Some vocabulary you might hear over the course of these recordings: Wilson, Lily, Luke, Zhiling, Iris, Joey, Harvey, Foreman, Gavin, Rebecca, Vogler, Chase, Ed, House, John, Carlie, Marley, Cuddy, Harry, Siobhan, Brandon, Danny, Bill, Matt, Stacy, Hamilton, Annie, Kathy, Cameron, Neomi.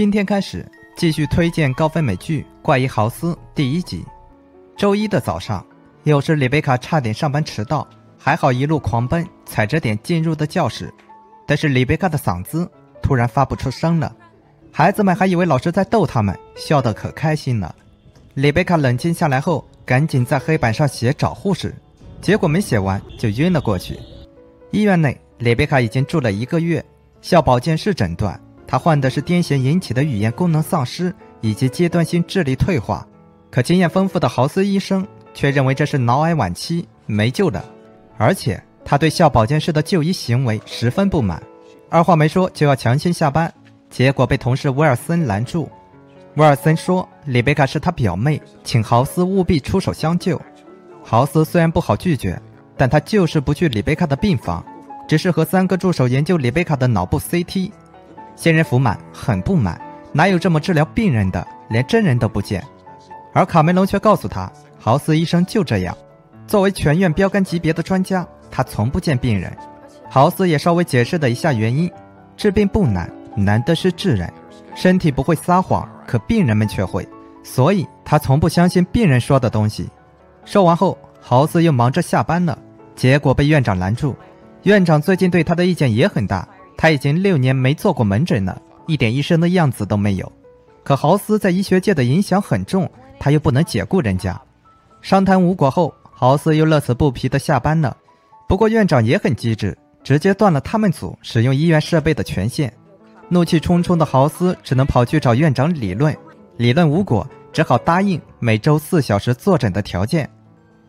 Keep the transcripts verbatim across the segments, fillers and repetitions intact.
今天开始继续推荐高分美剧《怪医豪斯》第一集。周一的早上，有时里贝卡差点上班迟到，还好一路狂奔，踩着点进入的教室。但是里贝卡的嗓子突然发不出声了，孩子们还以为老师在逗他们，笑得可开心了。里贝卡冷静下来后，赶紧在黑板上写找护士，结果没写完就晕了过去。医院内，里贝卡已经住了一个月。校保健室诊断，她患的是癫痫引起的语言功能丧失以及阶段性智力退化。可经验丰富的豪斯医生却认为这是脑癌晚期，没救了。而且他对校保健室的就医行为十分不满，二话没说就要强行下班，结果被同事威尔森拦住。威尔森说里贝卡是他表妹，请豪斯务必出手相救。豪斯虽然不好拒绝，但他就是不去里贝卡的病房，只是和三个助手研究里贝卡的脑部 C T。 仙人福满很不满，哪有这么治疗病人的，连真人都不见。而卡梅隆却告诉他，豪斯医生就这样，作为全院标杆级别的专家，他从不见病人。豪斯也稍微解释了一下原因，治病不难，难的是治人。身体不会撒谎，可病人们却会，所以他从不相信病人说的东西。说完后，豪斯又忙着下班了，结果被院长拦住。院长最近对他的意见也很大，他已经六年没做过门诊了，一点医生的样子都没有。可豪斯在医学界的影响很重，他又不能解雇人家。商谈无果后，豪斯又乐此不疲地下班了。不过院长也很机智，直接断了他们组使用医院设备的权限。怒气冲冲的豪斯只能跑去找院长理论，理论无果，只好答应每周四小时坐诊的条件。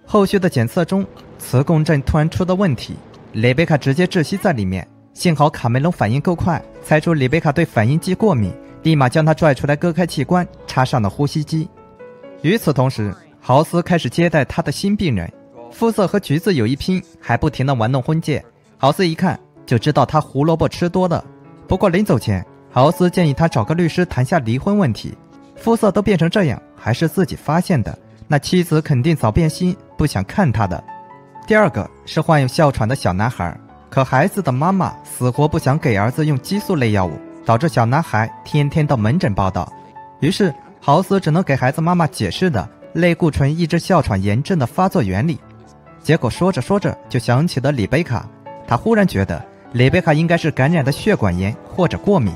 后续的检测中，磁共振突然出的问题，里贝卡直接窒息在里面。幸好卡梅隆反应够快，猜出里贝卡对反应剂过敏，立马将她拽出来，割开器官，插上了呼吸机。与此同时，豪斯开始接待他的新病人，肤色和橘子有一拼，还不停地玩弄婚戒。豪斯一看就知道他胡萝卜吃多了。不过临走前，豪斯建议他找个律师谈下离婚问题，肤色都变成这样，还是自己发现的，那妻子肯定早变心，不想看他的。第二个是患有哮喘的小男孩，可孩子的妈妈死活不想给儿子用激素类药物，导致小男孩天天到门诊报道。于是豪斯只能给孩子妈妈解释的类固醇抑制哮喘炎症的发作原理。结果说着说着就想起了里贝卡，他忽然觉得里贝卡应该是感染的血管炎或者过敏，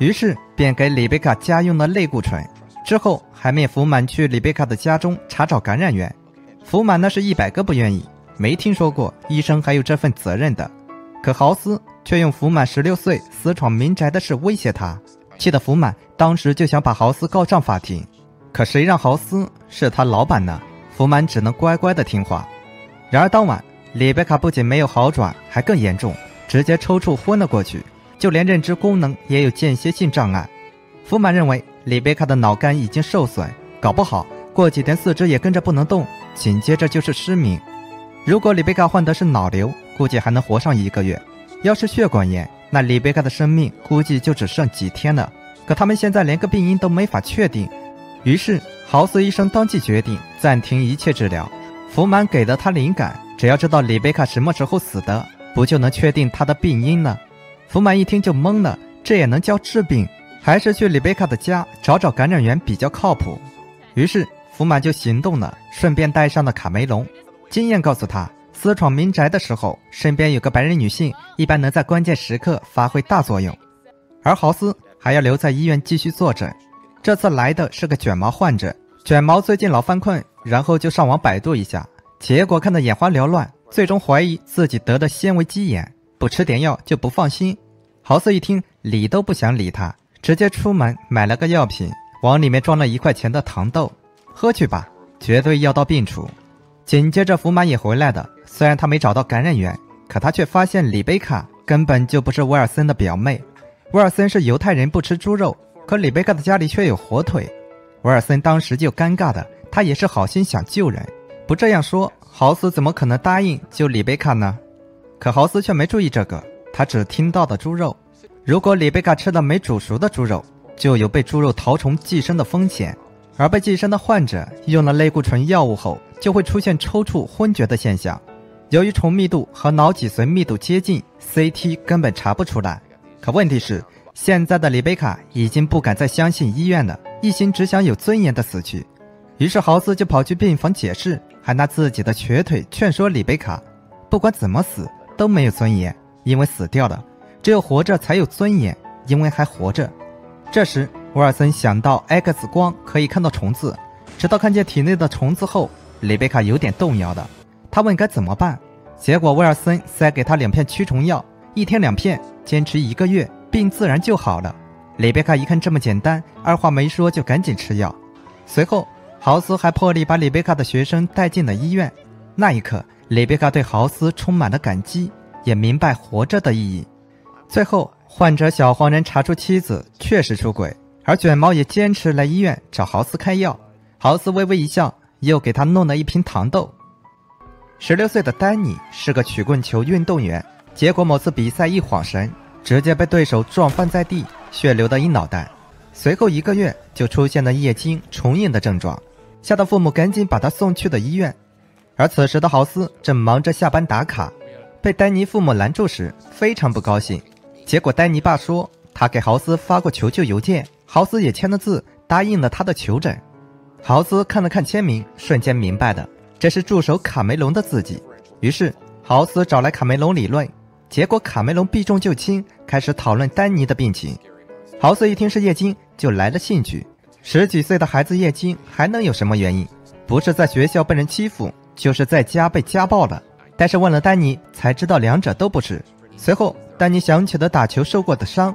于是便给里贝卡家用了类固醇。之后还命福满去里贝卡的家中查找感染源，福满那是一百个不愿意，没听说过医生还有这份责任的。可豪斯却用福满十六岁私闯民宅的事威胁他，气得福满当时就想把豪斯告上法庭。可谁让豪斯是他老板呢，福满只能乖乖的听话。然而当晚，里贝卡不仅没有好转，还更严重，直接抽搐昏了过去，就连认知功能也有间歇性障碍。福满认为里贝卡的脑干已经受损，搞不好过几天四肢也跟着不能动，紧接着就是失明。如果里贝卡患的是脑瘤，估计还能活上一个月，要是血管炎，那里贝卡的生命估计就只剩几天了。可他们现在连个病因都没法确定，于是豪斯医生当即决定暂停一切治疗。福满给了他灵感，只要知道里贝卡什么时候死的，不就能确定他的病因了？福满一听就懵了，这也能叫治病？还是去里贝卡的家找找感染源比较靠谱。于是福满就行动了，顺便带上了卡梅隆。经验告诉他，私闯民宅的时候，身边有个白人女性一般能在关键时刻发挥大作用。而豪斯还要留在医院继续坐诊。这次来的是个卷毛患者，卷毛最近老犯困，然后就上网百度一下，结果看得眼花缭乱，最终怀疑自己得了纤维肌炎，不吃点药就不放心。豪斯一听理都不想理他，直接出门买了个药品，往里面装了一块钱的糖豆，喝去吧，绝对药到病除。紧接着福满也回来了，虽然他没找到感染源，可他却发现里贝卡根本就不是威尔森的表妹。威尔森是犹太人，不吃猪肉，可里贝卡的家里却有火腿。威尔森当时就尴尬的，他也是好心想救人，不这样说，豪斯怎么可能答应救里贝卡呢？可豪斯却没注意这个，他只听到的猪肉。如果里贝卡吃了没煮熟的猪肉，就有被猪肉绦虫寄生的风险。而被寄生的患者用了类固醇药物后，就会出现抽搐昏厥的现象。由于虫密度和脑脊髓密度接近， C T 根本查不出来。可问题是现在的丽贝卡已经不敢再相信医院了，一心只想有尊严的死去。于是豪斯就跑去病房解释，还拿自己的瘸腿劝说丽贝卡，不管怎么死都没有尊严，因为死掉了，只有活着才有尊严，因为还活着。这时威尔森想到 X 光可以看到虫子，直到看见体内的虫子后，丽贝卡有点动摇了。他问该怎么办，结果威尔森塞给他两片驱虫药，一天两片，坚持一个月，病自然就好了。丽贝卡一看这么简单，二话没说就赶紧吃药。随后豪斯还破例把丽贝卡的学生带进了医院。那一刻丽贝卡对豪斯充满了感激，也明白活着的意义。最后患者小黄人查出妻子确实出轨，而卷毛也坚持来医院找豪斯开药。豪斯微微一笑，又给他弄了一瓶糖豆。十六岁的丹尼是个曲棍球运动员，结果某次比赛一晃神，直接被对手撞翻在地，血流得一脑袋。随后一个月就出现了夜惊、重影的症状，吓得父母赶紧把他送去了医院。而此时的豪斯正忙着下班打卡，被丹尼父母拦住时非常不高兴。结果丹尼爸说他给豪斯发过求救邮件，豪斯也签了字，答应了他的求诊。豪斯看了看签名，瞬间明白了，这是助手卡梅隆的字迹。于是豪斯找来卡梅隆理论，结果卡梅隆避重就轻，开始讨论丹尼的病情。豪斯一听是夜惊就来了兴趣，十几岁的孩子夜惊还能有什么原因，不是在学校被人欺负，就是在家被家暴了。但是问了丹尼才知道两者都不是。随后丹尼想起了打球受过的伤，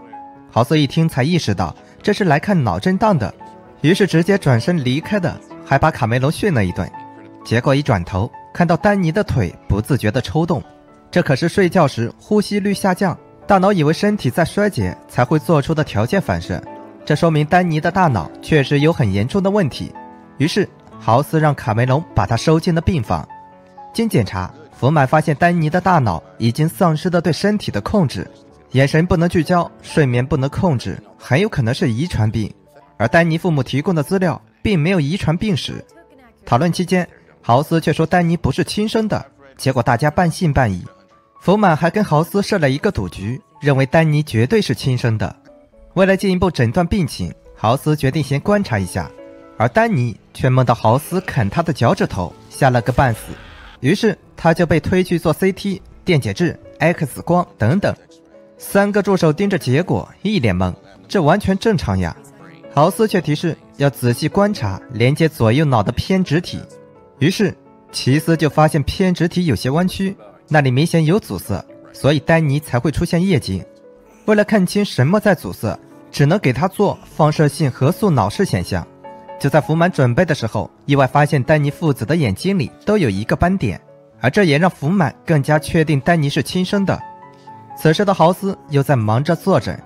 豪斯一听才意识到这是来看脑震荡的，于是直接转身离开的，还把卡梅隆训了一顿。结果一转头看到丹尼的腿不自觉地抽动，这可是睡觉时呼吸率下降，大脑以为身体在衰竭才会做出的条件反射，这说明丹尼的大脑确实有很严重的问题。于是豪斯让卡梅隆把他收进了病房。经检查，福满发现丹尼的大脑已经丧失了对身体的控制，眼神不能聚焦，睡眠不能控制，很有可能是遗传病。而丹尼父母提供的资料并没有遗传病史。讨论期间豪斯却说丹尼不是亲生的，结果大家半信半疑。福满还跟豪斯设了一个赌局，认为丹尼绝对是亲生的。为了进一步诊断病情，豪斯决定先观察一下，而丹尼却梦到豪斯啃他的脚趾头，吓了个半死。于是他就被推去做 C T、 电解质、 X 光等等。三个助手盯着结果一脸懵，这完全正常呀。豪斯却提示要仔细观察连接左右脑的偏执体，于是奇斯就发现偏执体有些弯曲，那里明显有阻塞，所以丹尼才会出现夜惊。为了看清什么在阻塞，只能给他做放射性核素脑室显像。就在福满准备的时候，意外发现丹尼父子的眼睛里都有一个斑点，而这也让福满更加确定丹尼是亲生的。此时的豪斯又在忙着坐诊，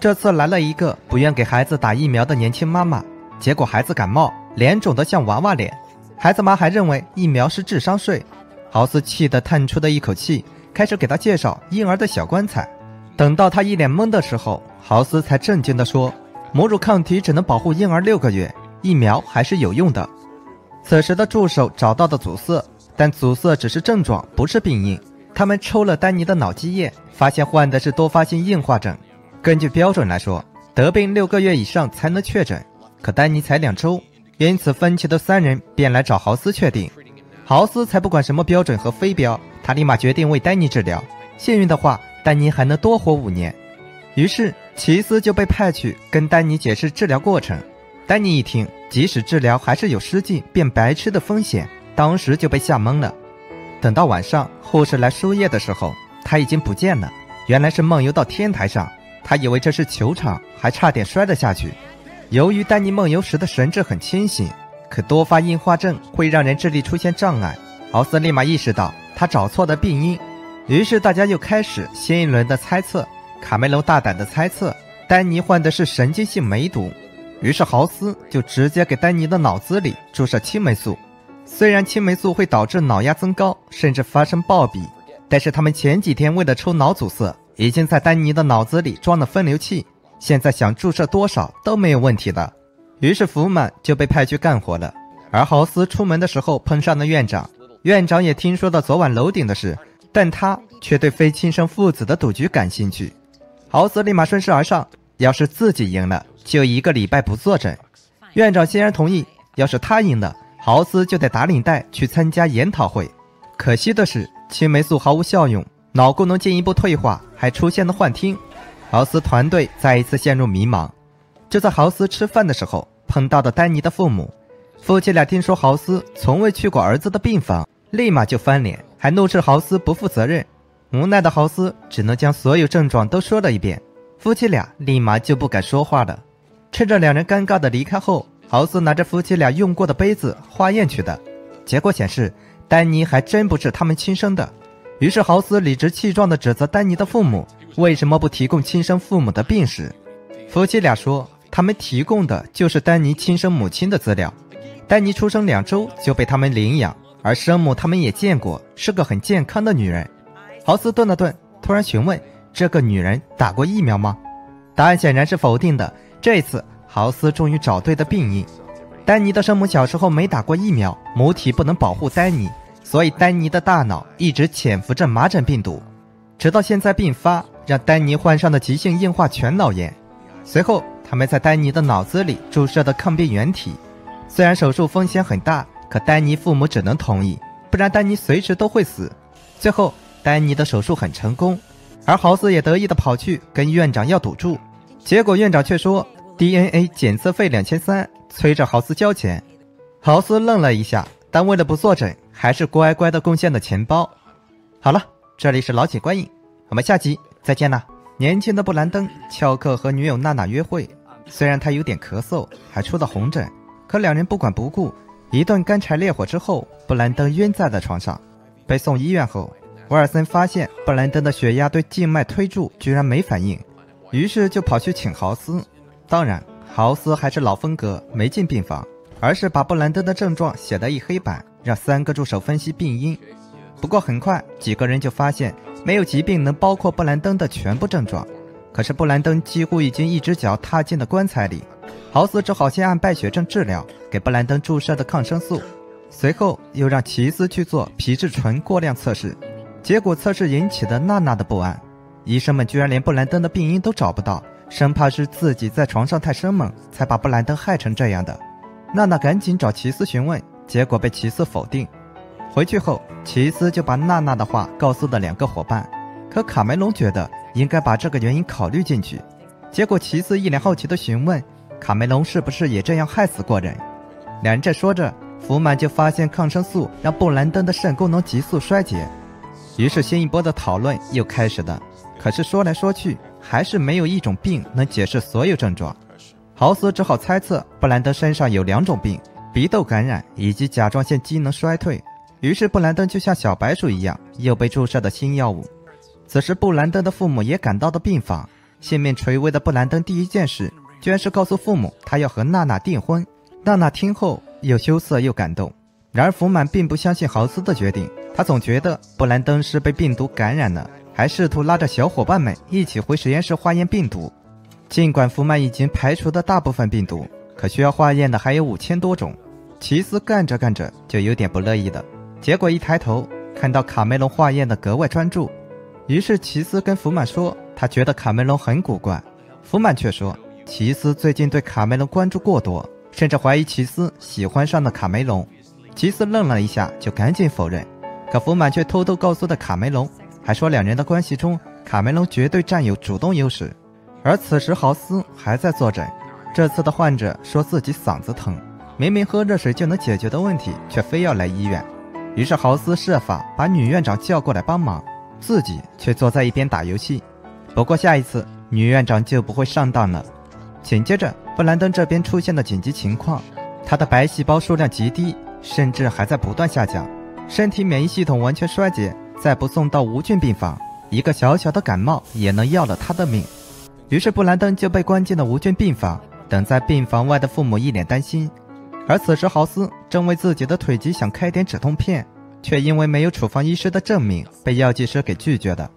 这次来了一个不愿给孩子打疫苗的年轻妈妈，结果孩子感冒，脸肿得像娃娃脸，孩子妈还认为疫苗是智商税。豪斯气得叹出的一口气，开始给他介绍婴儿的小棺材。等到他一脸懵的时候，豪斯才震惊地说，母乳抗体只能保护婴儿六个月，疫苗还是有用的。此时的助手找到的阻塞，但阻塞只是症状，不是病因。他们抽了丹尼的脑脊液，发现患的是多发性硬化症。根据标准来说，得病六个月以上才能确诊，可丹尼才两周。因此分歧的三人便来找豪斯确定。豪斯才不管什么标准和非标，他立马决定为丹尼治疗，幸运的话丹尼还能多活五年。于是奇斯就被派去跟丹尼解释治疗过程。丹尼一听即使治疗还是有失禁变白痴的风险，当时就被吓懵了。等到晚上护士来输液的时候，他已经不见了，原来是梦游到天台上，他以为这是球场，还差点摔了下去。由于丹尼梦游时的神志很清醒，可多发硬化症会让人智力出现障碍，豪斯立马意识到他找错的病因。于是大家又开始新一轮的猜测，卡梅隆大胆的猜测丹尼患的是神经性梅毒，于是豪斯就直接给丹尼的脑子里注射青霉素。虽然青霉素会导致脑压增高甚至发生暴毙，但是他们前几天为了抽脑阻塞已经在丹尼的脑子里装了分流器，现在想注射多少都没有问题了。于是福满就被派去干活了。而豪斯出门的时候碰上了院长，院长也听说了昨晚楼顶的事，但他却对非亲生父子的赌局感兴趣。豪斯立马顺势而上，要是自己赢了，就一个礼拜不坐诊。院长欣然同意，要是他赢了，豪斯就得打领带去参加研讨会。可惜的是，青霉素毫无效用，脑功能进一步退化，还出现了幻听。豪斯团队再一次陷入迷茫。就在豪斯吃饭的时候，碰到了丹尼的父母。夫妻俩听说豪斯从未去过儿子的病房，立马就翻脸，还怒斥豪斯不负责任。无奈的豪斯只能将所有症状都说了一遍，夫妻俩立马就不敢说话了。趁着两人尴尬的离开后，豪斯拿着夫妻俩用过的杯子化验去的，结果显示丹尼还真不是他们亲生的。于是豪斯理直气壮地指责丹尼的父母为什么不提供亲生父母的病史。夫妻俩说他们提供的就是丹尼亲生母亲的资料，丹尼出生两周就被他们领养，而生母他们也见过，是个很健康的女人。豪斯顿了顿，突然询问这个女人打过疫苗吗？答案显然是否定的。这一次豪斯终于找对了病因，丹尼的生母小时候没打过疫苗，母体不能保护丹尼，所以丹尼的大脑一直潜伏着麻疹病毒，直到现在并发，让丹尼患上了急性硬化全脑炎。随后他们在丹尼的脑子里注射的抗病原体，虽然手术风险很大，可丹尼父母只能同意，不然丹尼随时都会死。最后丹尼的手术很成功，而豪斯也得意地跑去跟院长要赌注，结果院长却说 D N A 检测费两千三，催着豪斯交钱。豪斯愣了一下，但为了不坐诊，还是乖乖地贡献了钱包。好了，这里是老景观影，我们下集再见啦！年轻的布兰登翘课和女友娜娜约会，虽然他有点咳嗽，还出了红疹，可两人不管不顾，一顿干柴烈火之后，布兰登晕在了床上。被送医院后，威尔森发现布兰登的血压对静脉推注居然没反应，于是就跑去请豪斯。当然豪斯还是老风格，没进病房，而是把布兰登的症状写了一黑板，让三个助手分析病因。不过很快几个人就发现没有疾病能包括布兰登的全部症状，可是布兰登几乎已经一只脚踏进了棺材里。豪斯只好先按败血症治疗，给布兰登注射的抗生素，随后又让奇斯去做皮质醇过量测试，结果测试引起的娜娜的不安。医生们居然连布兰登的病因都找不到，生怕是自己在床上太生猛才把布兰登害成这样的。娜娜赶紧找奇斯询问，结果被奇斯否定。回去后奇斯就把娜娜的话告诉了两个伙伴，可卡梅隆觉得应该把这个原因考虑进去，结果奇斯一脸好奇地询问卡梅隆是不是也这样害死过人。两人正说着，福满就发现抗生素让布兰登的肾功能急速衰竭，于是新一波的讨论又开始了。可是说来说去还是没有一种病能解释所有症状，豪斯只好猜测布兰登身上有两种病，鼻窦感染以及甲状腺机能衰退。于是布兰登就像小白鼠一样又被注射的新药物。此时布兰登的父母也赶到了病房，性命垂危的布兰登第一件事居然是告诉父母他要和娜娜订婚。娜娜听后又羞涩又感动，然而福满并不相信豪斯的决定，他总觉得布兰登是被病毒感染了，还试图拉着小伙伴们一起回实验室化验病毒。尽管福满已经排除了大部分病毒，可需要化验的还有五千多种。奇斯干着干着就有点不乐意了，结果一抬头看到卡梅隆化验的格外专注，于是奇斯跟福满说他觉得卡梅隆很古怪，福满却说奇斯最近对卡梅隆关注过多，甚至怀疑奇斯喜欢上了卡梅隆。奇斯愣了一下就赶紧否认，可福满却偷偷告诉了卡梅隆，还说两人的关系中卡梅隆绝对占有主动优势。而此时豪斯还在坐诊，这次的患者说自己嗓子疼，明明喝热水就能解决的问题却非要来医院，于是豪斯设法把女院长叫过来帮忙，自己却坐在一边打游戏。不过下一次女院长就不会上当了。紧接着布兰登这边出现了紧急情况，他的白细胞数量极低，甚至还在不断下降，身体免疫系统完全衰竭，再不送到无菌病房，一个小小的感冒也能要了他的命。于是布兰登就被关进了无菌病房，等在病房外的父母一脸担心。而此时豪斯正为自己的腿疾想开点止痛片，却因为没有处方医师的证明被药剂师给拒绝了。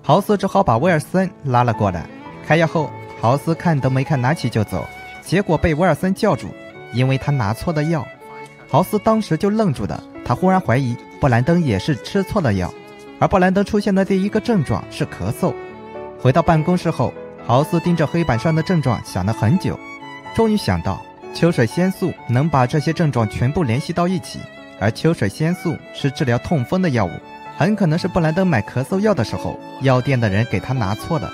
豪斯只好把威尔森拉了过来，开药后豪斯看都没看拿起就走，结果被威尔森叫住，因为他拿错了药。豪斯当时就愣住了，他忽然怀疑布兰登也是吃错了药，而布兰登出现的第一个症状是咳嗽。回到办公室后，豪斯盯着黑板上的症状想了很久，终于想到秋水仙素能把这些症状全部联系到一起，而秋水仙素是治疗痛风的药物，很可能是布兰登买咳嗽药的时候，药店的人给他拿错了。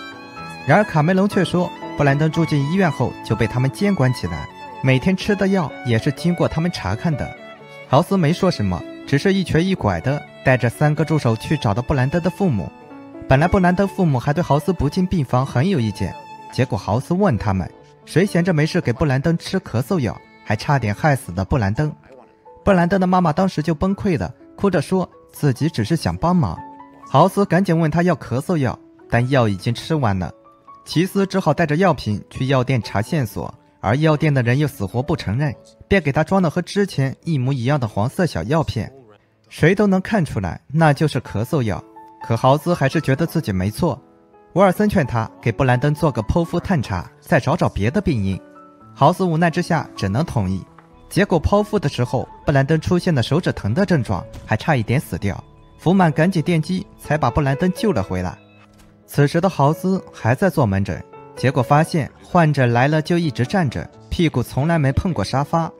然而卡梅隆却说，布兰登住进医院后就被他们监管起来，每天吃的药也是经过他们查看的。豪斯没说什么，只是一瘸一拐的带着三个助手去找到布兰登的父母。本来布兰登父母还对豪斯不进病房很有意见，结果豪斯问他们，谁闲着没事给布兰登吃咳嗽药，还差点害死了布兰登。布兰登的妈妈当时就崩溃了，哭着说自己只是想帮忙。豪斯赶紧问他要咳嗽药，但药已经吃完了。奇斯只好带着药品去药店查线索，而药店的人又死活不承认，便给他装了和之前一模一样的黄色小药片。谁都能看出来那就是咳嗽药，可豪斯还是觉得自己没错。沃尔森劝他给布兰登做个剖腹探查，再找找别的病因。豪斯无奈之下只能同意。结果剖腹的时候，布兰登出现了手指疼的症状，还差一点死掉。福满赶紧电击，才把布兰登救了回来。此时的豪斯还在做门诊，结果发现患者来了就一直站着，屁股从来没碰过沙发。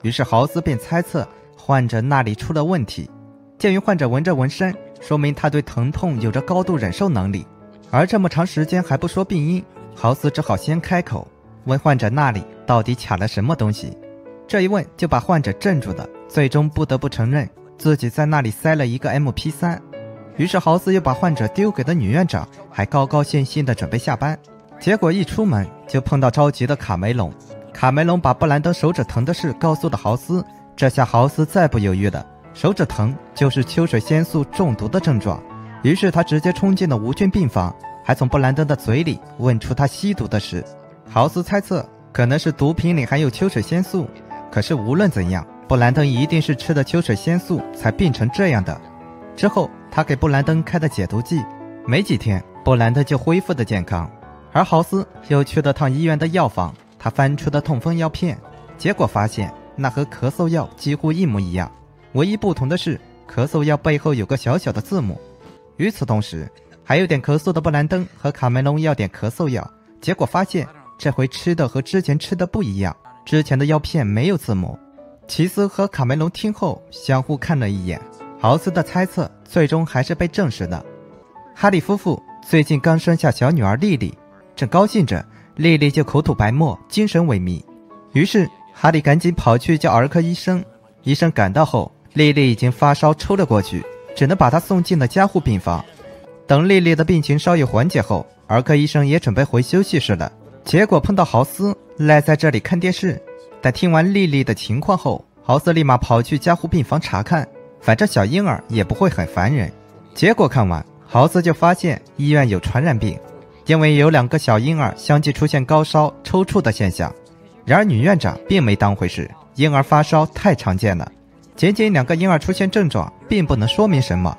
于是豪斯便猜测患者那里出了问题。鉴于患者纹着纹身，说明他对疼痛有着高度忍受能力。而这么长时间还不说病因，豪斯只好先开口，问患者那里到底卡了什么东西。这一问就把患者镇住了，最终不得不承认自己在那里塞了一个 M P 三。于是豪斯又把患者丢给了女院长，还高高兴兴地准备下班。结果一出门就碰到着急的卡梅隆。卡梅隆把布兰登手指疼的事告诉了豪斯，这下豪斯再不犹豫了，手指疼就是秋水仙素中毒的症状。于是他直接冲进了无菌病房，还从布兰登的嘴里问出他吸毒的事。豪斯猜测可能是毒品里含有秋水仙素。可是无论怎样，布兰登一定是吃的秋水仙素才病成这样的。之后他给布兰登开的解毒剂，没几天布兰登就恢复的健康。而豪斯又去了趟医院的药房，他翻出的痛风药片，结果发现那和咳嗽药几乎一模一样，唯一不同的是咳嗽药背后有个小小的字母。与此同时，还有点咳嗽的布兰登和卡梅隆要点咳嗽药，结果发现这回吃的和之前吃的不一样，之前的药片没有字母。奇斯和卡梅隆听后相互看了一眼，豪斯的猜测最终还是被证实了。哈利夫妇最近刚生下小女儿莉莉，正高兴着，莉莉就口吐白沫，精神萎靡。于是哈利赶紧跑去叫儿科医生，医生赶到后，莉莉已经发烧抽了过去，只能把她送进了加护病房。等莉莉的病情稍有缓解后，儿科医生也准备回休息室了，结果碰到豪斯赖在这里看电视。但听完莉莉的情况后，豪斯立马跑去加护病房查看，反正小婴儿也不会很烦人。结果看完，豪斯就发现医院有传染病，因为有两个小婴儿相继出现高烧抽搐的现象。然而女院长并没当回事，婴儿发烧太常见了，仅仅两个婴儿出现症状并不能说明什么。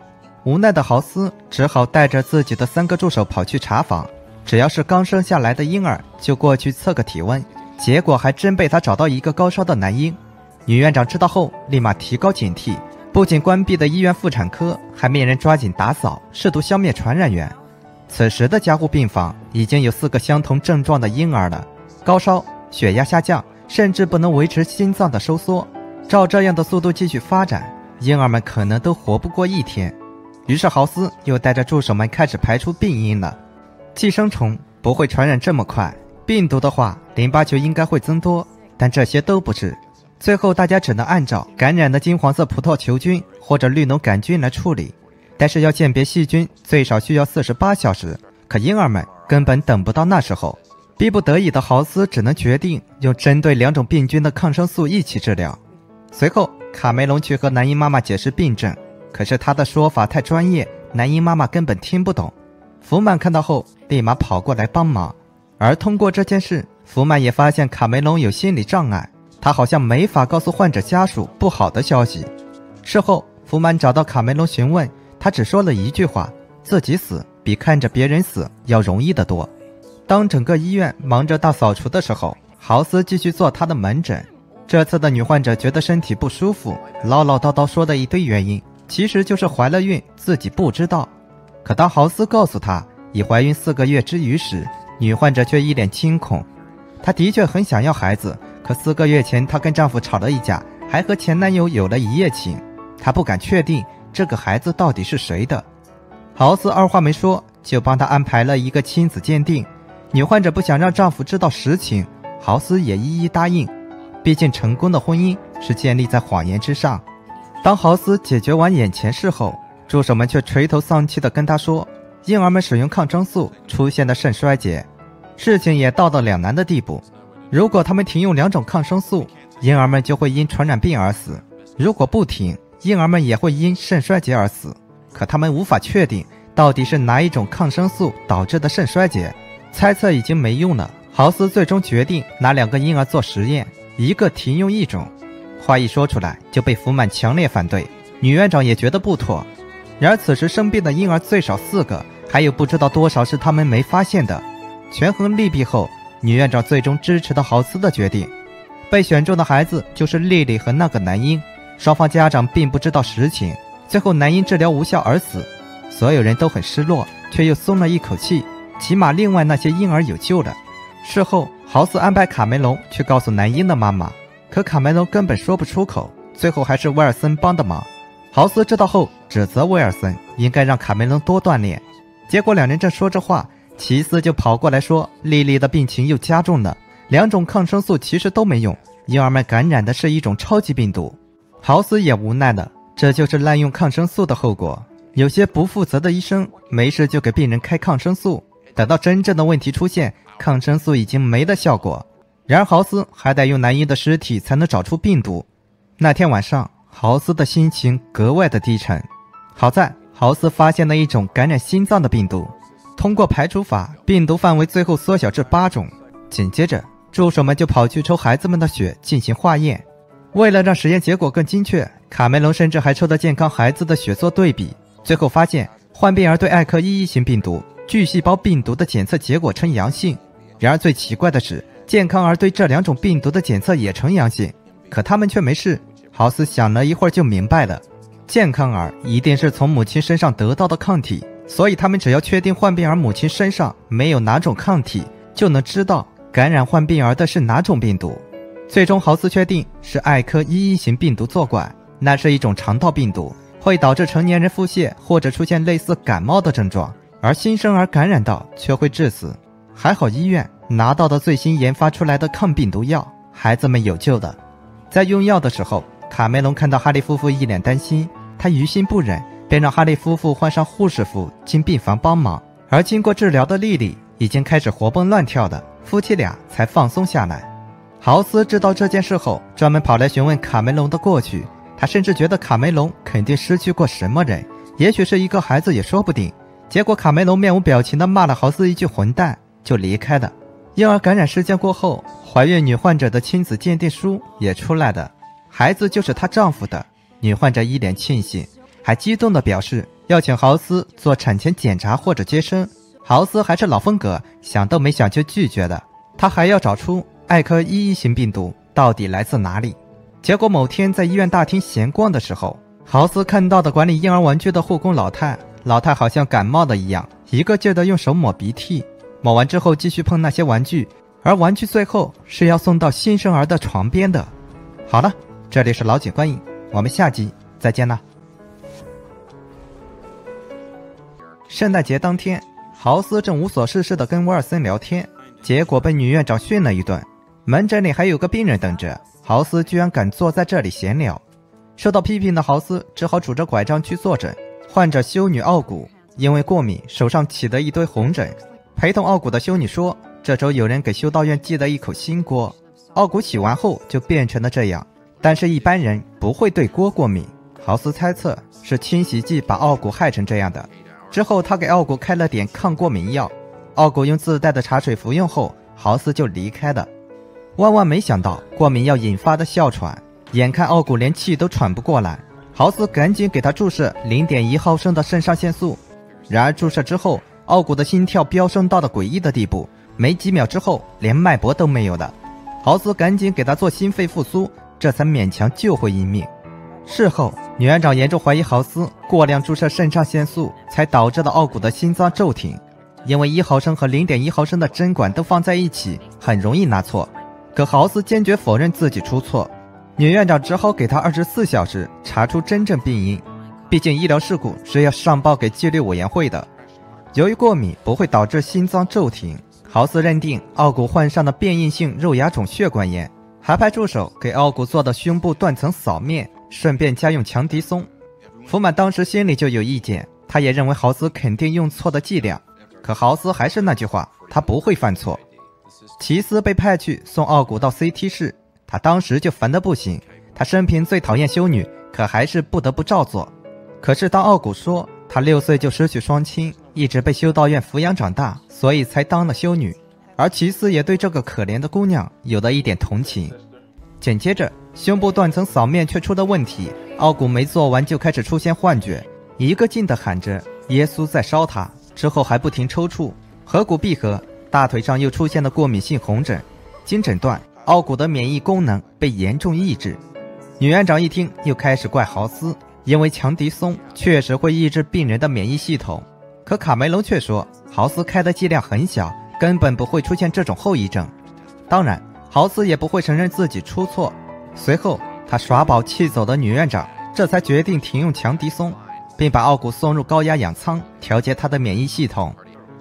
无奈的豪斯只好带着自己的三个助手跑去查房，只要是刚生下来的婴儿就过去测个体温，结果还真被他找到一个高烧的男婴。女院长知道后立马提高警惕，不仅关闭的医院妇产科，还命人抓紧打扫，试图消灭传染源。此时的加护病房已经有四个相同症状的婴儿了，高烧、血压下降，甚至不能维持心脏的收缩。照这样的速度继续发展，婴儿们可能都活不过一天。于是豪斯又带着助手们开始排除病因了。寄生虫不会传染这么快，病毒的话淋巴球应该会增多，但这些都不是。最后大家只能按照感染的金黄色葡萄球菌或者绿脓杆菌来处理，但是要鉴别细菌最少需要四十八小时，可婴儿们根本等不到那时候。逼不得已的豪斯只能决定用针对两种病菌的抗生素一起治疗。随后卡梅隆去和男婴妈妈解释病症，可是他的说法太专业，男婴妈妈根本听不懂。福满看到后立马跑过来帮忙，而通过这件事，福满也发现卡梅隆有心理障碍，他好像没法告诉患者家属不好的消息。事后福满找到卡梅隆询问，他只说了一句话，自己死比看着别人死要容易得多。当整个医院忙着大扫除的时候，豪斯继续做他的门诊。这次的女患者觉得身体不舒服，唠唠叨叨说的一堆原因，其实就是怀了孕自己不知道。可当豪斯告诉她已怀孕四个月之余时，女患者却一脸惊恐。她的确很想要孩子，可四个月前她跟丈夫吵了一架，还和前男友有了一夜情。她不敢确定这个孩子到底是谁的。豪斯二话没说，就帮她安排了一个亲子鉴定。女患者不想让丈夫知道实情，豪斯也一一答应。毕竟成功的婚姻是建立在谎言之上。当豪斯解决完眼前事后，助手们却垂头丧气地跟他说，婴儿们使用抗生素出现了肾衰竭，事情也到了两难的地步。如果他们停用两种抗生素，婴儿们就会因传染病而死；如果不停，婴儿们也会因肾衰竭而死。可他们无法确定到底是哪一种抗生素导致的肾衰竭，猜测已经没用了。豪斯最终决定拿两个婴儿做实验，一个停用一种。话一说出来就被福满强烈反对，女院长也觉得不妥。然而此时生病的婴儿最少四个，还有不知道多少是他们没发现的。权衡利弊后，女院长最终支持了豪斯的决定。被选中的孩子就是丽丽和那个男婴，双方家长并不知道实情。最后男婴治疗无效而死，所有人都很失落，却又松了一口气，起码另外那些婴儿有救了。事后豪斯安排卡梅隆去告诉男婴的妈妈，可卡梅隆根本说不出口，最后还是威尔森帮的忙。豪斯知道后指责威尔森应该让卡梅隆多锻炼。结果两人正说着话，奇斯就跑过来说莉莉的病情又加重了，两种抗生素其实都没用，婴儿们感染的是一种超级病毒。豪斯也无奈了，这就是滥用抗生素的后果。有些不负责的医生没事就给病人开抗生素，等到真正的问题出现，抗生素已经没了效果。然而豪斯还得用男婴的尸体才能找出病毒。那天晚上豪斯的心情格外的低沉。好在豪斯发现了一种感染心脏的病毒，通过排除法，病毒范围最后缩小至八种。紧接着助手们就跑去抽孩子们的血进行化验。为了让实验结果更精确，卡梅隆甚至还抽了健康孩子的血做对比，最后发现患病儿对艾克一一型病毒、巨细胞病毒的检测结果呈阳性。然而最奇怪的是，健康儿对这两种病毒的检测也呈阳性，可他们却没事。豪斯想了一会儿就明白了，健康儿一定是从母亲身上得到的抗体，所以他们只要确定患病儿母亲身上没有哪种抗体，就能知道感染患病儿的是哪种病毒。最终豪斯确定是艾克一一型病毒作怪，那是一种肠道病毒，会导致成年人腹泻或者出现类似感冒的症状，而新生儿感染到却会致死。还好医院拿到的最新研发出来的抗病毒药，孩子们有救的。在用药的时候，卡梅隆看到哈利夫妇一脸担心，他于心不忍，便让哈利夫妇换上护士服进病房帮忙。而经过治疗的莉莉已经开始活蹦乱跳的，夫妻俩才放松下来。豪斯知道这件事后，专门跑来询问卡梅隆的过去。他甚至觉得卡梅隆肯定失去过什么人，也许是一个孩子也说不定。结果卡梅隆面无表情地骂了豪斯一句混蛋，就离开了。婴儿感染事件过后，怀孕女患者的亲子鉴定书也出来了，孩子就是她丈夫的。女患者一脸庆幸，还激动地表示要请豪斯做产前检查或者接生。豪斯还是老风格，想都没想就拒绝了。他还要找出艾克一一型病毒到底来自哪里。结果某天在医院大厅闲逛的时候，豪斯看到的管理婴儿玩具的护工老太，老太好像感冒了一样，一个劲儿地用手抹鼻涕，抹完之后继续碰那些玩具，而玩具最后是要送到新生儿的床边的。好了，这里是老井观影，我们下集再见啦。圣诞节当天，豪斯正无所事事地跟威尔森聊天，结果被女院长训了一顿。门诊里还有个病人等着，豪斯居然敢坐在这里闲聊。受到批评的豪斯只好拄着拐杖去坐诊。患者修女奥古因为过敏，手上起了一堆红疹。陪同奥古的修女说，这周有人给修道院寄了一口新锅，奥古洗完后就变成了这样，但是一般人不会对锅过敏。豪斯猜测是清洗剂把奥古害成这样的。之后他给奥古开了点抗过敏药，奥古用自带的茶水服用后，豪斯就离开了。万万没想到过敏药引发的哮喘，眼看奥古连气都喘不过来，豪斯赶紧给他注射 零点一毫升的肾上腺素。然而注射之后，奥古的心跳飙升到了诡异的地步，没几秒之后连脉搏都没有了。豪斯赶紧给他做心肺复苏，这才勉强救回一命。事后女院长严重怀疑豪斯过量注射肾上腺素，才导致了奥古的心脏骤停。因为一毫升和 零点一 毫升的针管都放在一起，很容易拿错。可豪斯坚决否认自己出错，女院长只好给他二十四小时查出真正病因。毕竟医疗事故是要上报给纪律委员会的。由于过敏不会导致心脏骤停，豪斯认定奥古患上的变异性肉芽肿血管炎，还派助手给奥古做的胸部断层扫面，顺便加用强敌松。福满当时心里就有意见，他也认为豪斯肯定用错的剂量。 可豪斯还是那句话，他不会犯错。齐斯被派去送奥古到 C T 室，他当时就烦得不行。他生平最讨厌修女，可还是不得不照做。可是当奥古说他六岁就失去双亲，一直被修道院抚养长大，所以才当了修女，而齐斯也对这个可怜的姑娘有了一点同情。紧接着，胸部断层扫面却出了问题，奥古没做完就开始出现幻觉，一个劲地喊着耶稣在烧他。 之后还不停抽搐，颌骨闭合，大腿上又出现了过敏性红疹。经诊断，奥古的免疫功能被严重抑制。女院长一听，又开始怪豪斯，因为强敌松确实会抑制病人的免疫系统。可卡梅隆却说，豪斯开的剂量很小，根本不会出现这种后遗症。当然，豪斯也不会承认自己出错。随后，他耍宝气走的女院长，这才决定停用强敌松。 并把奥古送入高压氧舱，调节他的免疫系统。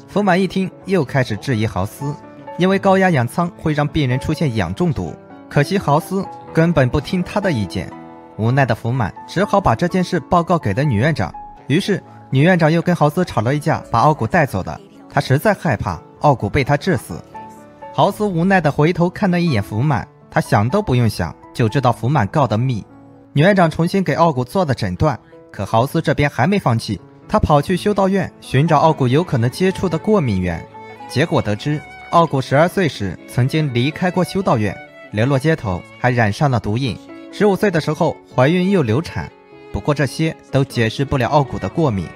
福满一听，又开始质疑豪斯，因为高压氧舱会让病人出现氧中毒。可惜豪斯根本不听他的意见，无奈的福满只好把这件事报告给了女院长。于是女院长又跟豪斯吵了一架，把奥古带走了。他实在害怕奥古被他致死。豪斯无奈的回头看了一眼福满，他想都不用想就知道福满告的密。女院长重新给奥古做了诊断。 可豪斯这边还没放弃，他跑去修道院寻找奥古有可能接触的过敏源，结果得知奥古十二岁时曾经离开过修道院，流落街头，还染上了毒瘾。十五岁的时候怀孕又流产，不过这些都解释不了奥古的过敏。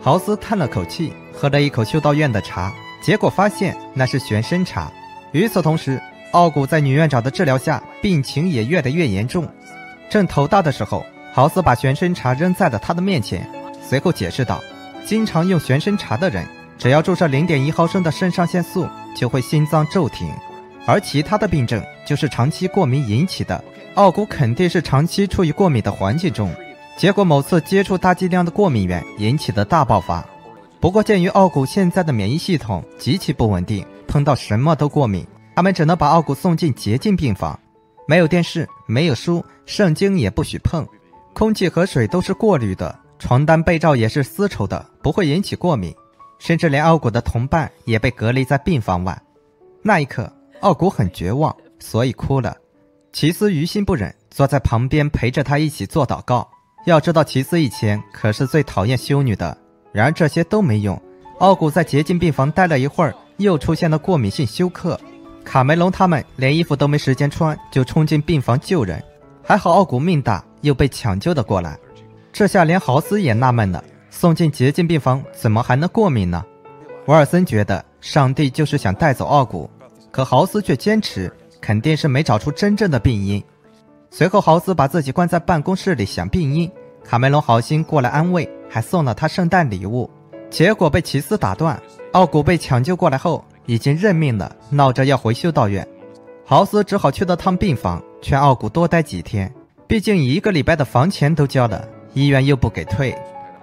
豪斯叹了口气，喝了一口修道院的茶，结果发现那是玄参茶。与此同时，奥古在女院长的治疗下，病情也越来越严重。正头大的时候。 豪斯把玄参茶扔在了他的面前，随后解释道：“经常用玄参茶的人，只要注射 零点一 毫升的肾上腺素，就会心脏骤停；而其他的病症就是长期过敏引起的。奥古肯定是长期处于过敏的环境中，结果某次接触大剂量的过敏源引起的大爆发。不过，鉴于奥古现在的免疫系统极其不稳定，碰到什么都过敏，他们只能把奥古送进洁净病房，没有电视，没有书，圣经也不许碰。” 空气和水都是过滤的，床单被罩也是丝绸的，不会引起过敏。甚至连奥古的同伴也被隔离在病房外。那一刻，奥古很绝望，所以哭了。齐斯于心不忍，坐在旁边陪着他一起做祷告。要知道，齐斯以前可是最讨厌修女的。然而这些都没用。奥古在洁净病房待了一会儿，又出现了过敏性休克。卡梅隆他们连衣服都没时间穿，就冲进病房救人。还好奥古命大。 又被抢救了过来，这下连豪斯也纳闷了：送进洁净病房怎么还能过敏呢？沃尔森觉得上帝就是想带走奥古，可豪斯却坚持肯定是没找出真正的病因。随后，豪斯把自己关在办公室里想病因，卡梅隆好心过来安慰，还送了他圣诞礼物，结果被奇斯打断。奥古被抢救过来后已经认命了，闹着要回修道院，豪斯只好去了趟病房，劝奥古多待几天。 毕竟一个礼拜的房钱都交了，医院又不给退，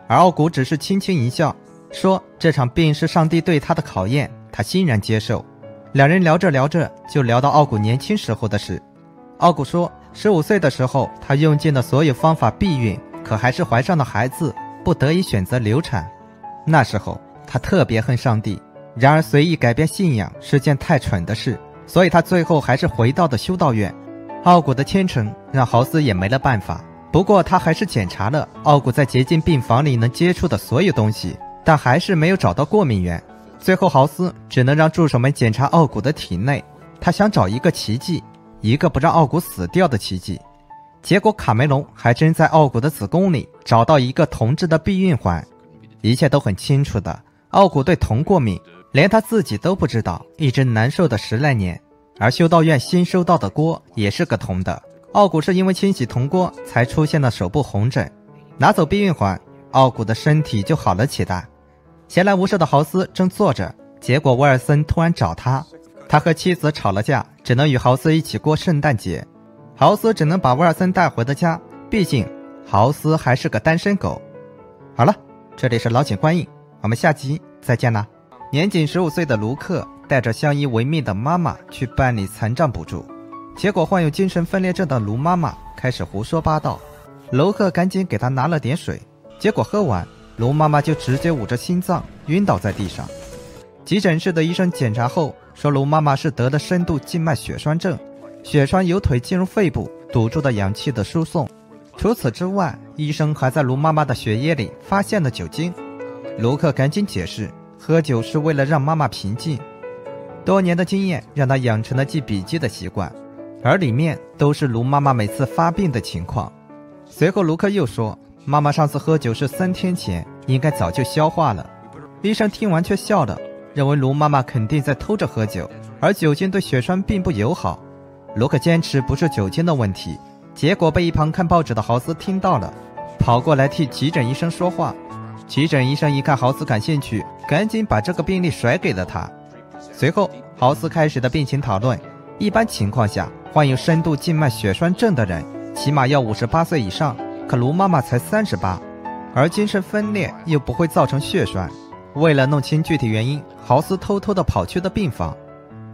而奥古只是轻轻一笑，说这场病是上帝对他的考验，他欣然接受。两人聊着聊着就聊到奥古年轻时候的事。奥古说， 十五岁的时候他用尽了所有方法避孕，可还是怀上了孩子，不得已选择流产。那时候他特别恨上帝，然而随意改变信仰是件太蠢的事，所以他最后还是回到了修道院。 奥古的虔诚让豪斯也没了办法，不过他还是检查了奥古在洁净病房里能接触的所有东西，但还是没有找到过敏源。最后，豪斯只能让助手们检查奥古的体内，他想找一个奇迹，一个不让奥古死掉的奇迹。结果，卡梅隆还真在奥古的子宫里找到一个铜制的避孕环，一切都很清楚的。奥古对铜过敏，连他自己都不知道，一直难受的十来年。 而修道院新收到的锅也是个铜的，奥古是因为清洗铜锅才出现了手部红疹。拿走避孕环，奥古的身体就好了起来。闲来无事的豪斯正坐着，结果威尔森突然找他，他和妻子吵了架，只能与豪斯一起过圣诞节。豪斯只能把威尔森带回了家，毕竟豪斯还是个单身狗。好了，这里是老井观影，我们下集再见啦！年仅十五岁的卢克带着相依为命的妈妈去办理残障补助，结果患有精神分裂症的卢妈妈开始胡说八道。 卢克赶紧给他拿了点水，结果喝完，卢妈妈就直接捂着心脏晕倒在地上。急诊室的医生检查后说，卢妈妈是得了深度静脉血栓症，血栓由腿进入肺部，堵住了氧气的输送。除此之外，医生还在卢妈妈的血液里发现了酒精。卢克赶紧解释，喝酒是为了让妈妈平静。多年的经验让他养成了记笔记的习惯，而里面都是卢妈妈每次发病的情况。 随后，卢克又说：“妈妈上次喝酒是三天前，应该早就消化了。”医生听完却笑了，认为卢妈妈肯定在偷着喝酒，而酒精对血栓并不友好。卢克坚持不是酒精的问题，结果被一旁看报纸的豪斯听到了，跑过来替急诊医生说话。急诊医生一看豪斯感兴趣，赶紧把这个病例甩给了他。随后，豪斯开始的病情讨论。一般情况下，患有深度静脉血栓症的人 起码要五十八岁以上，可卢妈妈才三十八，而精神分裂又不会造成血栓。为了弄清具体原因，豪斯偷偷地跑去了病房。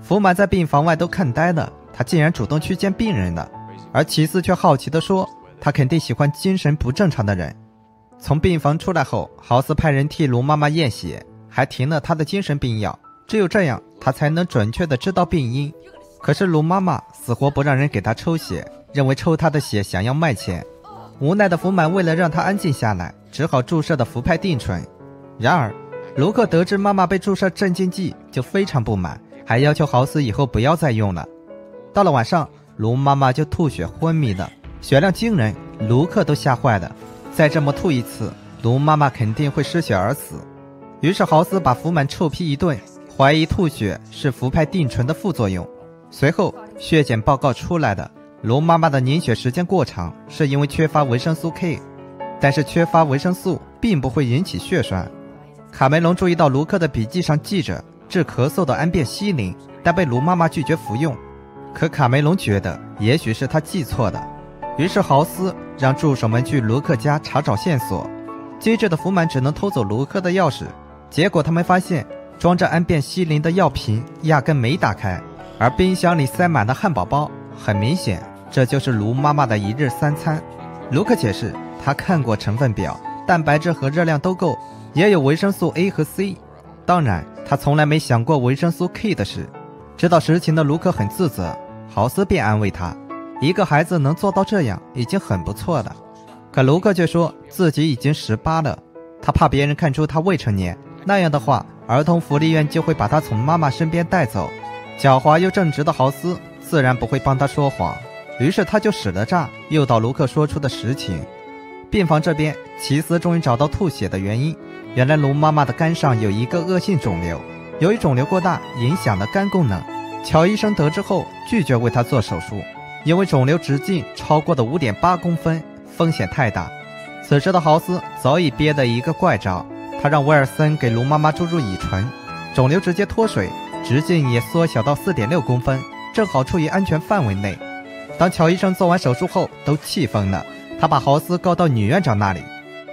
福满在病房外都看呆了，他竟然主动去见病人了。而奇斯却好奇地说：“他肯定喜欢精神不正常的人。”从病房出来后，豪斯派人替卢妈妈验血，还停了她的精神病药。只有这样，他才能准确地知道病因。可是卢妈妈死活不让人给她抽血， 认为抽他的血想要卖钱，无奈的福满为了让他安静下来，只好注射的氟哌定醇。然而，卢克得知妈妈被注射镇静剂就非常不满，还要求豪斯以后不要再用了。到了晚上，卢妈妈就吐血昏迷了，血量惊人，卢克都吓坏了。再这么吐一次，卢妈妈肯定会失血而死。于是豪斯把福满臭批一顿，怀疑吐血是氟哌定醇的副作用。随后，血检报告出来了。 卢妈妈的凝血时间过长，是因为缺乏维生素 K， 但是缺乏维生素并不会引起血栓。卡梅隆注意到卢克的笔记上记着治咳嗽的氨卞西林，但被卢妈妈拒绝服用。可卡梅隆觉得也许是他记错了，于是豪斯让助手们去卢克家查找线索。机智的福满只能偷走卢克的钥匙，结果他们发现装着氨卞西林的药瓶压根没打开，而冰箱里塞满了汉堡包，很明显 这就是卢妈妈的一日三餐。卢克解释，他看过成分表，蛋白质和热量都够，也有维生素 A 和 C。当然，他从来没想过维生素 K 的事。知道实情的卢克很自责，豪斯便安慰他：“一个孩子能做到这样，已经很不错了。”可卢克却说自己已经十八了，他怕别人看出他未成年，那样的话，儿童福利院就会把他从妈妈身边带走。狡猾又正直的豪斯自然不会帮他说谎。 于是他就使了诈，诱导卢克说出的实情。病房这边，奇斯终于找到吐血的原因。原来卢妈妈的肝上有一个恶性肿瘤，由于肿瘤过大，影响了肝功能。乔医生得知后拒绝为她做手术，因为肿瘤直径超过了 五点八 公分，风险太大。此时的豪斯早已憋得一个怪招，他让威尔森给卢妈妈注入乙醇，肿瘤直接脱水，直径也缩小到 四点六 公分，正好处于安全范围内。 当乔医生做完手术后都气疯了，他把豪斯告到女院长那里。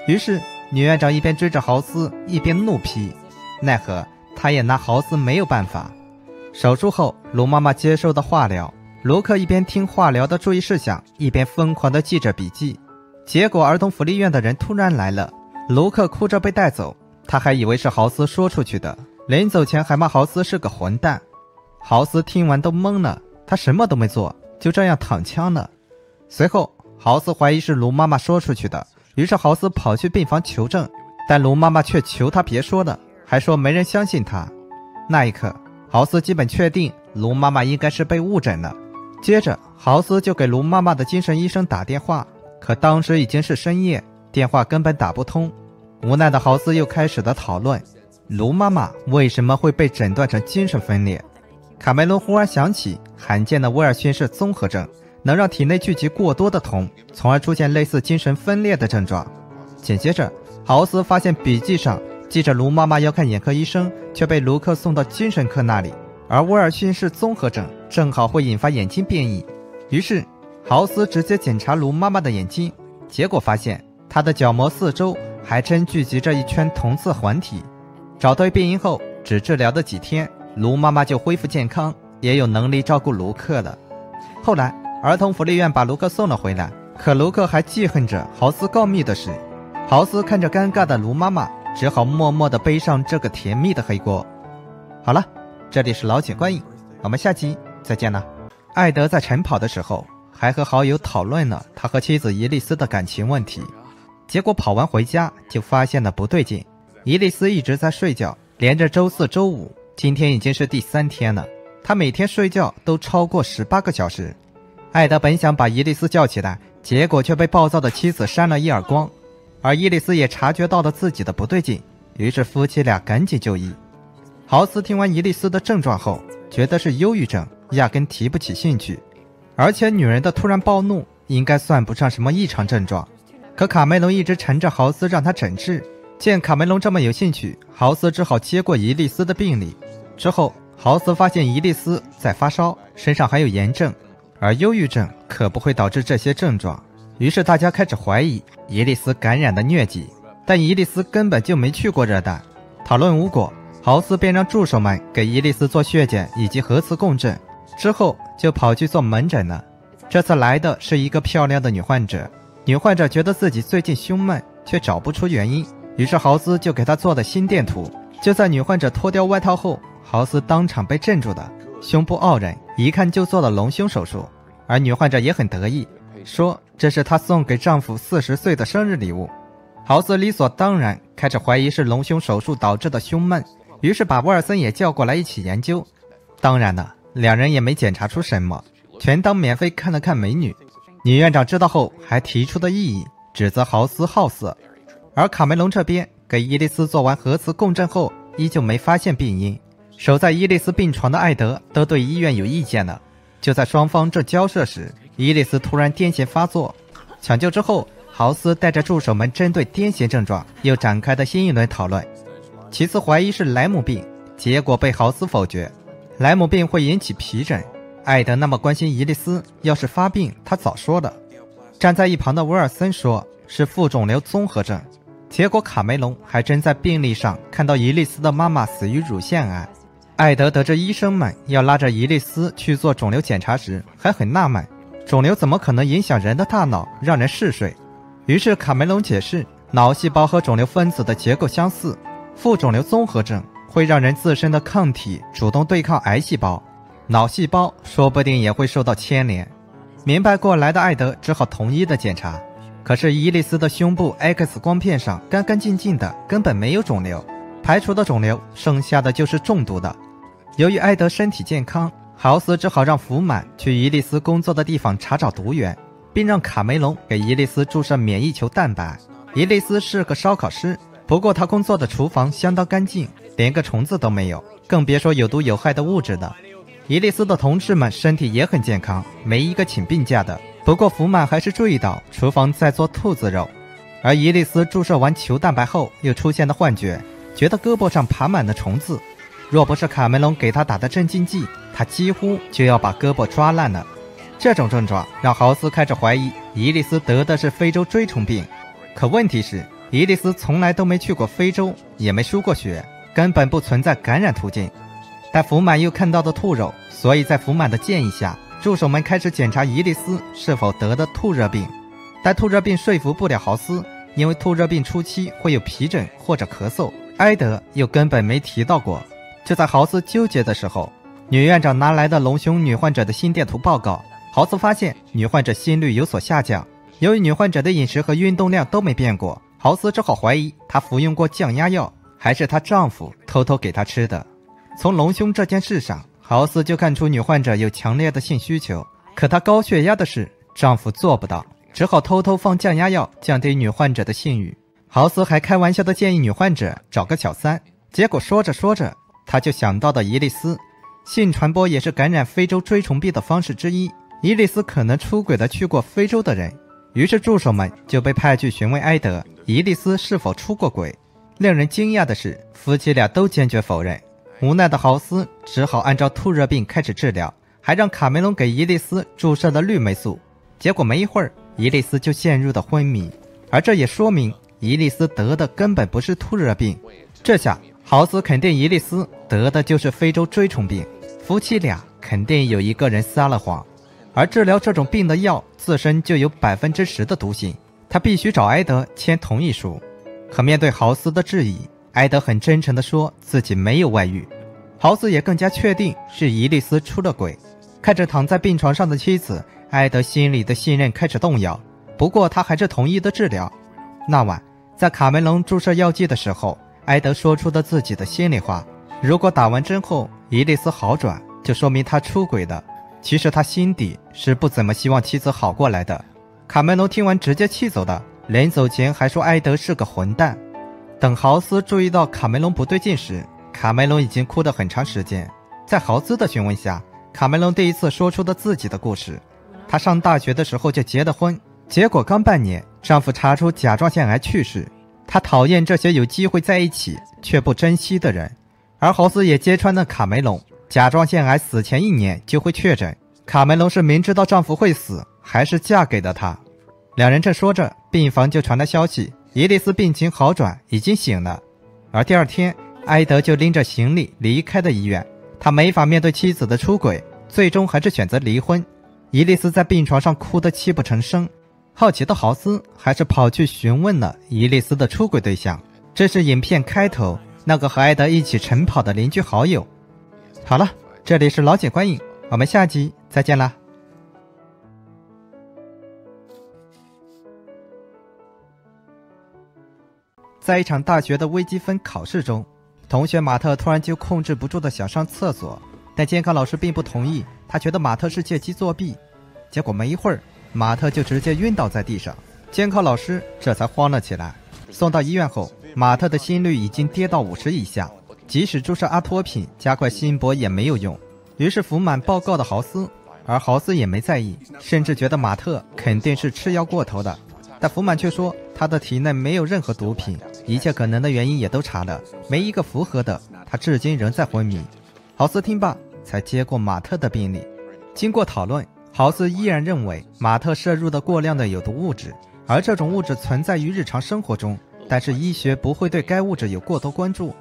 于是女院长一边追着豪斯，一边怒批。奈何他也拿豪斯没有办法。手术后，卢妈妈接受的化疗，卢克一边听化疗的注意事项，一边疯狂地记着笔记。结果儿童福利院的人突然来了，卢克哭着被带走，他还以为是豪斯说出去的，临走前还骂豪斯是个混蛋。豪斯听完都懵了，他什么都没做， 就这样躺枪了。随后，豪斯怀疑是卢妈妈说出去的，于是豪斯跑去病房求证，但卢妈妈却求他别说了，还说没人相信他。那一刻，豪斯基本确定卢妈妈应该是被误诊了。接着，豪斯就给卢妈妈的精神医生打电话，可当时已经是深夜，电话根本打不通。无奈的豪斯又开始了讨论：卢妈妈为什么会被诊断成精神分裂？ 卡梅隆忽然想起，罕见的威尔逊氏综合症能让体内聚集过多的酮，从而出现类似精神分裂的症状。紧接着，豪斯发现笔记上记着卢妈妈要看眼科医生，却被卢克送到精神科那里，而威尔逊是综合症，正好会引发眼睛变异。于是豪斯直接检查卢妈妈的眼睛，结果发现她的角膜四周还真聚集着一圈同色环体。找对病因后，只治疗的几天，卢妈妈就恢复健康，也有能力照顾卢克了。后来儿童福利院把卢克送了回来，可卢克还记恨着豪斯告密的事。豪斯看着尴尬的卢妈妈，只好默默地背上这个甜蜜的黑锅。好了，这里是老井观影，我们下集再见了。艾德在晨跑的时候，还和好友讨论了他和妻子伊丽丝的感情问题，结果跑完回家就发现了不对劲，伊丽丝一直在睡觉，连着周四周五，今天已经是第三天了，她每天睡觉都超过十八个小时。艾德本想把伊丽丝叫起来，结果却被暴躁的妻子扇了一耳光。而伊丽丝也察觉到了自己的不对劲，于是夫妻俩赶紧就医。豪斯听完伊丽丝的症状后，觉得是忧郁症，压根提不起兴趣。而且女人的突然暴怒应该算不上什么异常症状，可卡梅隆一直缠着豪斯让他诊治。见卡梅隆这么有兴趣，豪斯只好接过伊丽丝的病历。之后豪斯发现伊丽丝在发烧，身上还有炎症，而忧郁症可不会导致这些症状。于是大家开始怀疑伊丽丝感染的疟疾，但伊丽丝根本就没去过热带。讨论无果，豪斯便让助手们给伊丽丝做血检以及核磁共振，之后就跑去做门诊了。这次来的是一个漂亮的女患者，女患者觉得自己最近胸闷，却找不出原因，于是豪斯就给她做了心电图。就在女患者脱掉外套后，豪斯当场被镇住了，胸部傲人，一看就做了隆胸手术。而女患者也很得意，说这是她送给丈夫四十岁的生日礼物。豪斯理所当然开始怀疑是隆胸手术导致的胸闷，于是把威尔森也叫过来一起研究。当然了，两人也没检查出什么，全当免费看了看美女。女院长知道后还提出了异议，指责豪斯好色。而卡梅隆这边给伊丽丝做完核磁共振后，依旧没发现病因。守在伊丽丝病床的艾德都对医院有意见了。就在双方这交涉时，伊丽丝突然癫痫发作，抢救之后，豪斯带着助手们针对癫痫症状又展开的新一轮讨论。其次怀疑是莱姆病，结果被豪斯否决。莱姆病会引起皮疹，艾德那么关心伊丽丝，要是发病他早说了。站在一旁的威尔森说是副肿瘤综合症，结果卡梅隆还真在病历上看到伊丽丝的妈妈死于乳腺癌。艾德得知医生们要拉着伊丽丝去做肿瘤检查时，还很纳闷，肿瘤怎么可能影响人的大脑让人嗜睡。于是卡梅隆解释，脑细胞和肿瘤分子的结构相似，副肿瘤综合症会让人自身的抗体主动对抗癌细胞，脑细胞说不定也会受到牵连。明白过来的艾德只好同意的检查，可是伊丽丝的胸部 X 光片上干干净净的，根本没有肿瘤，排除的肿瘤剩下的就是中毒的。由于艾德身体健康，豪斯只好让福满去伊丽丝工作的地方查找毒源，并让卡梅隆给伊丽丝注射免疫球蛋白。伊丽丝是个烧烤师，不过她工作的厨房相当干净，连个虫子都没有，更别说有毒有害的物质了。伊丽丝的同事们身体也很健康，没一个请病假的。不过福满还是注意到厨房在做兔子肉，而伊丽丝注射完球蛋白后又出现了幻觉，觉得胳膊上爬满了虫子。若不是卡梅隆给他打的镇静剂，他几乎就要把胳膊抓烂了。这种症状让豪斯开始怀疑伊丽丝得的是非洲锥虫病，可问题是伊丽丝从来都没去过非洲，也没输过血，根本不存在感染途径。但福满又看到的兔肉，所以在福满的建议下，助手们开始检查伊丽丝是否得的兔热病。但兔热病说服不了豪斯，因为兔热病初期会有皮疹或者咳嗽，埃德又根本没提到过。就在豪斯纠结的时候，女院长拿来的隆胸女患者的心电图报告，豪斯发现女患者心率有所下降。由于女患者的饮食和运动量都没变过，豪斯只好怀疑她服用过降压药，还是她丈夫偷偷给她吃的。从隆胸这件事上，豪斯就看出女患者有强烈的性需求，可她高血压的事丈夫做不到，只好偷偷放降压药，降低女患者的性欲。豪斯还开玩笑地建议女患者找个小三，结果说着说着他就想到了伊丽丝。性传播也是感染非洲锥虫病的方式之一，伊丽丝可能出轨的去过非洲的人。于是助手们就被派去询问埃德伊丽丝是否出过轨，令人惊讶的是，夫妻俩都坚决否认。无奈的豪斯只好按照兔热病开始治疗，还让卡梅隆给伊丽丝注射了绿霉素。结果没一会儿，伊丽丝就陷入了昏迷。而这也说明伊丽丝得的根本不是兔热病。这下豪斯肯定伊丽丝得的就是非洲锥虫病，夫妻俩肯定有一个人撒了谎。而治疗这种病的药自身就有 百分之十 的毒性，他必须找埃德签同意书。可面对豪斯的质疑，埃德很真诚地说自己没有外遇。豪斯也更加确定是伊丽丝出了轨。看着躺在病床上的妻子，埃德心里的信任开始动摇。不过他还是同意的治疗。那晚在卡梅隆注射药剂的时候，埃德说出了自己的心里话：如果打完针后伊丽丝好转，就说明他出轨了。其实他心底是不怎么希望妻子好过来的。卡梅隆听完直接气走的，临走前还说埃德是个混蛋。等豪斯注意到卡梅隆不对劲时，卡梅隆已经哭得很长时间。在豪斯的询问下，卡梅隆第一次说出了自己的故事。他上大学的时候就结了婚，结果刚半年丈夫查出甲状腺癌去世。他讨厌这些有机会在一起却不珍惜的人。而豪斯也揭穿了卡梅隆甲状腺癌死前一年就会确诊，卡梅隆是明知道丈夫会死还是嫁给了他。两人正说着，病房就传来消息，伊丽丝病情好转，已经醒了。而第二天埃德就拎着行李离开了医院。他没法面对妻子的出轨，最终还是选择离婚。伊丽丝在病床上哭得泣不成声，好奇的豪斯还是跑去询问了伊丽丝的出轨对象，这是影片开头那个和埃德一起晨跑的邻居好友。好了，这里是老景观影，我们下集再见啦。在一场大学的微积分考试中，同学马特突然就控制不住的想上厕所，但监考老师并不同意，他觉得马特是借机作弊。结果没一会儿，马特就直接晕倒在地上，监考老师这才慌了起来。送到医院后，马特的心率已经跌到五十以下，即使注射阿托品加快心搏也没有用。于是服满报告的豪斯，而豪斯也没在意，甚至觉得马特肯定是吃药过头的。但福满却说他的体内没有任何毒品，一切可能的原因也都查了，没一个符合的，他至今仍在昏迷。豪斯听罢才接过马特的病历，经过讨论，豪斯依然认为马特摄入的过量的有毒物质，而这种物质存在于日常生活中，但是医学不会对该物质有过多关注。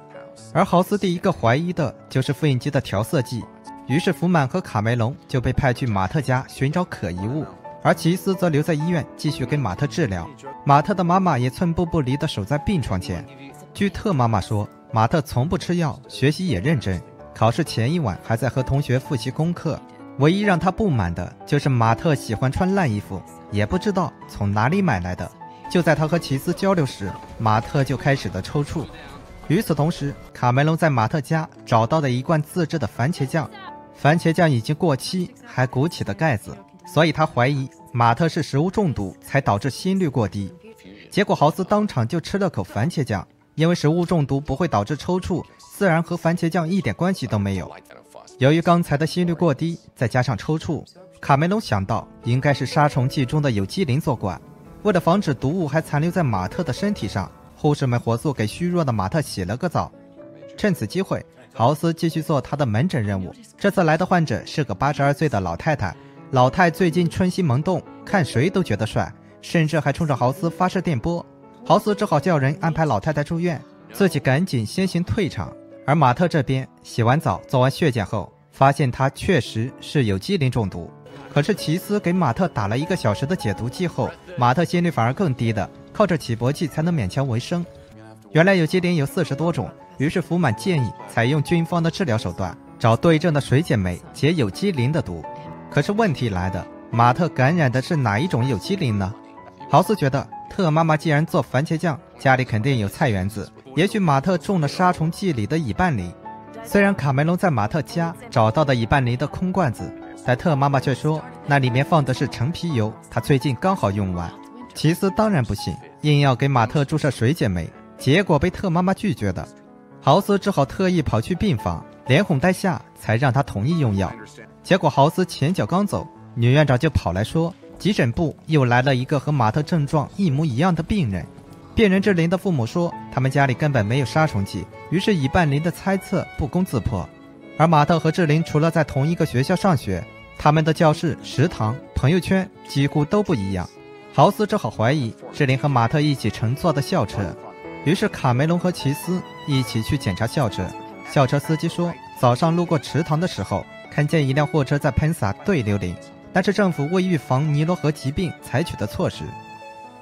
而豪斯第一个怀疑的就是复印机的调色剂，于是福满和卡梅隆就被派去马特家寻找可疑物，而奇斯则留在医院继续给马特治疗。马特的妈妈也寸步不离地守在病床前。据特妈妈说，马特从不吃药，学习也认真，考试前一晚还在和同学复习功课。唯一让他不满的就是马特喜欢穿烂衣服，也不知道从哪里买来的。就在他和奇斯交流时，马特就开始了抽搐。与此同时，卡梅隆在马特家找到了一罐自制的番茄酱，番茄酱已经过期，还鼓起的盖子。所以他怀疑马特是食物中毒才导致心率过低。结果豪斯当场就吃了口番茄酱，因为食物中毒不会导致抽搐，自然和番茄酱一点关系都没有。由于刚才的心率过低再加上抽搐，卡梅隆想到应该是杀虫剂中的有机磷作怪。为了防止毒物还残留在马特的身体上，护士们火速给虚弱的马特洗了个澡。趁此机会，豪斯继续做他的门诊任务。这次来的患者是个八十二岁的老太太，老太最近春心萌动，看谁都觉得帅，甚至还冲着豪斯发射电波。豪斯只好叫人安排老太太住院，自己赶紧先行退场。而马特这边洗完澡做完血检后，发现他确实是有机磷中毒。可是奇斯给马特打了一个小时的解毒剂后，马特心率反而更低的，靠着起搏剂才能勉强为生。原来有机磷有四十多种，于是福满建议采用军方的治疗手段，找对症的水解酶解有机磷的毒。可是问题来了，马特感染的是哪一种有机磷呢？豪斯觉得特妈妈既然做番茄酱，家里肯定有菜园子，也许马特中了杀虫剂里的乙拌磷。虽然卡梅隆在马特家找到的乙拌磷的空罐子，但特妈妈却说那里面放的是橙皮油，她最近刚好用完。奇斯当然不信，硬要给马特注射水解酶，结果被特妈妈拒绝的。豪斯只好特意跑去病房，连哄带吓才让他同意用药。结果豪斯前脚刚走，女院长就跑来说急诊部又来了一个和马特症状一模一样的病人。辨认志玲的父母说，他们家里根本没有杀虫剂，于是以伴林的猜测不攻自破。而马特和志玲除了在同一个学校上学，他们的教室、食堂、朋友圈几乎都不一样。豪斯只好怀疑志玲和马特一起乘坐的校车，于是卡梅隆和奇斯一起去检查校车。校车司机说，早上路过池塘的时候，看见一辆货车在喷洒对流磷，但是政府为预防尼罗河疾病采取的措施。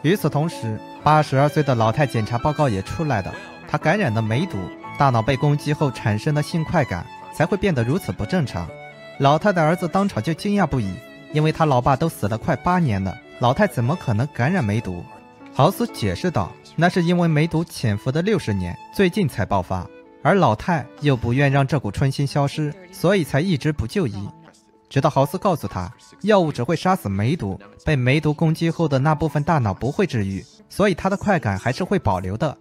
与此同时，八十二岁的老太检查报告也出来了，她感染了梅毒，大脑被攻击后产生的性快感才会变得如此不正常。老太的儿子当场就惊讶不已，因为他老爸都死了快八年了，老太怎么可能感染梅毒？豪斯解释道，那是因为梅毒潜伏的六十年，最近才爆发，而老太又不愿让这股春心消失，所以才一直不就医。直到豪斯告诉他，药物只会杀死梅毒，被梅毒攻击后的那部分大脑不会治愈，所以他的快感还是会保留的。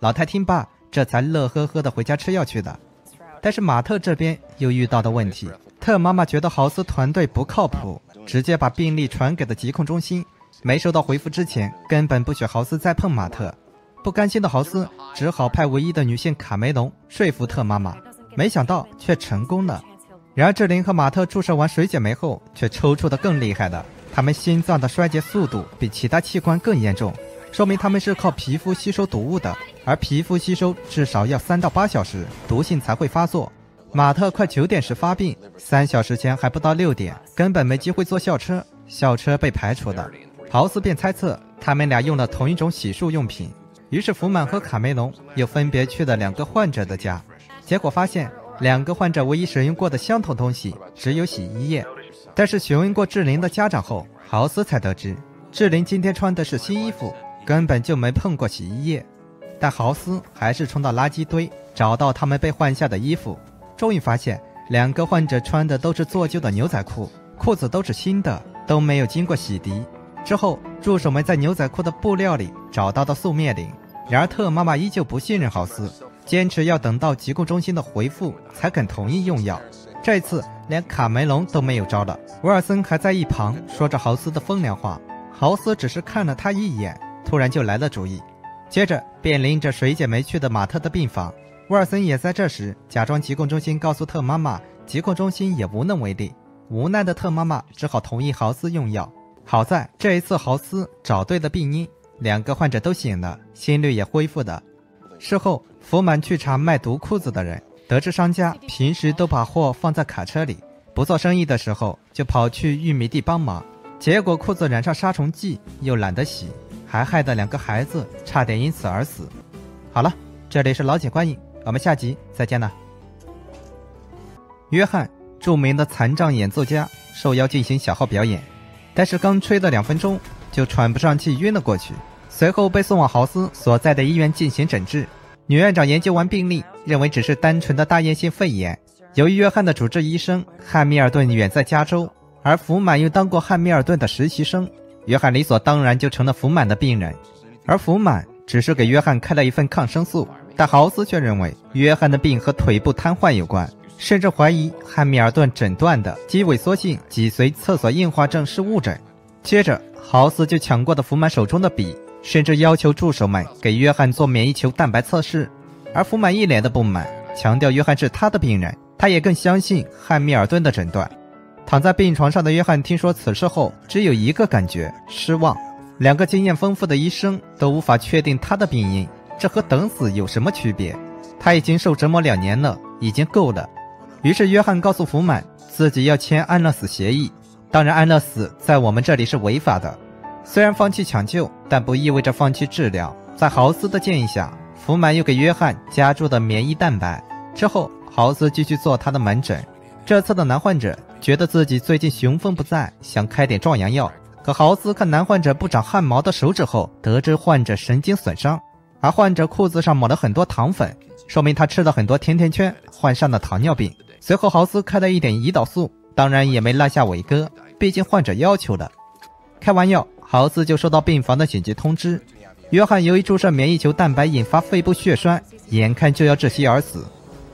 老太听罢，这才乐呵呵地回家吃药去的。但是马特这边又遇到的问题，特妈妈觉得豪斯团队不靠谱，直接把病例传给了疾控中心，没收到回复之前，根本不许豪斯再碰马特。不甘心的豪斯只好派唯一的女性卡梅隆说服特妈妈，没想到却成功了。然而志玲和马特注射完水解酶后却抽搐得更厉害了，他们心脏的衰竭速度比其他器官更严重，说明他们是靠皮肤吸收毒物的，而皮肤吸收至少要三到八小时，毒性才会发作。马特快九点时发病，三小时前还不到六点，根本没机会坐校车，校车被排除了。豪斯便猜测他们俩用了同一种洗漱用品，于是福满和卡梅隆又分别去了两个患者的家，结果发现两个患者唯一使用过的相同东西只有洗衣液。但是询问过志玲的家长后，豪斯才得知志玲今天穿的是新衣服，根本就没碰过洗衣液。但豪斯还是冲到垃圾堆找到他们被换下的衣服，终于发现两个患者穿的都是做旧的牛仔裤，裤子都是新的，都没有经过洗涤。之后助手们在牛仔裤的布料里找到的素面领，然而特妈妈依旧不信任豪斯，坚持要等到疾控中心的回复才肯同意用药。这次连卡梅隆都没有招了，威尔森还在一旁说着豪斯的风凉话。豪斯只是看了他一眼，突然就来了主意，接着便拎着水解酶去的马特的病房。威尔森也在这时假装疾控中心告诉特妈妈，疾控中心也无能为力，无奈的特妈妈只好同意豪斯用药。好在这一次豪斯找对了病因，两个患者都醒了，心率也恢复了。事后福满去查卖毒裤子的人，得知商家平时都把货放在卡车里，不做生意的时候就跑去玉米地帮忙，结果裤子染上杀虫剂又懒得洗，还害得两个孩子差点因此而死。好了，这里是老景观影，我们下集再见了。约翰，著名的残障演奏家，受邀进行小号表演，但是刚吹了两分钟就喘不上气晕了过去，随后被送往豪斯所在的医院进行诊治。女院长研究完病例，认为只是单纯的大叶性肺炎。由于约翰的主治医生汉密尔顿远在加州，而福满又当过汉密尔顿的实习生，约翰理所当然就成了福满的病人。而福满只是给约翰开了一份抗生素，但豪斯却认为约翰的病和腿部瘫痪有关，甚至怀疑汉密尔顿诊断的肌萎缩性脊髓侧索硬化症是误诊。接着豪斯就抢过了福满手中的笔，甚至要求助手们给约翰做免疫球蛋白测试，而福满一脸的不满，强调约翰是他的病人，他也更相信汉密尔顿的诊断。躺在病床上的约翰听说此事后，只有一个感觉，失望。两个经验丰富的医生都无法确定他的病因，这和等死有什么区别？他已经受折磨两年了，已经够了。于是约翰告诉福满，自己要签安乐死协议，当然安乐死在我们这里是违法的。虽然放弃抢救，但不意味着放弃治疗。在豪斯的建议下，福满又给约翰加注了免疫蛋白。之后豪斯继续做他的门诊，这次的男患者觉得自己最近雄风不在，想开点壮阳药，可豪斯看男患者不长汗毛的手指后，得知患者神经损伤，而患者裤子上抹了很多糖粉，说明他吃了很多甜甜圈，患上了糖尿病。随后豪斯开了一点胰岛素，当然也没落下伟哥，毕竟患者要求了。开完药，豪斯就收到病房的紧急通知，约翰由于注射免疫球蛋白引发肺部血栓，眼看就要窒息而死。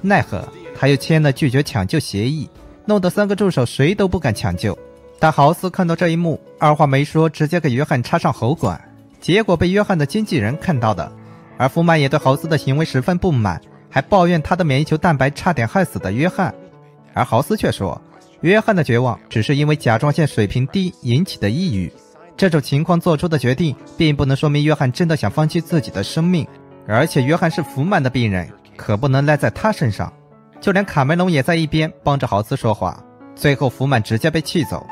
奈何他又签了拒绝抢救协议，弄得三个助手谁都不敢抢救。但豪斯看到这一幕，二话没说，直接给约翰插上喉管。结果被约翰的经纪人看到的。而福曼也对豪斯的行为十分不满，还抱怨他的免疫球蛋白差点害死的约翰。而豪斯却说，约翰的绝望只是因为甲状腺水平低引起的抑郁。这种情况做出的决定，并不能说明约翰真的想放弃自己的生命。而且约翰是福曼的病人，可不能赖在他身上。就连卡梅隆也在一边帮着豪斯说话。最后，福曼直接被气走。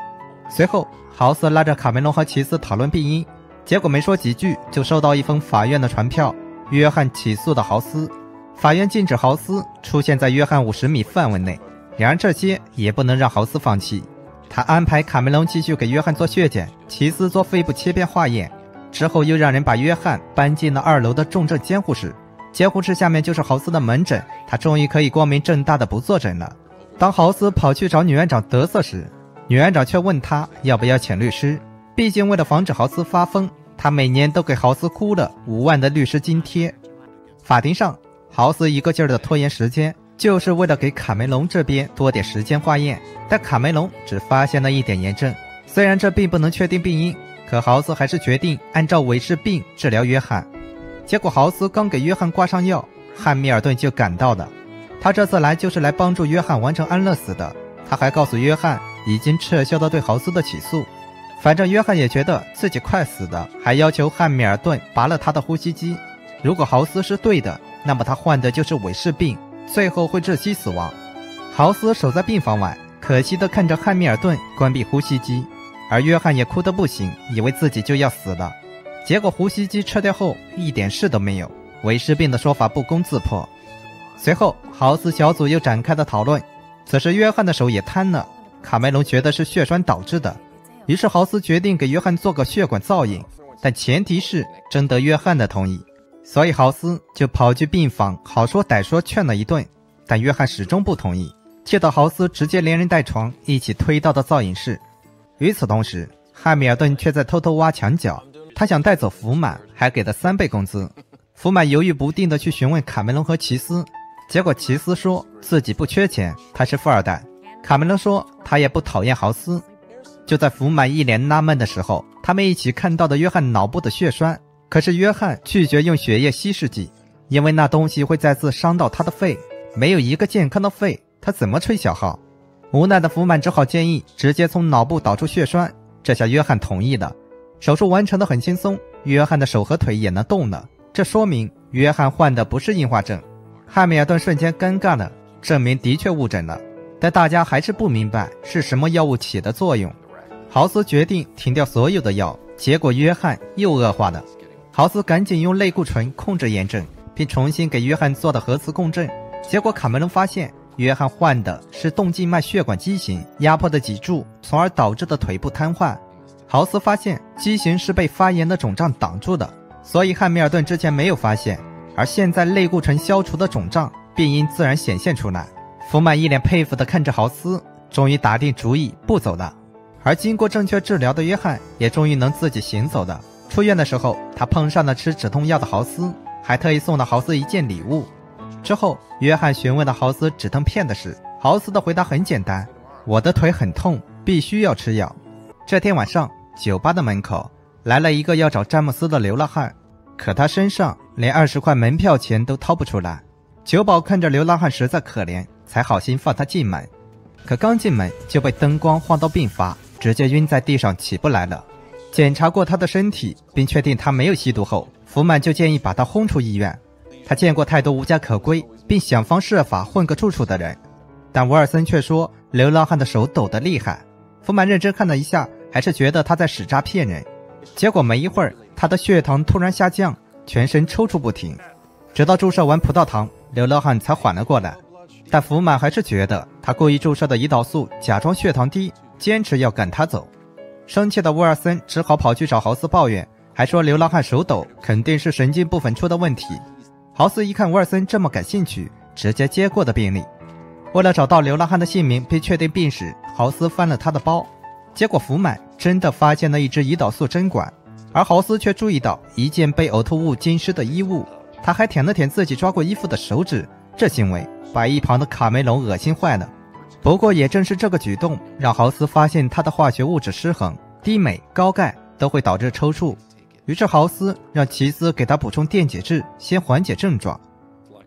随后，豪斯拉着卡梅隆和奇斯讨论病因，结果没说几句就收到一封法院的传票。约翰起诉的豪斯，法院禁止豪斯出现在约翰五十米范围内。然而这些也不能让豪斯放弃，他安排卡梅隆继续给约翰做血检，奇斯做肺部切片化验，之后又让人把约翰搬进了二楼的重症监护室。监护室下面就是豪斯的门诊，他终于可以光明正大的不坐诊了。当豪斯跑去找女院长德瑟时，女院长却问他要不要请律师，毕竟为了防止豪斯发疯，他每年都给豪斯估了五万的律师津贴。法庭上，豪斯一个劲儿的拖延时间，就是为了给卡梅隆这边多点时间化验，但卡梅隆只发现了一点炎症，虽然这并不能确定病因，可豪斯还是决定按照韦氏病治疗约翰。结果豪斯刚给约翰挂上药，汉密尔顿就赶到了。他这次来就是来帮助约翰完成安乐死的。他还告诉约翰已经撤销了对豪斯的起诉，反正约翰也觉得自己快死了，还要求汉密尔顿拔了他的呼吸机。如果豪斯是对的，那么他患的就是韦氏病，最后会窒息死亡。豪斯守在病房外，可惜地看着汉密尔顿关闭呼吸机，而约翰也哭得不行，以为自己就要死了。结果呼吸机撤掉后一点事都没有，韦氏病的说法不攻自破。随后豪斯小组又展开了讨论，此时约翰的手也瘫了，卡梅隆觉得是血栓导致的，于是豪斯决定给约翰做个血管造影，但前提是征得约翰的同意。所以豪斯就跑去病房，好说歹说劝了一顿，但约翰始终不同意，气得豪斯直接连人带床一起推到了造影室。与此同时，汉密尔顿却在偷偷挖墙角，他想带走福满，还给了三倍工资。福满犹豫不定地去询问卡梅隆和奇斯，结果奇斯说自己不缺钱，他是富二代。卡梅隆说他也不讨厌豪斯。就在福满一脸纳闷的时候，他们一起看到的约翰脑部的血栓，可是约翰拒绝用血液稀释剂，因为那东西会再次伤到他的肺，没有一个健康的肺，他怎么吹小号？无奈的福满只好建议直接从脑部导出血栓，这下约翰同意了。手术完成得很轻松，约翰的手和腿也能动了，这说明约翰患的不是硬化症。汉密尔顿瞬间尴尬了，证明的确误诊了，但大家还是不明白是什么药物起的作用。豪斯决定停掉所有的药，结果约翰又恶化了。豪斯赶紧用类固醇控制炎症，并重新给约翰做了核磁共振，结果卡梅隆发现约翰患的是动静脉血管畸形压迫的脊柱，从而导致的腿部瘫痪。豪斯发现畸形是被发炎的肿胀挡住的，所以汉密尔顿之前没有发现，而现在类固醇消除的肿胀病因自然显现出来。福曼一脸佩服地看着豪斯，终于打定主意不走了。而经过正确治疗的约翰也终于能自己行走了。出院的时候，他碰上了吃止痛药的豪斯，还特意送了豪斯一件礼物。之后约翰询问了豪斯止痛片的事，豪斯的回答很简单，我的腿很痛，必须要吃药。这天晚上，酒吧的门口来了一个要找詹姆斯的流浪汉，可他身上连二十块门票钱都掏不出来。酒保看着流浪汉实在可怜，才好心放他进门，可刚进门就被灯光晃到病发，直接晕在地上起不来了。检查过他的身体，并确定他没有吸毒后，福曼就建议把他轰出医院。他见过太多无家可归并想方设法混个住处的人，但沃尔森却说流浪汉的手抖得厉害。福曼认真看了一下，还是觉得他在使诈骗人。结果没一会儿，他的血糖突然下降，全身抽搐不停，直到注射完葡萄糖，流浪汉才缓了过来。但福曼还是觉得他故意注射的胰岛素假装血糖低，坚持要赶他走。生气的沃尔森只好跑去找豪斯抱怨，还说流浪汉手抖肯定是神经部分出的问题。豪斯一看沃尔森这么感兴趣，直接接过的病例。为了找到流浪汉的姓名并确定病史，豪斯翻了他的包，结果福满真的发现了一支胰岛素针管，而豪斯却注意到一件被呕吐物浸湿的衣物，他还舔了舔自己抓过衣服的手指，这行为把一旁的卡梅隆恶心坏了。不过也正是这个举动让豪斯发现他的化学物质失衡，低镁高钙都会导致抽搐。于是豪斯让奇斯给他补充电解质，先缓解症状。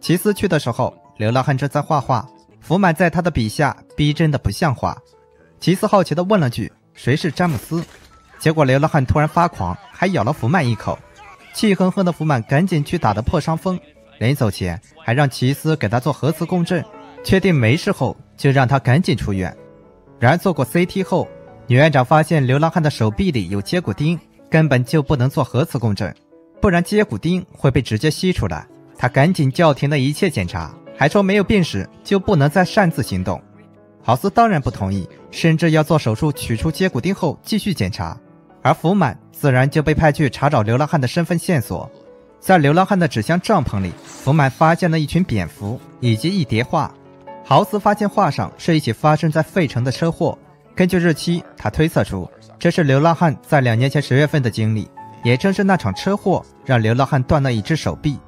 奇斯去的时候，流浪汉正在画画，福满在他的笔下逼真的不像话。奇斯好奇地问了句：“谁是詹姆斯？”结果流浪汉突然发狂，还咬了福满一口。气哼哼的福满赶紧去打的破伤风，临走前还让奇斯给他做核磁共振，确定没事后就让他赶紧出院。然而做过 C T 后，女院长发现流浪汉的手臂里有接骨钉，根本就不能做核磁共振，不然接骨钉会被直接吸出来。他赶紧叫停了一切检查，还说没有病史就不能再擅自行动。豪斯当然不同意，甚至要做手术取出接骨钉后继续检查。而福满自然就被派去查找流浪汉的身份线索。在流浪汉的纸箱帐篷里，福满发现了一群蝙蝠以及一叠画。豪斯发现画上是一起发生在费城的车祸，根据日期，他推测出这是流浪汉在两年前十月份的经历。也正是那场车祸让流浪汉断了一只手臂。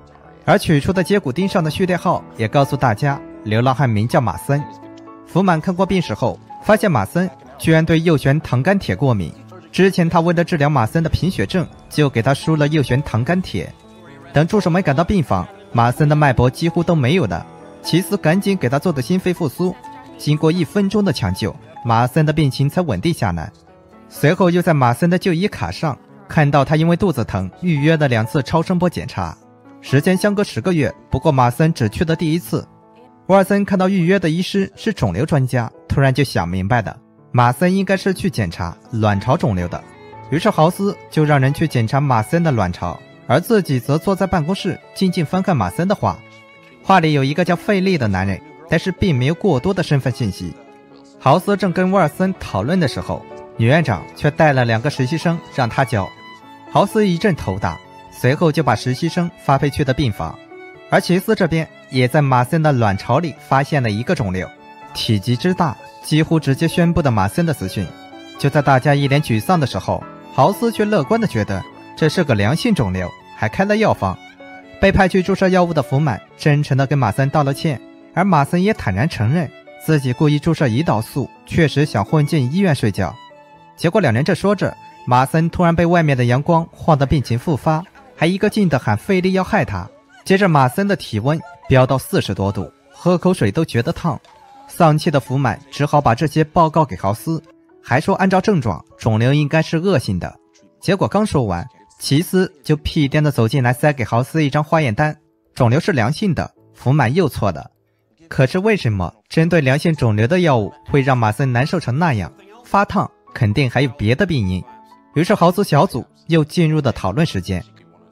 而取出的接骨钉上的序列号也告诉大家，流浪汉名叫马森。福满看过病史后，发现马森居然对右旋糖酐铁过敏。之前他为了治疗马森的贫血症，就给他输了右旋糖酐铁。等助手们赶到病房，马森的脉搏几乎都没有了。奇斯赶紧给他做的心肺复苏，经过一分钟的抢救，马森的病情才稳定下来。随后又在马森的就医卡上看到他因为肚子疼预约了两次超声波检查，时间相隔十个月，不过马森只去了第一次。沃尔森看到预约的医师是肿瘤专家，突然就想明白了，马森应该是去检查卵巢肿瘤的。于是豪斯就让人去检查马森的卵巢，而自己则坐在办公室静静翻看马森的画。画里有一个叫费利的男人，但是并没有过多的身份信息。豪斯正跟沃尔森讨论的时候，女院长却带了两个实习生让他教。豪斯一阵头大，随后就把实习生发配去的病房。而奇斯这边也在马森的卵巢里发现了一个肿瘤，体积之大几乎直接宣布了马森的死讯。就在大家一脸沮丧的时候，豪斯却乐观地觉得这是个良性肿瘤，还开了药方。被派去注射药物的福满真诚地跟马森道了歉，而马森也坦然承认自己故意注射胰岛素，确实想混进医院睡觉。结果两人这说着，马森突然被外面的阳光晃得病情复发，还一个劲地喊费利要害他。接着马森的体温飙到四十多度，喝口水都觉得烫。丧气的福满只好把这些报告给豪斯，还说按照症状肿瘤应该是恶性的。结果刚说完，奇斯就屁颠地走进来，塞给豪斯一张化验单，肿瘤是良性的。福满又错了。可是为什么针对良性肿瘤的药物会让马森难受成那样？发烫肯定还有别的病因。于是豪斯小组又进入了讨论时间。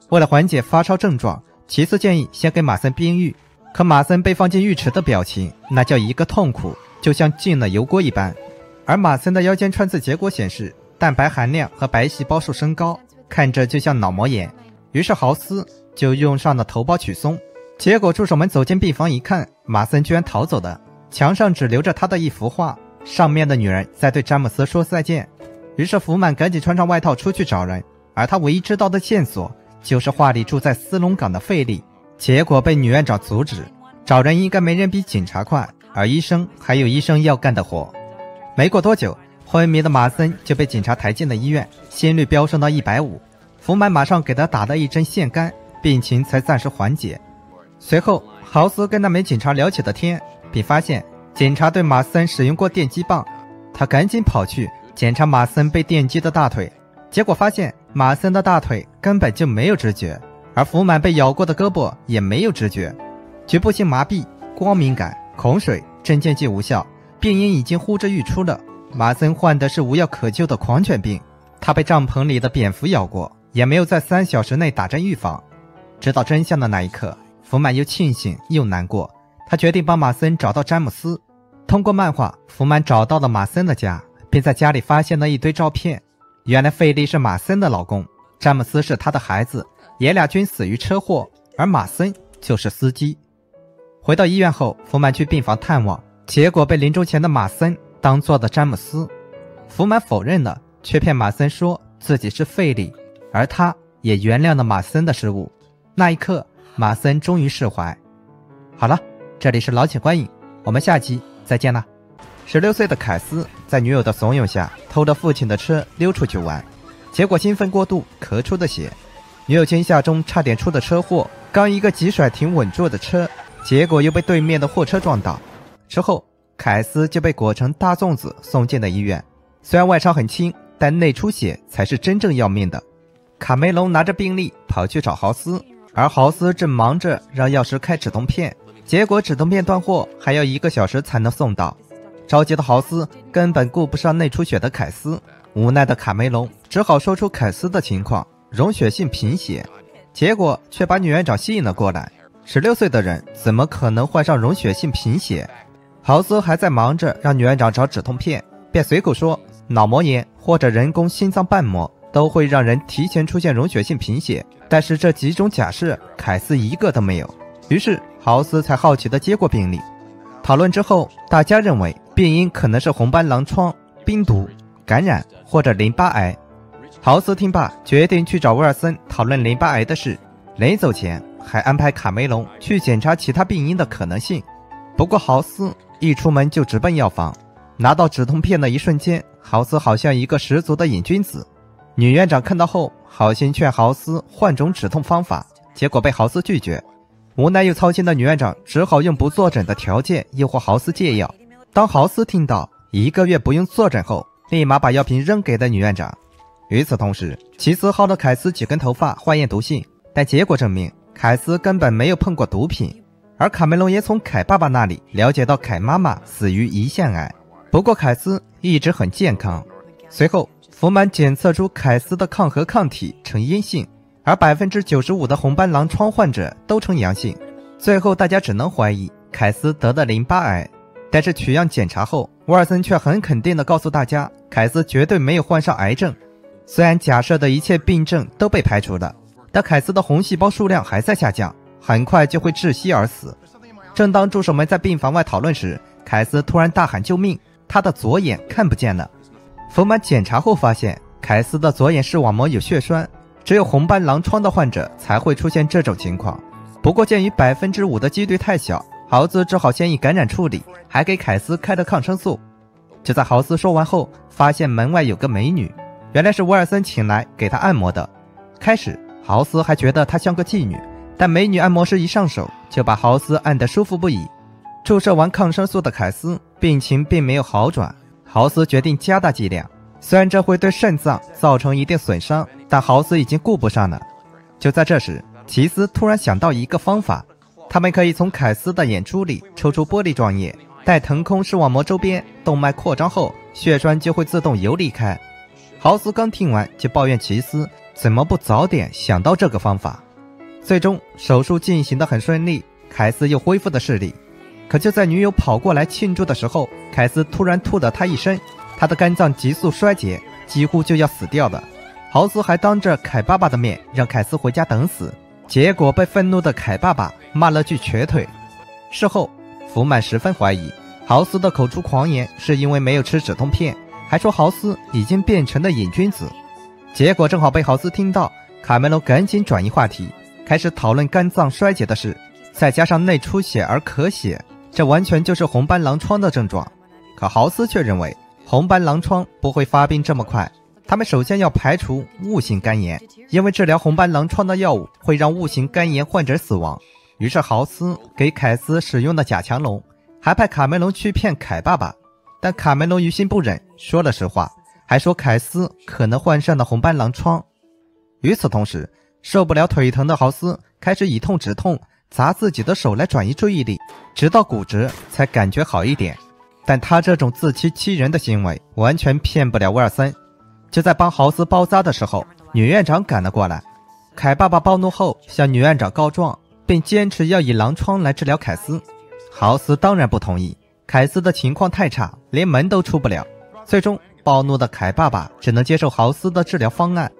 为了缓解发烧症状，奇斯建议先给马森冰浴，可马森被放进浴池的表情那叫一个痛苦，就像进了油锅一般。而马森的腰间穿刺结果显示蛋白含量和白细胞数升高，看着就像脑膜炎。于是豪斯就用上了头孢曲松，结果助手们走进病房一看，马森居然逃走了，墙上只留着他的一幅画，上面的女人在对詹姆斯说再见。于是福满赶紧穿上外套出去找人，而他唯一知道的线索就是画里住在斯隆港的费利，结果被女院长阻止。找人应该没人比警察快，而医生还有医生要干的活。没过多久，昏迷的马森就被警察抬进了医院，心率飙升到一百五，福满马上给他打了一针腺苷，病情才暂时缓解。随后豪斯跟那名警察聊起了天，并发现警察对马森使用过电击棒。他赶紧跑去检查马森被电击的大腿，结果发现马森的大腿根本就没有知觉，而福满被咬过的胳膊也没有知觉。局部性麻痹、光敏感、恐水、镇静剂无效，病因已经呼之欲出了。马森患的是无药可救的狂犬病，他被帐篷里的蝙蝠咬过，也没有在三小时内打针预防。知道真相的那一刻，福满又庆幸又难过，他决定帮马森找到詹姆斯。通过漫画，福满找到了马森的家，并在家里发现了一堆照片。原来费利是马森的老公，詹姆斯是他的孩子，爷俩均死于车祸，而马森就是司机。回到医院后，福满去病房探望，结果被临终前的马森当做了詹姆斯。福满否认了，却骗马森说自己是费利，而他也原谅了马森的失误。那一刻，马森终于释怀。好了，这里是老景观影，我们下期再见啦。十六岁的凯斯在女友的怂恿下偷了父亲的车溜出去玩，结果兴奋过度咳出的血，女友惊吓中差点出的车祸，刚一个急甩停稳住的车，结果又被对面的货车撞倒。之后，凯斯就被裹成大粽子送进了医院。虽然外伤很轻，但内出血才是真正要命的。卡梅隆拿着病历跑去找豪斯，而豪斯正忙着让药师开止痛片，结果止痛片断货，还要一个小时才能送到。着急的豪斯根本顾不上内出血的凯斯。 无奈的卡梅隆只好说出凯斯的情况，溶血性贫血，结果却把女院长吸引了过来。十六岁的人怎么可能患上溶血性贫血？豪斯还在忙着让女院长找止痛片，便随口说脑膜炎或者人工心脏瓣膜都会让人提前出现溶血性贫血，但是这几种假设凯斯一个都没有。于是豪斯才好奇地接过病历，讨论之后，大家认为病因可能是红斑狼疮、冰毒 感染或者淋巴癌，豪斯听罢决定去找威尔森讨论淋巴癌的事。临走前还安排卡梅隆去检查其他病因的可能性。不过豪斯一出门就直奔药房，拿到止痛片的一瞬间，豪斯好像一个十足的瘾君子。女院长看到后，好心劝豪斯换种止痛方法，结果被豪斯拒绝。无奈又操心的女院长只好用不坐诊的条件诱惑豪斯戒药。当豪斯听到一个月不用坐诊后， 立马把药瓶扔给了女院长。与此同时，奇斯薅了凯斯几根头发化验毒性，但结果证明凯斯根本没有碰过毒品。而卡梅隆也从凯爸爸那里了解到凯妈妈死于胰腺癌，不过凯斯一直很健康。随后，福满检测出凯斯的抗核抗体呈阴性，而 百分之九十五 的红斑狼疮患者都呈阳性。最后，大家只能怀疑凯斯得了淋巴癌。 但是取样检查后，威尔森却很肯定地告诉大家，凯斯绝对没有患上癌症。虽然假设的一切病症都被排除了，但凯斯的红细胞数量还在下降，很快就会窒息而死。正当助手们在病房外讨论时，凯斯突然大喊救命，他的左眼看不见了。福满检查后发现，凯斯的左眼视网膜有血栓，只有红斑狼疮的患者才会出现这种情况。不过鉴于 百分之五 的几率太小， 豪斯只好先以感染处理，还给凯斯开了抗生素。就在豪斯说完后，发现门外有个美女，原来是威尔森请来给她按摩的。开始，豪斯还觉得她像个妓女，但美女按摩师一上手就把豪斯按得舒服不已。注射完抗生素的凯斯病情并没有好转，豪斯决定加大剂量。虽然这会对肾脏造成一定损伤，但豪斯已经顾不上了。就在这时，奇斯突然想到一个方法。 他们可以从凯斯的眼珠里抽出玻璃状液，待腾空视网膜周边动脉扩张后，血栓就会自动游离开。豪斯刚听完就抱怨奇斯怎么不早点想到这个方法。最终手术进行得很顺利，凯斯又恢复了视力。可就在女友跑过来庆祝的时候，凯斯突然吐了他一身，他的肝脏急速衰竭，几乎就要死掉了。豪斯还当着凯爸爸的面让凯斯回家等死。 结果被愤怒的凯爸爸骂了句瘸腿。事后，福满十分怀疑豪斯的口出狂言是因为没有吃止痛片，还说豪斯已经变成了瘾君子。结果正好被豪斯听到，卡梅隆赶紧转移话题，开始讨论肝脏衰竭的事，再加上内出血而咳血，这完全就是红斑狼疮的症状。可豪斯却认为红斑狼疮不会发病这么快。 他们首先要排除戊型肝炎，因为治疗红斑狼疮的药物会让戊型肝炎患者死亡。于是豪斯给凯斯使用了假强龙，还派卡梅隆去骗凯爸爸。但卡梅隆于心不忍，说了实话，还说凯斯可能患上了红斑狼疮。与此同时，受不了腿疼的豪斯开始以痛止痛，砸自己的手来转移注意力，直到骨折才感觉好一点。但他这种自欺欺人的行为完全骗不了威尔森。 就在帮豪斯包扎的时候，女院长赶了过来。凯爸爸暴怒后向女院长告状，并坚持要以狼疮来治疗凯斯。豪斯当然不同意，凯斯的情况太差，连门都出不了。最终，暴怒的凯爸爸只能接受豪斯的治疗方案。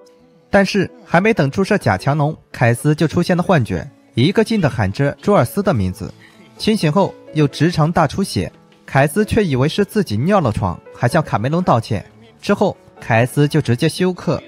但是还没等注射甲强龙，凯斯就出现了幻觉，一个劲地喊着朱尔斯的名字。清醒后又直肠大出血，凯斯却以为是自己尿了床，还向卡梅隆道歉。之后， 凯斯就直接休克，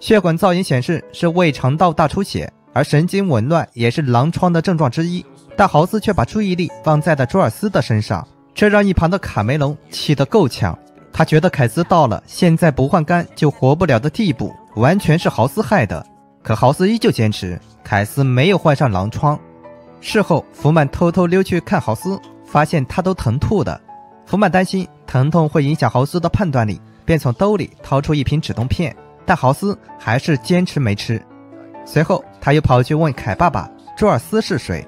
血管造影显示是胃肠道大出血，而神经紊乱也是狼疮的症状之一。但豪斯却把注意力放在了朱尔斯的身上，这让一旁的卡梅隆气得够呛。他觉得凯斯到了现在不换肝就活不了的地步，完全是豪斯害的。可豪斯依旧坚持凯斯没有患上狼疮。事后，福满偷偷溜去看豪斯，发现他都疼吐的。福满担心疼痛会影响豪斯的判断力，便从兜里掏出一瓶止痛片，但豪斯还是坚持没吃。随后，他又跑去问凯爸爸朱尔斯是谁，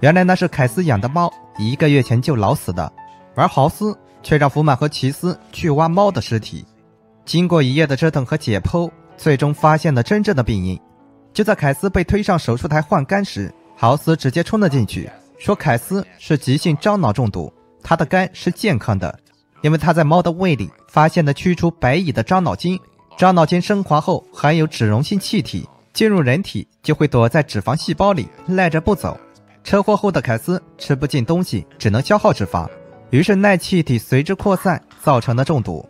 原来那是凯斯养的猫，一个月前就老死的，而豪斯却让福满和奇斯去挖猫的尸体。经过一夜的折腾和解剖，最终发现了真正的病因。就在凯斯被推上手术台换肝时，豪斯直接冲了进去，说凯斯是急性樟脑中毒，他的肝是健康的，因为他在猫的胃里发现了驱除白蚁的樟脑精，樟脑精升华后含有脂溶性气体，进入人体就会躲在脂肪细胞里赖着不走。车祸后的凯斯吃不进东西，只能消耗脂肪，于是耐气体随之扩散，造成了中毒。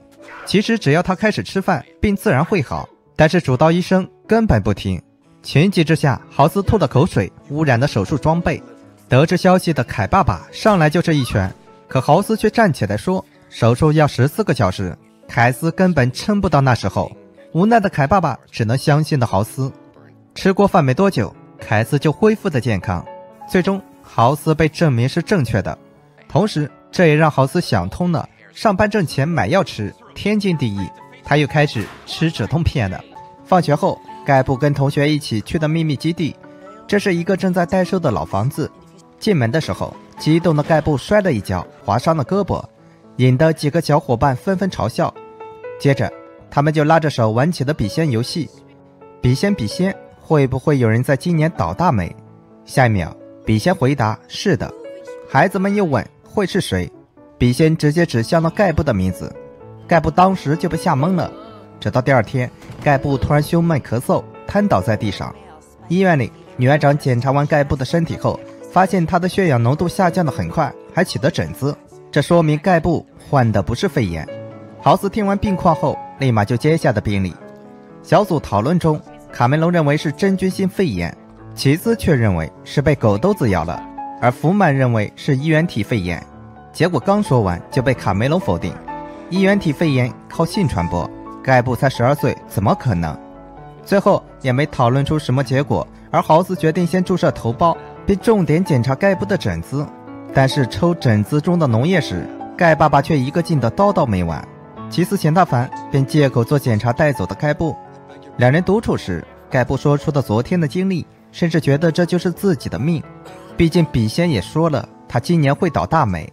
其实只要他开始吃饭，病自然会好，但是主刀医生根本不听。情急之下，豪斯吐了口水，污染了手术装备。得知消息的凯爸爸上来就是一拳，可豪斯却站起来说手术要十四个小时，凯斯根本撑不到那时候。无奈的凯爸爸只能相信了豪斯。吃过饭没多久，凯斯就恢复了健康，最终豪斯被证明是正确的。同时这也让豪斯想通了，上班挣钱买药吃天经地义，他又开始吃止痛片了。放学后，盖布跟同学一起去的秘密基地，这是一个正在待售的老房子。进门的时候，激动的盖布摔了一跤，划伤了胳膊，引得几个小伙伴纷纷嘲笑。接着他们就拉着手玩起了笔仙游戏，笔仙笔仙，会不会有人在今年倒大霉？下一秒笔仙回答是的，孩子们又问会是谁，笔仙直接指向了盖布的名字。盖布当时就被吓懵了。直到第二天，盖布突然胸闷咳嗽，瘫倒在地上。医院里，女院长检查完盖布的身体后，发现他的血氧浓度下降得很快，还起了疹子，这说明盖布患的不是肺炎。豪斯听完病况后，立马就接下了病历。小组讨论中，卡梅隆认为是真菌性肺炎，奇斯却认为是被狗兜子咬了，而福满认为是衣原体肺炎。结果刚说完就被卡梅隆否定，衣原体肺炎靠性传播，盖布才十二岁，怎么可能？最后也没讨论出什么结果，而豪斯决定先注射头孢，并重点检查盖布的疹子。但是抽疹子中的脓液时，盖爸爸却一个劲的叨叨没完。奇斯嫌他烦，便借口做检查带走的盖布。两人独处时，盖布说出了昨天的经历，甚至觉得这就是自己的命，毕竟笔仙也说了他今年会倒大霉。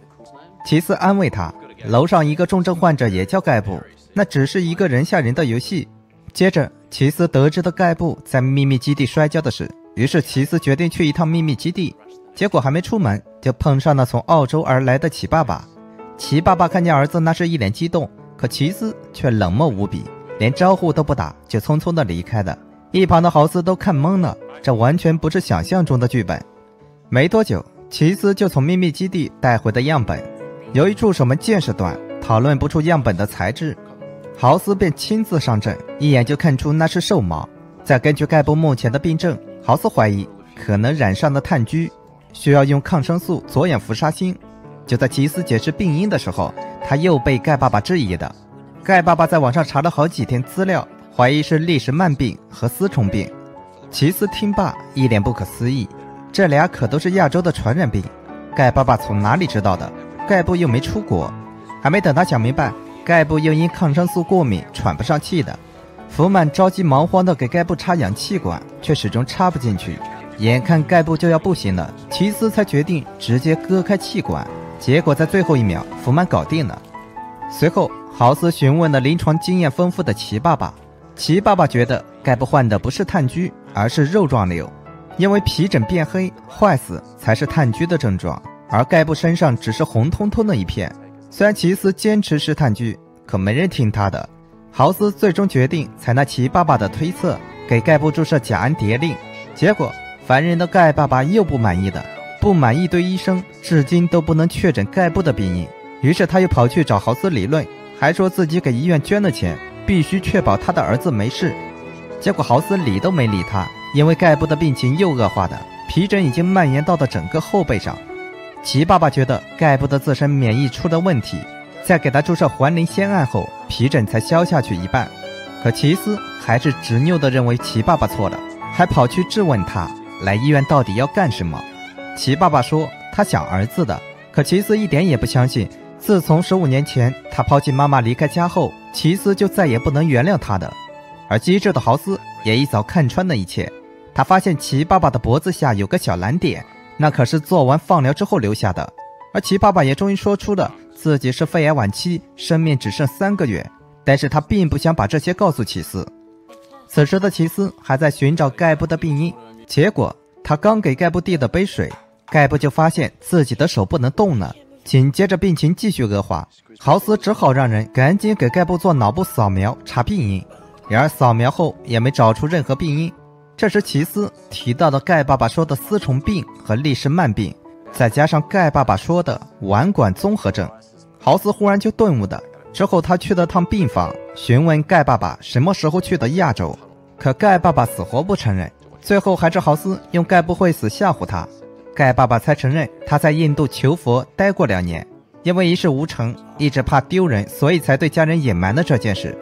奇斯安慰他，楼上一个重症患者也叫盖布，那只是一个人吓人的游戏。接着奇斯得知的盖布在秘密基地摔跤的事，于是奇斯决定去一趟秘密基地。结果还没出门，就碰上了从澳洲而来的齐爸爸。齐爸爸看见儿子那是一脸激动，可奇斯却冷漠无比，连招呼都不打就匆匆的离开了。一旁的豪斯都看懵了，这完全不是想象中的剧本。没多久，奇斯就从秘密基地带回的样本，由于助手们见识短，讨论不出样本的材质，豪斯便亲自上阵，一眼就看出那是兽毛。再根据盖布目前的病症，豪斯怀疑可能染上了炭疽，需要用抗生素左眼氟沙星。就在奇斯解释病因的时候，他又被盖爸爸质疑的。盖爸爸在网上查了好几天资料，怀疑是痢石慢病和丝虫病。奇斯听罢一脸不可思议，这俩可都是亚洲的传染病，盖爸爸从哪里知道的？盖布又没出国。还没等他想明白，盖布又因抗生素过敏喘不上气的。福满着急忙慌的给盖布插氧气管，却始终插不进去，眼看盖布就要不行了，奇斯才决定直接割开气管，结果在最后一秒福满搞定了。随后豪斯询问了临床经验丰富的齐爸爸，齐爸爸觉得盖布患的不是炭疽，而是肉状瘤，因为皮疹变黑坏死才是炭疽的症状，而盖布身上只是红彤彤的一片。虽然奇斯坚持是炭疽，可没人听他的。豪斯最终决定采纳齐爸爸的推测，给盖布注射甲胺蝶呤。结果烦人的盖爸爸又不满意的，不满一堆医生至今都不能确诊盖布的病因，于是他又跑去找豪斯理论，还说自己给医院捐了钱，必须确保他的儿子没事。结果豪斯理都没理他，因为盖布的病情又恶化的，皮疹已经蔓延到了整个后背上。齐爸爸觉得盖布的自身免疫出了问题，在给他注射环磷酰胺后，皮疹才消下去一半。可奇斯还是执拗地认为齐爸爸错了，还跑去质问他来医院到底要干什么。齐爸爸说他想儿子的，可齐斯一点也不相信。自从十五年前他抛弃妈妈离开家后，齐斯就再也不能原谅他的。而机智的豪斯也一早看穿了一切，他发现齐爸爸的脖子下有个小蓝点，那可是做完放疗之后留下的。而齐爸爸也终于说出了自己是肺癌晚期，生命只剩三个月，但是他并不想把这些告诉齐斯。此时的齐斯还在寻找盖布的病因，结果他刚给盖布递了杯水，盖布就发现自己的手不能动了。紧接着病情继续恶化，豪斯只好让人赶紧给盖布做脑部扫描查病因，然而扫描后也没找出任何病因。这时齐斯提到了盖爸爸说的丝虫病和利氏慢病，再加上盖爸爸说的腕管综合症，豪斯忽然就顿悟了。之后他去了趟病房，询问盖爸爸什么时候去的亚洲，可盖爸爸死活不承认，最后还是豪斯用盖不会死吓唬他，盖爸爸才承认他在印度求佛待过两年，因为一事无成，一直怕丢人，所以才对家人隐瞒了这件事。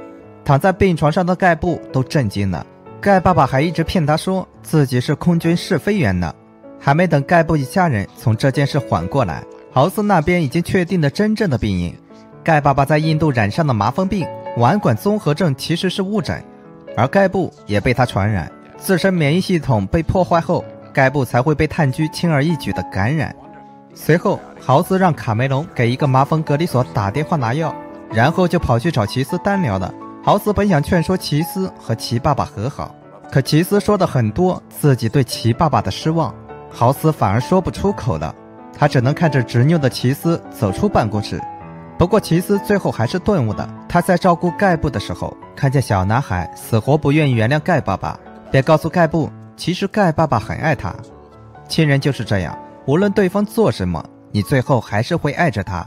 躺在病床上的盖布都震惊了，盖爸爸还一直骗他说自己是空军试飞员呢。还没等盖布一家人从这件事缓过来，豪斯那边已经确定了真正的病因，盖爸爸在印度染上的麻风病腕管综合症其实是误诊，而盖布也被他传染，自身免疫系统被破坏后，盖布才会被炭疽轻而易举的感染。随后豪斯让卡梅隆给一个麻风隔离所打电话拿药，然后就跑去找齐斯单聊了。豪斯本想劝说齐斯和齐爸爸和好，可齐斯说的很多自己对齐爸爸的失望，豪斯反而说不出口了，他只能看着执拗的齐斯走出办公室。不过齐斯最后还是顿悟的，他在照顾盖布的时候看见小男孩死活不愿意原谅盖爸爸，便告诉盖布其实盖爸爸很爱他。亲人就是这样，无论对方做什么，你最后还是会爱着他。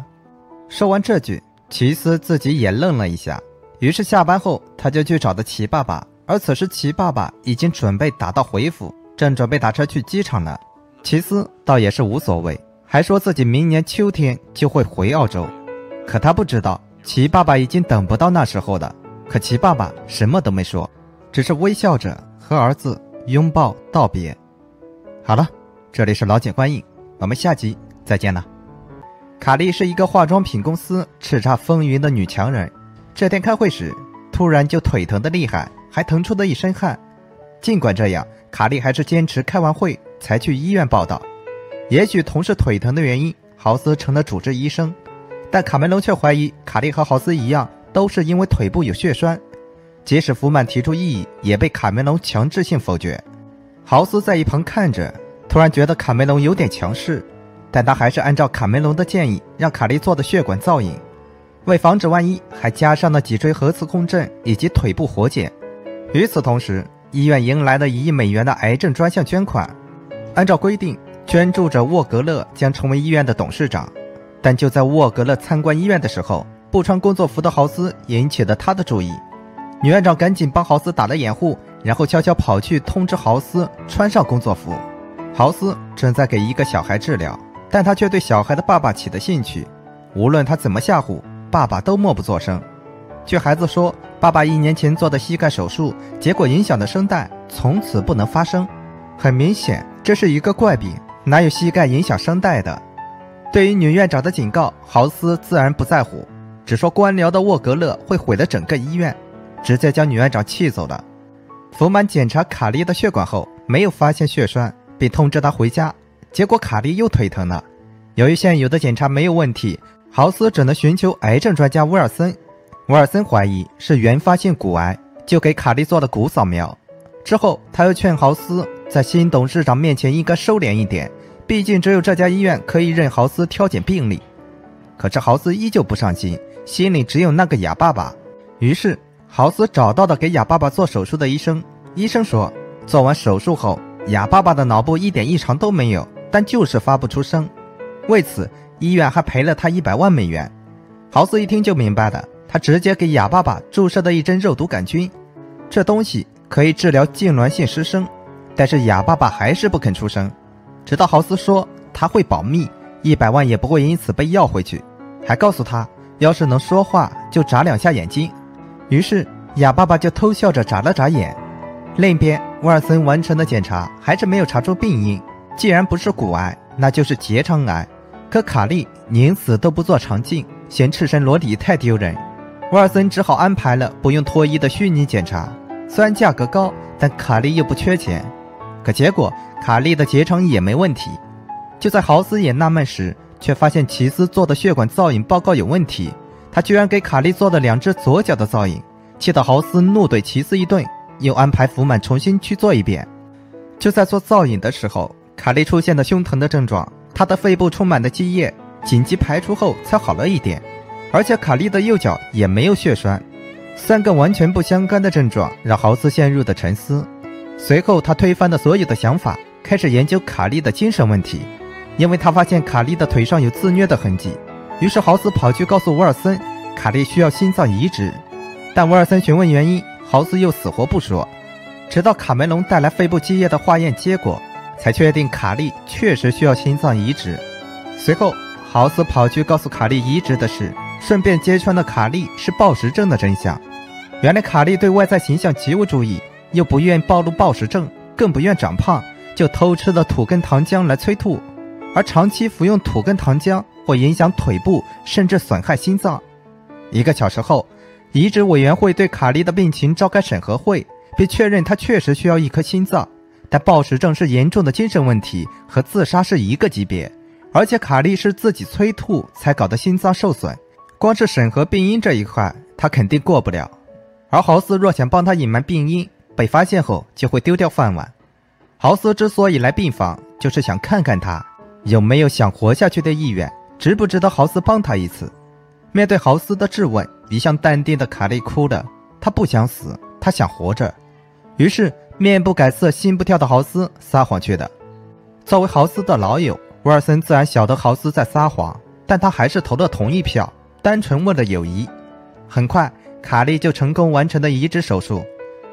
说完这句，齐斯自己也愣了一下，于是下班后他就去找的齐爸爸，而此时齐爸爸已经准备打道回府，正准备打车去机场了。齐斯倒也是无所谓，还说自己明年秋天就会回澳洲，可他不知道齐爸爸已经等不到那时候了。可齐爸爸什么都没说，只是微笑着和儿子拥抱道别。好了，这里是老景观影，我们下集再见了。卡莉是一个化妆品公司叱咤风云的女强人，这天开会时突然就腿疼的厉害，还疼出了一身汗。尽管这样，卡莉还是坚持开完会才去医院报道。也许同是腿疼的原因，豪斯成了主治医生，但卡梅隆却怀疑卡莉和豪斯一样都是因为腿部有血栓，即使福曼提出异议也被卡梅隆强制性否决。豪斯在一旁看着，突然觉得卡梅隆有点强势，但他还是按照卡梅隆的建议让卡莉做的血管造影，为防止万一还加上了脊椎核磁共振以及腿部活检。与此同时，医院迎来了一亿美元的癌症专项捐款。按照规定，捐助者沃格勒将成为医院的董事长，但就在沃格勒参观医院的时候，不穿工作服的豪斯引起了他的注意。女院长赶紧帮豪斯打了掩护，然后悄悄跑去通知豪斯穿上工作服。豪斯正在给一个小孩治疗，但他却对小孩的爸爸起了兴趣，无论他怎么吓唬，爸爸都默不作声。据孩子说，爸爸一年前做的膝盖手术，结果影响的声带从此不能发声。很明显这是一个怪病，哪有膝盖影响声带的？对于女院长的警告，豪斯自然不在乎，只说官僚的沃格勒会毁了整个医院，直接将女院长气走了。福满检查卡莉的血管后没有发现血栓，并通知她回家，结果卡莉又腿疼了。由于现有的检查没有问题，豪斯只能寻求癌症专家威尔森。威尔森怀疑是原发性骨癌，就给卡莉做了骨扫描。之后他又劝豪斯在新董事长面前应该收敛一点，毕竟只有这家医院可以任豪斯挑拣病例。可是豪斯依旧不上心，心里只有那个哑爸爸。于是豪斯找到了给哑爸爸做手术的医生，医生说做完手术后哑爸爸的脑部一点异常都没有，但就是发不出声。为此医院还赔了他一百万美元。豪斯一听就明白了，他直接给哑爸爸注射了一针肉毒杆菌，这东西可以治疗痉挛性失声，但是哑爸爸还是不肯出声，直到豪斯说他会保密，一百万也不会因此被要回去，还告诉他要是能说话就眨两下眼睛。于是哑爸爸就偷笑着眨了眨眼。另一边，威尔森完成了检查，还是没有查出病因。既然不是骨癌，那就是结肠癌。可卡利宁死都不做肠镜，嫌赤身裸体太丢人。威尔森只好安排了不用脱衣的虚拟检查，虽然价格高，但卡利又不缺钱。可结果卡利的结肠也没问题。就在豪斯也纳闷时，却发现奇斯做的血管造影报告有问题，他居然给卡利做了两只左脚的造影，气得豪斯怒怼奇斯一顿，又安排福满重新去做一遍。就在做造影的时候，卡利出现了胸疼的症状，他的肺部充满了积液，紧急排出后才好了一点，而且卡利的右脚也没有血栓。三个完全不相干的症状让豪斯陷入了沉思，随后他推翻了所有的想法，开始研究卡利的精神问题。因为他发现卡利的腿上有自虐的痕迹，于是豪斯跑去告诉威尔森，卡利需要心脏移植。但威尔森询问原因，豪斯又死活不说。直到卡梅隆带来肺部积液的化验结果，才确定卡利确实需要心脏移植。随后，豪斯跑去告诉卡利移植的事，顺便揭穿了卡利是暴食症的真相。原来卡利对外在形象极无注意，又不愿暴露暴食症，更不愿长胖，就偷吃了土根糖浆来催吐。而长期服用土根糖浆会影响腿部，甚至损害心脏。一个小时后，移植委员会对卡利的病情召开审核会，并确认他确实需要一颗心脏，但暴食症是严重的精神问题，和自杀是一个级别，而且卡利是自己催吐才搞得心脏受损，光是审核病因这一块，他肯定过不了。而豪斯若想帮他隐瞒病因，被发现后就会丢掉饭碗。豪斯之所以来病房，就是想看看他有没有想活下去的意愿，值不值得豪斯帮他一次。面对豪斯的质问，一向淡定的卡利哭了，他不想死，他想活着。于是面不改色心不跳的豪斯撒谎去了。作为豪斯的老友，威尔森自然晓得豪斯在撒谎，但他还是投了同意票，单纯为了友谊。很快卡利就成功完成了移植手术。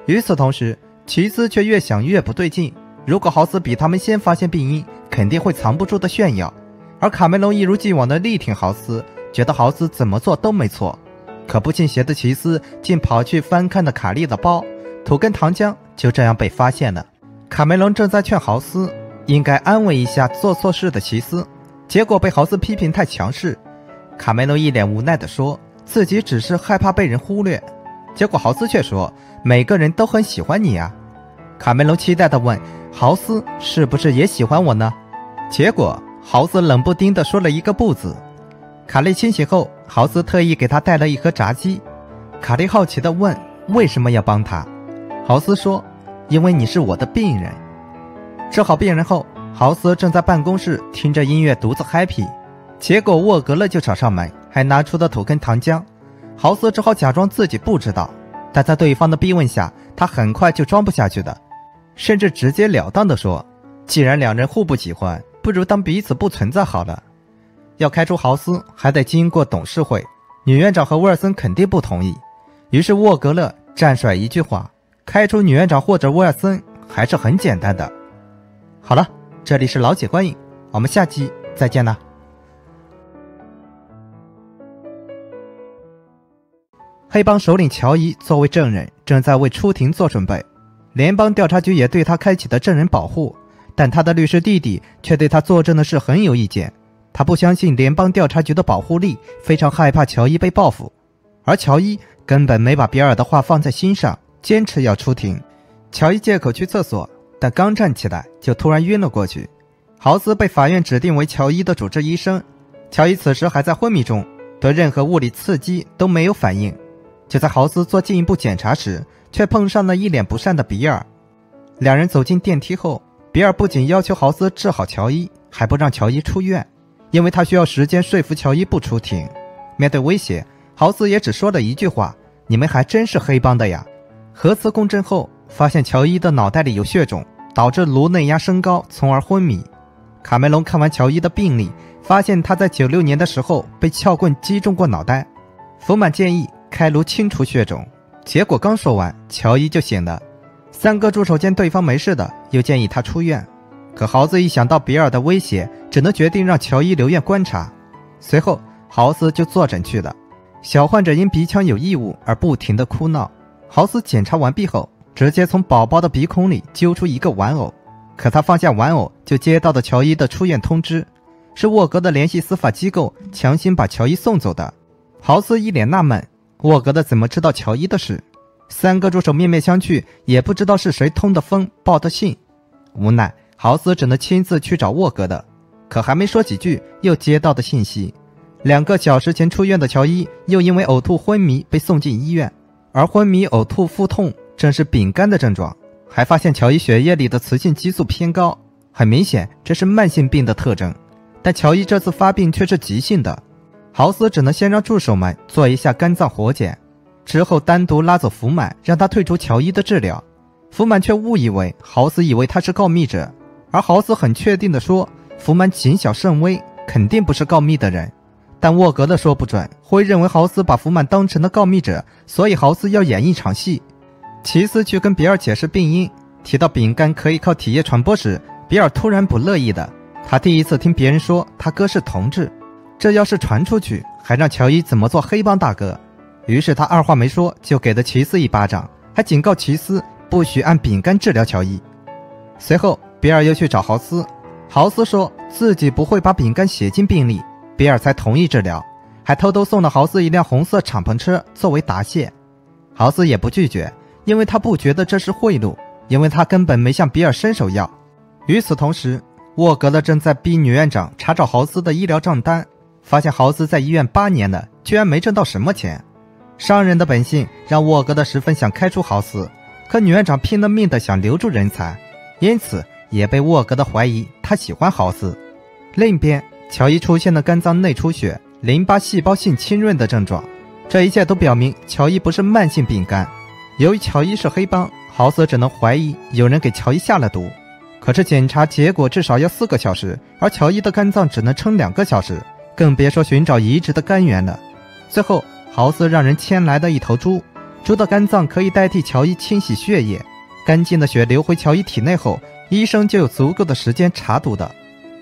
与此同时，奇斯却越想越不对劲，如果豪斯比他们先发现病因，肯定会藏不住的炫耀。而卡梅隆一如既往的力挺豪斯，觉得豪斯怎么做都没错。可不信邪的奇斯竟跑去翻看了卡利的包，土根糖浆就这样被发现了。卡梅隆正在劝豪斯应该安慰一下做错事的奇斯，结果被豪斯批评太强势。卡梅隆一脸无奈地说自己只是害怕被人忽略，结果豪斯却说每个人都很喜欢你啊。卡梅隆期待地问豪斯是不是也喜欢我呢？结果豪斯冷不丁地说了一个不字。卡利清醒后，豪斯特意给他带了一盒炸鸡。卡利好奇地问为什么要帮他？豪斯说因为你是我的病人。治好病人后，豪斯正在办公室听着音乐独自 happy， 结果沃格勒就找上门，还拿出了土根糖浆。豪斯只好假装自己不知道，但在对方的逼问下，他很快就装不下去的，甚至直截了当地说既然两人互不喜欢，不如当彼此不存在好了。要开除豪斯还得经过董事会，女院长和威尔森肯定不同意，于是沃格勒战甩一句话，开除女院长或者威尔森还是很简单的。好了，这里是老姐观影，我们下期再见啦。黑帮首领乔伊作为证人正在为出庭做准备，联邦调查局也对他开启了证人保护，但他的律师弟弟却对他作证的事很有意见，他不相信联邦调查局的保护力，非常害怕乔伊被报复。而乔伊根本没把比尔的话放在心上，坚持要出庭。乔伊借口去厕所，但刚站起来就突然晕了过去。豪斯被法院指定为乔伊的主治医生，乔伊此时还在昏迷中，对任何物理刺激都没有反应。就在豪斯做进一步检查时，却碰上了一脸不善的比尔。两人走进电梯后，比尔不仅要求豪斯治好乔伊，还不让乔伊出院，因为他需要时间说服乔伊不出庭。面对威胁，豪斯也只说了一句话，你们还真是黑帮的呀。核磁共振后发现乔伊的脑袋里有血肿，导致颅内压升高，从而昏迷。卡梅隆看完乔伊的病历，发现他在九六年的时候被撬棍击中过脑袋。福满建议开颅清除血肿，结果刚说完，乔伊就醒了。三哥助手见对方没事的，又建议他出院，可豪斯一想到比尔的威胁，只能决定让乔伊留院观察。随后豪斯就坐诊去了，小患者因鼻腔有异物而不停地哭闹。豪斯检查完毕后，直接从宝宝的鼻孔里揪出一个玩偶。可他放下玩偶，就接到的乔伊的出院通知，是沃格的联系司法机构强行把乔伊送走的。豪斯一脸纳闷，沃格的怎么知道乔伊的事？三个助手面面相觑，也不知道是谁通的风报的信。无奈，豪斯只能亲自去找沃格的。可还没说几句，又接到的信息。 两个小时前出院的乔伊，又因为呕吐昏迷被送进医院，而昏迷、呕吐、腹痛正是丙肝的症状。还发现乔伊血液里的雌性激素偏高，很明显这是慢性病的特征。但乔伊这次发病却是急性的，豪斯只能先让助手们做一下肝脏活检，之后单独拉走福满，让他退出乔伊的治疗。福满却误以为豪斯以为他是告密者，而豪斯很确定地说，福满谨小慎微，肯定不是告密的人。 但沃格的说不准，会认为豪斯把福满当成了告密者，所以豪斯要演一场戏。齐斯去跟比尔解释病因，提到丙肝可以靠体液传播时，比尔突然不乐意的。他第一次听别人说他哥是同志，这要是传出去，还让乔伊怎么做黑帮大哥？于是他二话没说就给了齐斯一巴掌，还警告齐斯不许按丙肝治疗乔伊。随后，比尔又去找豪斯，豪斯说自己不会把丙肝写进病历。 比尔才同意治疗，还偷偷送了豪斯一辆红色敞篷车作为答谢。豪斯也不拒绝，因为他不觉得这是贿赂，因为他根本没向比尔伸手要。与此同时，沃格勒正在逼女院长查找豪斯的医疗账单，发现豪斯在医院八年了，居然没挣到什么钱。商人的本性让沃格勒十分想开除豪斯，可女院长拼了命的想留住人才，因此也被沃格勒怀疑他喜欢豪斯。另一边。 乔伊出现了肝脏内出血、淋巴细胞性浸润的症状，这一切都表明乔伊不是慢性病肝。由于乔伊是黑帮，豪斯只能怀疑有人给乔伊下了毒。可是检查结果至少要四个小时，而乔伊的肝脏只能撑两个小时，更别说寻找移植的肝源了。最后，豪斯让人牵来的一头猪，猪的肝脏可以代替乔伊清洗血液，干净的血流回乔伊体内后，医生就有足够的时间查毒的。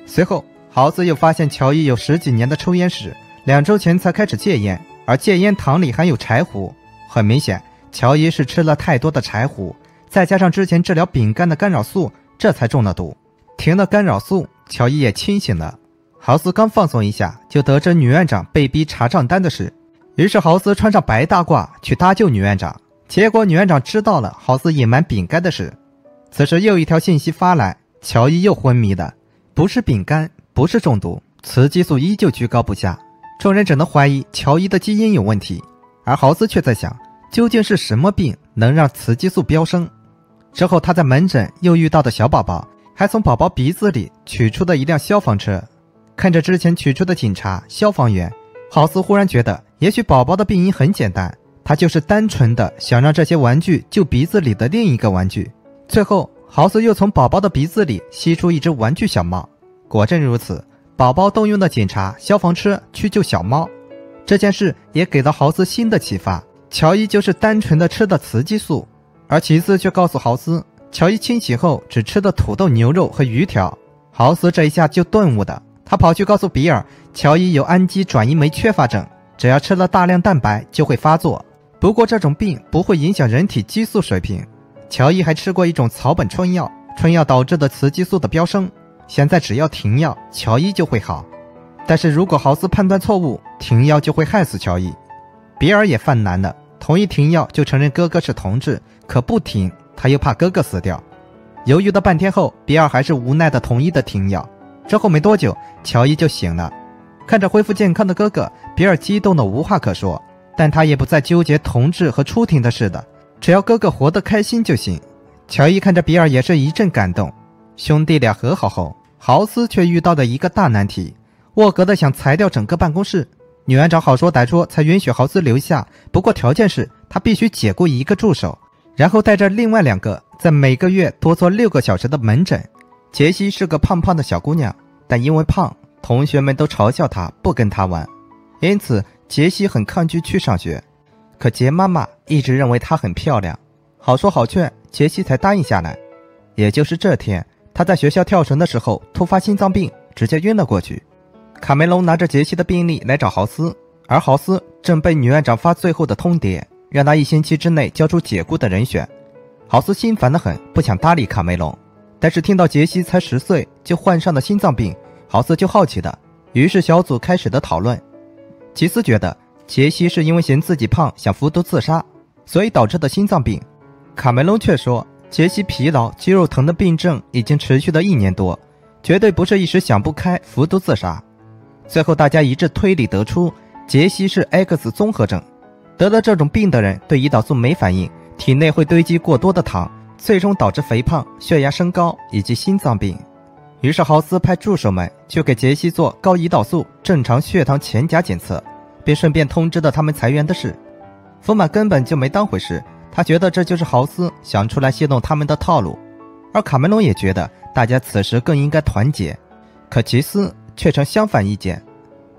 随后。 豪斯又发现乔伊有十几年的抽烟史，两周前才开始戒烟，而戒烟糖里含有柴胡。很明显，乔伊是吃了太多的柴胡，再加上之前治疗丙肝的干扰素，这才中了毒。停了干扰素，乔伊也清醒了。豪斯刚放松一下，就得知女院长被逼查账单的事，于是豪斯穿上白大褂去搭救女院长。结果女院长知道了豪斯隐瞒丙肝的事。此时又一条信息发来，乔伊又昏迷的，不是丙肝。 不是中毒，雌激素依旧居高不下，众人只能怀疑乔伊的基因有问题，而豪斯却在想，究竟是什么病能让雌激素飙升？之后他在门诊又遇到的小宝宝，还从宝宝鼻子里取出的一辆消防车。看着之前取出的警察、消防员，豪斯忽然觉得，也许宝宝的病因很简单，他就是单纯的想让这些玩具救鼻子里的另一个玩具。最后，豪斯又从宝宝的鼻子里吸出一只玩具小猫。 果真如此，宝宝动用的警察、消防车去救小猫，这件事也给了豪斯新的启发。乔伊就是单纯的吃的雌激素，而齐斯却告诉豪斯，乔伊清洗后只吃的土豆、牛肉和鱼条。豪斯这一下就顿悟的，他跑去告诉比尔，乔伊有氨基转移酶缺乏症，只要吃了大量蛋白就会发作。不过这种病不会影响人体激素水平。乔伊还吃过一种草本春药，春药导致的雌激素的飙升。 现在只要停药，乔伊就会好。但是如果豪斯判断错误，停药就会害死乔伊。比尔也犯难了，同意停药就承认哥哥是同志，可不停他又怕哥哥死掉。犹豫了半天后，比尔还是无奈的同意的停药。之后没多久，乔伊就醒了。看着恢复健康的哥哥，比尔激动的无话可说。但他也不再纠结同志和出庭的事了，只要哥哥活得开心就行。乔伊看着比尔也是一阵感动。兄弟俩和好后。 豪斯却遇到了一个大难题，沃格勒想裁掉整个办公室，女院长好说歹说才允许豪斯留下，不过条件是他必须解雇一个助手，然后带着另外两个在每个月多做六个小时的门诊。杰西是个胖胖的小姑娘，但因为胖，同学们都嘲笑她，不跟她玩，因此杰西很抗拒去上学。可杰妈妈一直认为她很漂亮，好说好劝，杰西才答应下来。也就是这天。 他在学校跳绳的时候突发心脏病，直接晕了过去。卡梅隆拿着杰西的病历来找豪斯，而豪斯正被女院长发最后的通牒，让他一星期之内交出解雇的人选。豪斯心烦得很，不想搭理卡梅隆。但是听到杰西才十岁就患上了心脏病，豪斯就好奇的。于是小组开始的讨论。奇斯觉得杰西是因为嫌自己胖想服毒自杀，所以导致的心脏病。卡梅隆却说杰西疲劳、肌肉疼的病症已经持续了一年多，绝对不是一时想不开服毒自杀。最后大家一致推理得出，杰西是 X 综合症。得了这种病的人对胰岛素没反应，体内会堆积过多的糖，最终导致肥胖、血压升高以及心脏病。于是豪斯派助手们去给杰西做高胰岛素正常血糖前甲检测，并顺便通知了他们裁员的事。福满根本就没当回事，他觉得这就是豪斯想出来戏弄他们的套路。而卡梅隆也觉得大家此时更应该团结，可奇斯却呈相反意见。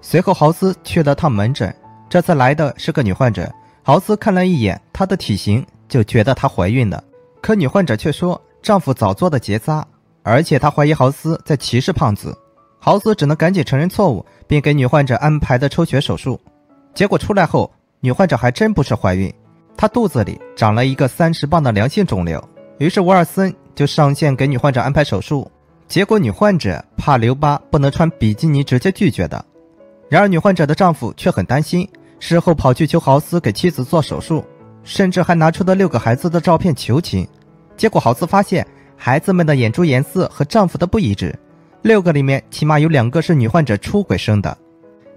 随后豪斯去了趟门诊，这次来的是个女患者。豪斯看了一眼她的体型，就觉得她怀孕了。可女患者却说丈夫早做的结扎，而且她怀疑豪斯在歧视胖子。豪斯只能赶紧承认错误，并给女患者安排的抽血手术。结果出来后，女患者还真不是怀孕，她肚子里长了一个三十磅的良性肿瘤。于是沃尔森就上线给女患者安排手术，结果女患者怕留疤不能穿比基尼，直接拒绝的。然而女患者的丈夫却很担心，事后跑去求豪斯给妻子做手术，甚至还拿出了六个孩子的照片求情。结果豪斯发现孩子们的眼珠颜色和丈夫的不一致，六个里面起码有两个是女患者出轨生的。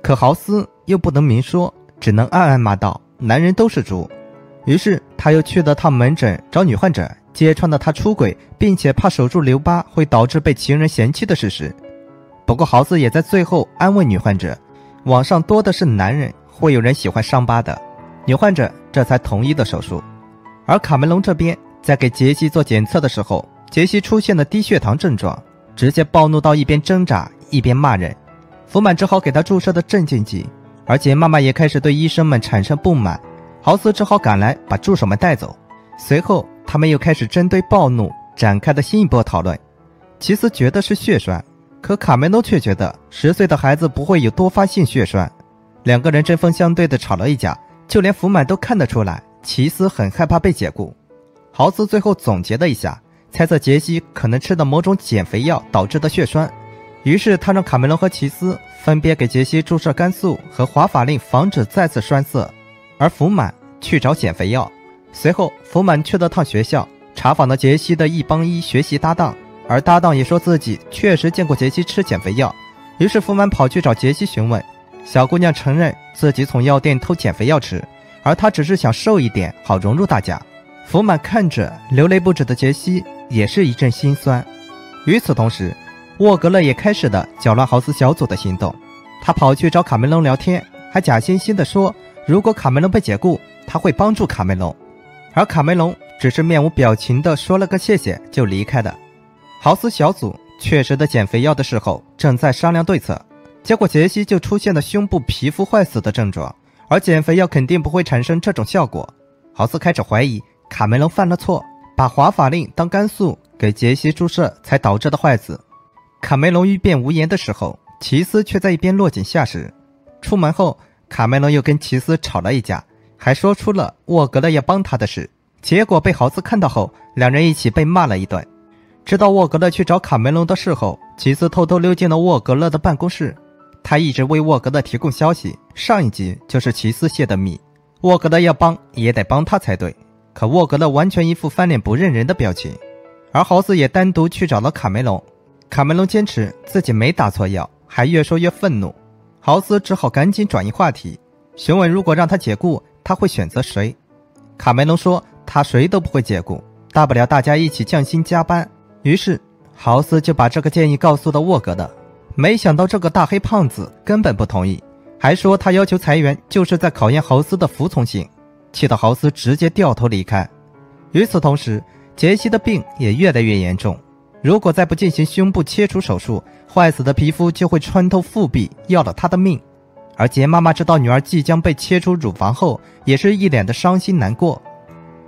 可豪斯又不能明说，只能暗暗骂道：“男人都是猪。”于是他又去了趟门诊找女患者，揭穿了她出轨并且怕手术留疤会导致被情人嫌弃的事实。不过豪斯也在最后安慰女患者，网上多的是男人，会有人喜欢伤疤的。女患者这才同意的手术。而卡梅隆这边在给杰西做检测的时候，杰西出现了低血糖症状，直接暴怒到一边挣扎一边骂人。福满只好给他注射的镇静剂，而且妈妈也开始对医生们产生不满。豪斯只好赶来把助手们带走。随后他们又开始针对暴怒展开的新一波讨论。奇斯觉得是血栓，可卡梅隆却觉得十岁的孩子不会有多发性血栓。两个人针锋相对的吵了一架，就连福满都看得出来奇斯很害怕被解雇。豪斯最后总结了一下，猜测杰西可能吃的某种减肥药导致的血栓。于是他让卡梅隆和奇斯分别给杰西注射肝素和华法令，防止再次栓塞，而福满去找减肥药。随后福满去了趟学校，查访了杰西的一帮一学习搭档，而搭档也说自己确实见过杰西吃减肥药。于是福满跑去找杰西询问，小姑娘承认自己从药店偷减肥药吃，而她只是想瘦一点好融入大家。福满看着流泪不止的杰西，也是一阵心酸。与此同时，沃格勒也开始了搅乱豪斯小组的行动。他跑去找卡梅隆聊天，还假惺惺地说如果卡梅隆被解雇，他会帮助卡梅隆。而卡梅隆只是面无表情地说了个谢谢就离开了。豪斯小组确实的减肥药的时候正在商量对策，结果杰西就出现了胸部皮肤坏死的症状，而减肥药肯定不会产生这种效果。豪斯开始怀疑卡梅隆犯了错，把华法令当肝素给杰西注射才导致的坏死。卡梅隆欲辩无言的时候，奇斯却在一边落井下石。出门后卡梅隆又跟奇斯吵了一架，还说出了沃格勒要帮他的事，结果被豪斯看到后，两人一起被骂了一顿。知道沃格勒去找卡梅隆的事后，奇斯偷偷溜进了沃格勒的办公室。他一直为沃格勒提供消息，上一集就是奇斯泄的密，沃格勒要帮也得帮他才对。可沃格勒完全一副翻脸不认人的表情。而豪斯也单独去找了卡梅隆，卡梅隆坚持自己没打错药，还越说越愤怒。豪斯只好赶紧转移话题，询问如果让他解雇他会选择谁。卡梅隆说他谁都不会解雇，大不了大家一起降薪加班。于是豪斯就把这个建议告诉了沃格勒，没想到这个大黑胖子根本不同意，还说他要求裁员就是在考验豪斯的服从性，气得豪斯直接掉头离开。与此同时，杰西的病也越来越严重，如果再不进行胸部切除手术，坏死的皮肤就会穿透腹壁，要了他的命。而杰妈妈知道女儿即将被切除乳房后，也是一脸的伤心难过。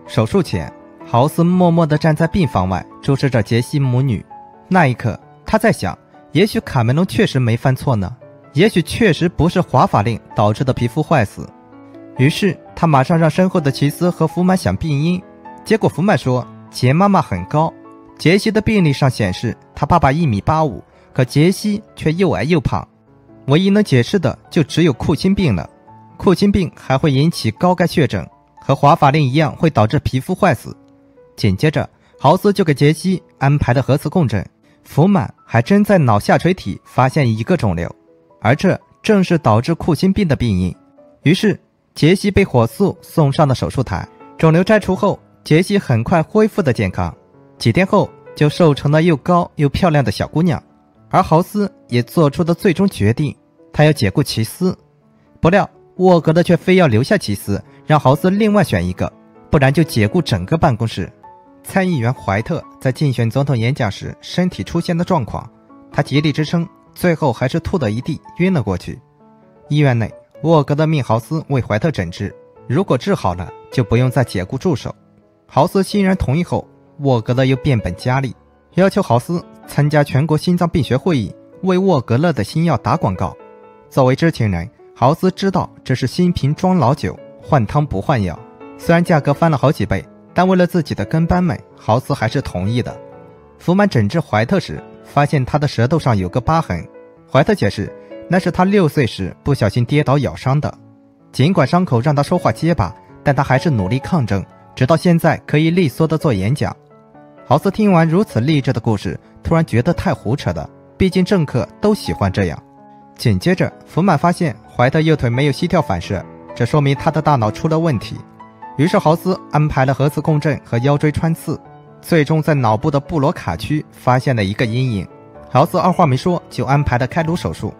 手术前，豪斯默默地站在病房外，注视着杰西母女。那一刻他在想，也许卡梅隆确实没犯错呢，也许确实不是华法令导致的皮肤坏死。于是他马上让身后的奇斯和福满想病因，结果福满说杰妈妈很高，杰西的病历上显示她爸爸一米八五，可杰西却又矮又胖。唯一能解释的就只有库欣病了。库欣病还会引起高钙血症，和华法令一样会导致皮肤坏死。紧接着，豪斯就给杰西安排了核磁共振，福满还真在脑下垂体发现一个肿瘤，而这正是导致库欣病的病因。于是，杰西被火速送上了手术台。肿瘤摘除后，杰西很快恢复的健康，几天后就瘦成了又高又漂亮的小姑娘。而豪斯也做出了最终决定，他要解雇奇斯。不料沃格勒却非要留下奇斯，让豪斯另外选一个，不然就解雇整个办公室。参议员怀特在竞选总统演讲时身体出现了状况，他极力支撑，最后还是吐了一地，晕了过去。医院内，沃格勒命豪斯为怀特诊治，如果治好了就不用再解雇助手。豪斯欣然同意后，沃格勒又变本加厉，要求豪斯参加全国心脏病学会议，为沃格勒的新药打广告。作为知情人，豪斯知道这是新瓶装老酒，换汤不换药。虽然价格翻了好几倍，但为了自己的跟班们，豪斯还是同意的。福满诊治怀特时发现他的舌头上有个疤痕，怀特解释那是他六岁时不小心跌倒咬伤的。尽管伤口让他说话结巴，但他还是努力抗争，直到现在可以利索地做演讲。豪斯听完如此励志的故事，突然觉得太胡扯了，毕竟政客都喜欢这样。紧接着，福满发现怀特右腿没有膝跳反射，这说明他的大脑出了问题。于是豪斯安排了核磁共振和腰椎穿刺，最终在脑部的布罗卡区发现了一个阴影。豪斯二话没说就安排了开颅手术。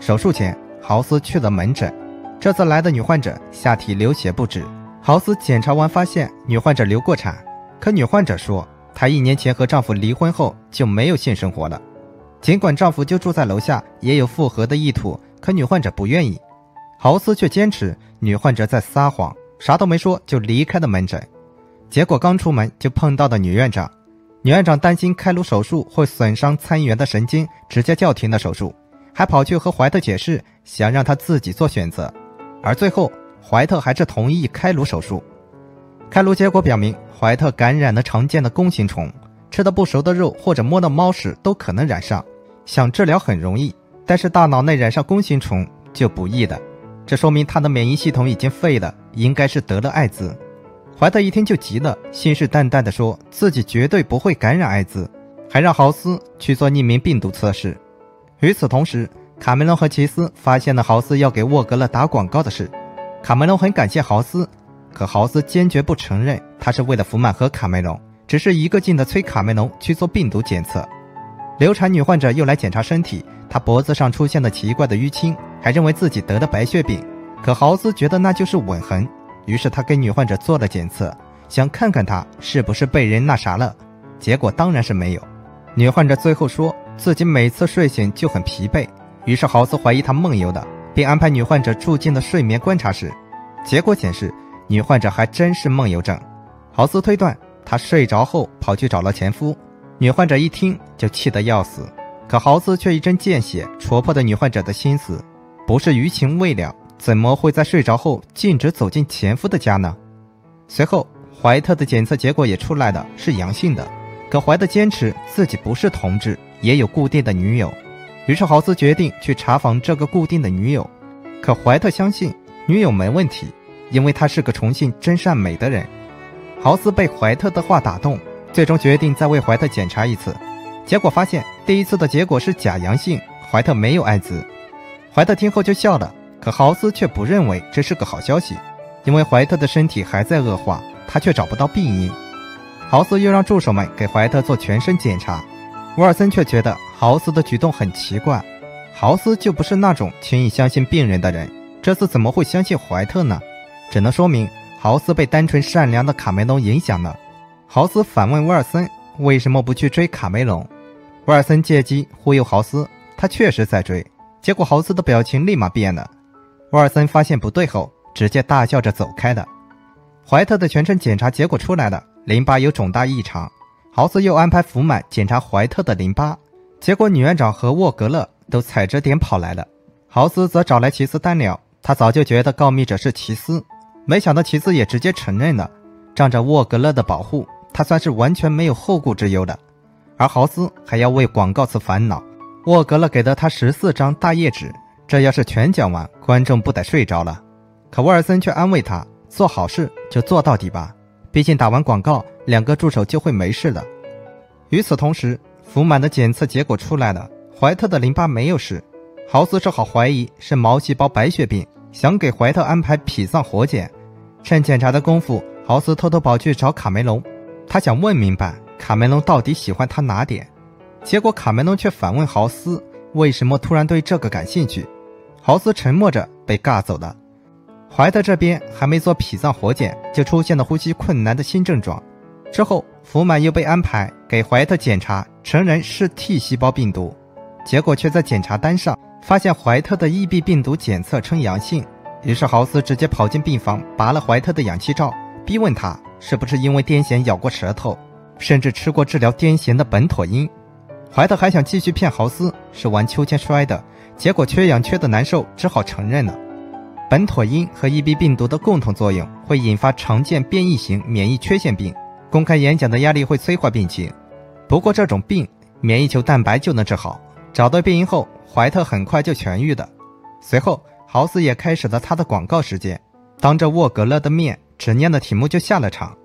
手术前，豪斯去了门诊，这次来的女患者下体流血不止。豪斯检查完发现女患者流过产，可女患者说她一年前和丈夫离婚后就没有性生活了。尽管丈夫就住在楼下，也有复合的意图，可女患者不愿意。豪斯却坚持女患者在撒谎，啥都没说就离开了门诊。结果刚出门就碰到了女院长，女院长担心开颅手术会损伤参议员的神经，直接叫停了手术，还跑去和怀特解释，想让他自己做选择。而最后怀特还是同意开颅手术。开颅结果表明，怀特感染了常见的弓形虫，吃的不熟的肉或者摸到猫屎都可能染上。想治疗很容易，但是大脑内染上弓形虫就不易的，这说明他的免疫系统已经废了，应该是得了艾滋。怀特一听就急了，信誓旦旦地说自己绝对不会感染艾滋，还让豪斯去做匿名病毒测试。与此同时，卡梅隆和奇斯发现了豪斯要给沃格勒打广告的事。卡梅隆很感谢豪斯，可豪斯坚决不承认他是为了福满和卡梅隆，只是一个劲地催卡梅隆去做病毒检测。流产女患者又来检查身体，她脖子上出现了奇怪的淤青，还认为自己得了白血病，可豪斯觉得那就是吻痕，于是他给女患者做了检测，想看看她是不是被人那啥了，结果当然是没有。女患者最后说自己每次睡醒就很疲惫，于是豪斯怀疑她梦游了，并安排女患者住进了睡眠观察室。结果显示女患者还真是梦游症，豪斯推断她睡着后跑去找了前夫。女患者一听就气得要死，可豪斯却一针见血戳破了女患者的心思，不是余情未了，怎么会在睡着后径直走进前夫的家呢？随后怀特的检测结果也出来了，是阳性的，可怀特坚持自己不是同志，也有固定的女友。于是豪斯决定去查访这个固定的女友，可怀特相信女友没问题，因为她是个崇信真善美的人。豪斯被怀特的话打动，最终决定再为怀特检查一次，结果发现第一次的结果是假阳性，怀特没有艾滋。怀特听后就笑了，可豪斯却不认为这是个好消息，因为怀特的身体还在恶化，他却找不到病因。豪斯又让助手们给怀特做全身检查，沃尔森却觉得豪斯的举动很奇怪，豪斯就不是那种轻易相信病人的人，这次怎么会相信怀特呢？只能说明豪斯被单纯善良的卡梅隆影响了。豪斯反问沃尔森为什么不去追卡梅隆，沃尔森借机忽悠豪斯，他确实在追，结果豪斯的表情立马变了。沃尔森发现不对后，直接大笑着走开了。怀特的全身检查结果出来了，淋巴有肿大异常，豪斯又安排福满检查怀特的淋巴，结果女院长和沃格勒都踩着点跑来了。豪斯则找来奇斯单聊，他早就觉得告密者是奇斯，没想到奇斯也直接承认了。仗着沃格勒的保护，他算是完全没有后顾之忧的。而豪斯还要为广告词烦恼。沃格勒给了他十四张大页纸，这要是全讲完，观众不得睡着了。可沃尔森却安慰他：“做好事就做到底吧，毕竟打完广告，两个助手就会没事了。”与此同时，福满的检测结果出来了，怀特的淋巴没有事。豪斯只好怀疑是毛细胞白血病，想给怀特安排脾脏活检。趁检查的功夫，豪斯偷偷跑去找卡梅隆，他想问明白卡梅隆到底喜欢他哪点？结果卡梅隆却反问豪斯为什么突然对这个感兴趣。豪斯沉默着被尬走了。怀特这边还没做脾脏活检，就出现了呼吸困难的新症状。之后福满又被安排给怀特检查成人嗜 T 细胞病毒，结果却在检查单上发现怀特的 E B 病毒检测呈阳性。于是豪斯直接跑进病房，拔了怀特的氧气罩，逼问他是不是因为癫痫咬过舌头，甚至吃过治疗癫痫的苯妥因。怀特还想继续骗豪斯是玩秋千摔的，结果缺氧缺得难受，只好承认了。苯妥因和 E B 病毒的共同作用会引发常见变异型免疫缺陷病，公开演讲的压力会催化病情。不过这种病免疫球蛋白就能治好，找到病因后，怀特很快就痊愈了。随后豪斯也开始了他的广告时间，当着沃格勒的面只念了题目就下了场。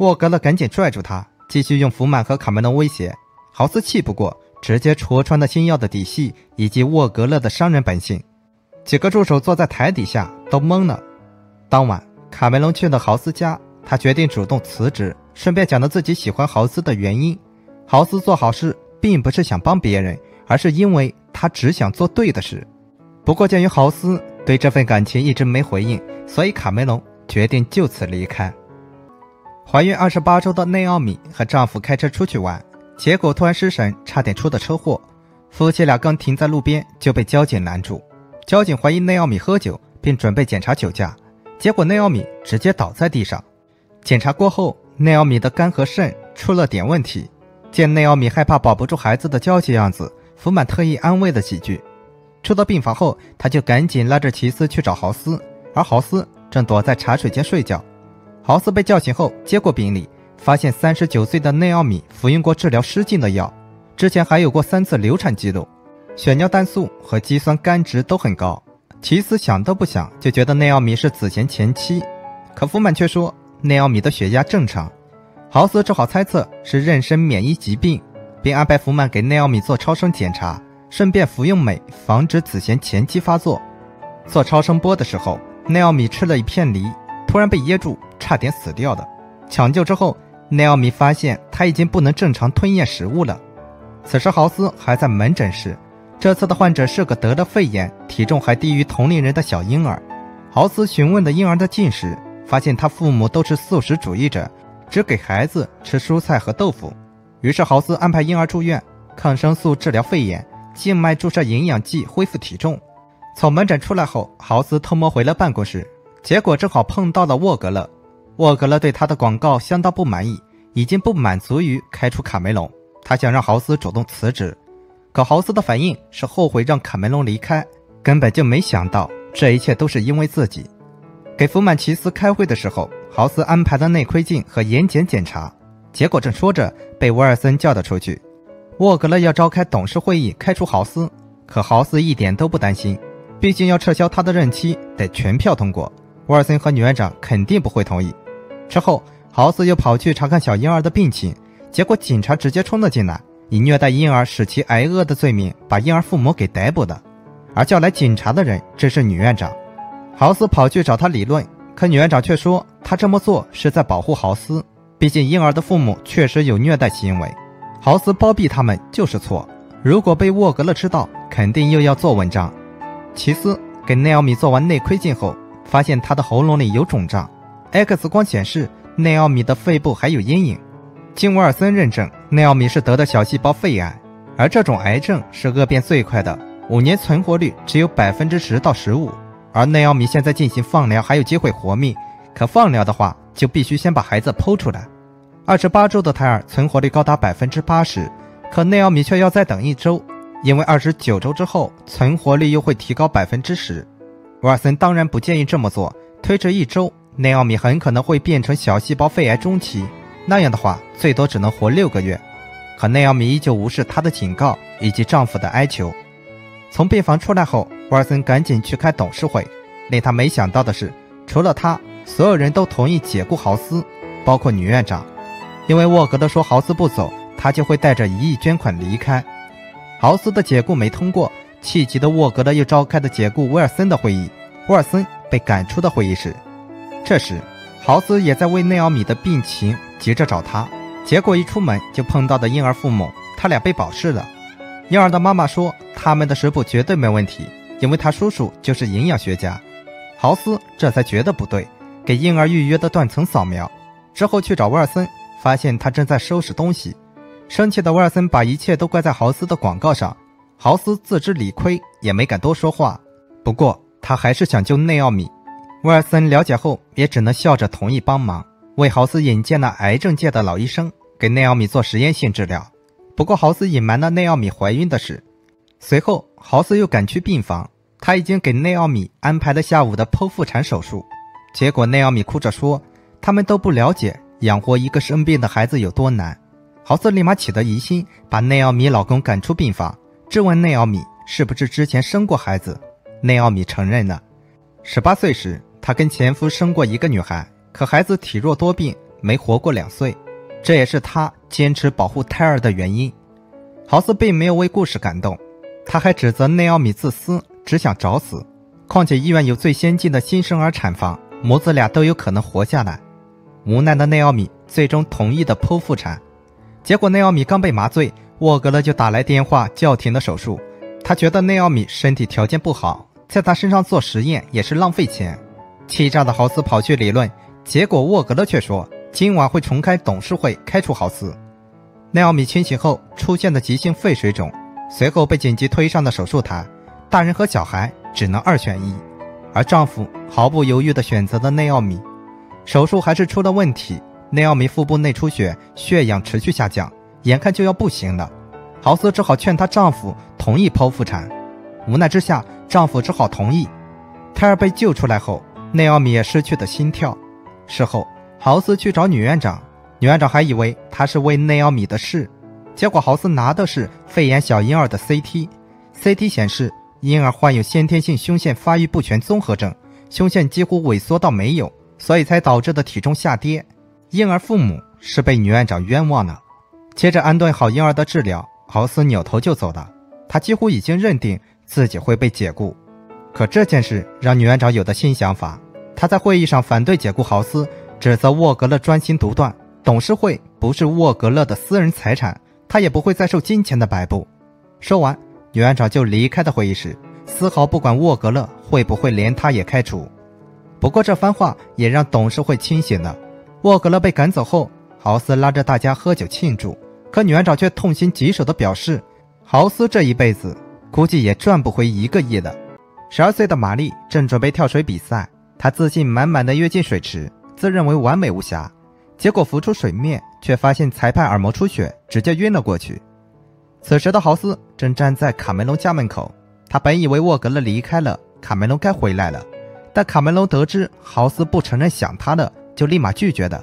沃格勒赶紧拽住他，继续用福满和卡梅隆威胁。豪斯气不过，直接戳穿了新药的底细以及沃格勒的商人本性。几个助手坐在台底下都懵了。当晚卡梅隆去了豪斯家，他决定主动辞职，顺便讲了自己喜欢豪斯的原因。豪斯做好事并不是想帮别人，而是因为他只想做对的事。不过鉴于豪斯对这份感情一直没回应，所以卡梅隆决定就此离开。怀孕二十八周的内奥米和丈夫开车出去玩，结果突然失神，差点出了车祸。夫妻俩刚停在路边就被交警拦住，交警怀疑内奥米喝酒，并准备检查酒驾，结果内奥米直接倒在地上。检查过后，内奥米的肝和肾出了点问题。见内奥米害怕保不住孩子的焦急样子，福满特意安慰了几句。出到病房后，他就赶紧拉着奇斯去找豪斯，而豪斯正躲在茶水间睡觉。豪斯被叫醒后接过病历，发现三十九岁的内奥米服用过治疗失禁的药，之前还有过三次流产记录，血尿氮素和肌酸酐值都很高。奇斯想都不想就觉得内奥米是子痫前期，可福满却说内奥米的血压正常。豪斯只好猜测是妊娠免疫疾病，并安排福满给内奥米做超声检查，顺便服用镁，防止子痫前期发作。做超声波的时候，内奥米吃了一片梨，突然被噎住，差点死掉的。抢救之后，内奥米发现他已经不能正常吞咽食物了。此时豪斯还在门诊室，这次的患者是个得了肺炎、体重还低于同龄人的小婴儿。豪斯询问了婴儿的进食，发现他父母都是素食主义者，只给孩子吃蔬菜和豆腐。于是豪斯安排婴儿住院，抗生素治疗肺炎，静脉注射营养剂恢复体重。从门诊出来后，豪斯偷摸回了办公室，结果正好碰到了沃格勒。沃格勒对他的广告相当不满意，已经不满足于开除卡梅隆，他想让豪斯主动辞职。可豪斯的反应是后悔让卡梅隆离开，根本就没想到这一切都是因为自己。给福满奇斯开会的时候，豪斯安排了内窥镜和眼睑检查，结果正说着被威尔森叫了出去。沃格勒要召开董事会议开除豪斯，可豪斯一点都不担心，毕竟要撤销他的任期得全票通过，沃尔森和女院长肯定不会同意。之后豪斯又跑去查看小婴儿的病情，结果警察直接冲了进来，以虐待婴儿使其挨饿的罪名把婴儿父母给逮捕了，而叫来警察的人正是女院长。豪斯跑去找他理论，可女院长却说他这么做是在保护豪斯，毕竟婴儿的父母确实有虐待行为，豪斯包庇他们就是错，如果被沃格勒知道，肯定又要做文章。奇斯给内奥米做完内窥镜后，发现他的喉咙里有肿胀 ，X 光显示内奥米的肺部还有阴影。经威尔森认证，内奥米是得的小细胞肺癌，而这种癌症是恶变最快的，五年存活率只有百分之十到十五。而内奥米现在进行放疗还有机会活命，可放疗的话就必须先把孩子剖出来。二十八周的胎儿存活率高达 百分之八十， 可内奥米却要再等一周，因为二十九周之后存活率又会提高 百分之十。 威尔森当然不建议这么做，推迟一周内奥米很可能会变成小细胞肺癌中期，那样的话最多只能活六个月。可奈奥米依旧无视她的警告以及丈夫的哀求。从病房出来后，沃尔森赶紧去开董事会。令他没想到的是，除了他，所有人都同意解雇豪斯，包括女院长，因为沃格德说豪斯不走，他就会带着一亿捐款离开。豪斯的解雇没通过，气急的沃格德又召开的解雇威尔森的会议，威尔森被赶出的会议室。这时，豪斯也在为内奥米的病情急着找他，结果一出门就碰到的婴儿父母，他俩被保释了。婴儿的妈妈说，他们的食谱绝对没问题，因为他叔叔就是营养学家。豪斯这才觉得不对，给婴儿预约的断层扫描之后去找威尔森，发现他正在收拾东西。生气的威尔森把一切都怪在豪斯的广告上，豪斯自知理亏，也没敢多说话。不过他还是想救内奥米。威尔森了解后也只能笑着同意帮忙，为豪斯引荐了癌症界的老医生，给内奥米做实验性治疗。不过豪斯隐瞒了内奥米怀孕的事。随后豪斯又赶去病房，他已经给内奥米安排了下午的剖腹产手术。结果内奥米哭着说，他们都不了解养活一个生病的孩子有多难。豪斯立马起了疑心，把内奥米老公赶出病房，质问内奥米是不是之前生过孩子。内奥米承认了，十八岁时她跟前夫生过一个女孩，可孩子体弱多病，没活过两岁，这也是她坚持保护胎儿的原因。豪斯并没有为故事感动，他还指责内奥米自私，只想找死。况且医院有最先进的新生儿产房，母子俩都有可能活下来。无奈的内奥米最终同意的剖腹产。结果内奥米刚被麻醉，沃格勒就打来电话叫停了手术。他觉得内奥米身体条件不好，在他身上做实验也是浪费钱。气炸的豪斯跑去理论，结果沃格勒却说今晚会重开董事会开除豪斯。内奥米清醒后出现的急性肺水肿，随后被紧急推上的手术台。大人和小孩只能二选一，而丈夫毫不犹豫地选择了内奥米。手术还是出了问题，内奥米腹部内出血，血氧持续下降，眼看就要不行了。豪斯只好劝她丈夫同意剖腹产，无奈之下丈夫只好同意。胎儿被救出来后，内奥米也失去了心跳。事后豪斯去找女院长，女院长还以为她是为内奥米的事，结果豪斯拿的是肺炎小婴儿的 C T， C T 显示婴儿患有先天性胸腺发育不全综合症，胸腺几乎萎缩到没有，所以才导致的体重下跌。婴儿父母是被女院长冤枉了。接着安顿好婴儿的治疗，豪斯扭头就走了，他几乎已经认定自己会被解雇。可这件事让女院长有的新想法，她在会议上反对解雇豪斯，指责沃格勒专心独断，董事会不是沃格勒的私人财产，他也不会再受金钱的摆布。说完女院长就离开的会议室，丝毫不管沃格勒会不会连他也开除。不过这番话也让董事会清醒了。沃格勒被赶走后，豪斯拉着大家喝酒庆祝，可女院长却痛心疾首地表示，豪斯这一辈子估计也赚不回一个亿了。十二岁的玛丽正准备跳水比赛，她自信满满地跃进水池，自认为完美无瑕，结果浮出水面却发现裁判耳膜出血，直接晕了过去。此时的豪斯正站在卡梅隆家门口，他本以为沃格勒离开了，卡梅隆该回来了，但卡梅隆得知豪斯不承认想他了，就立马拒绝的。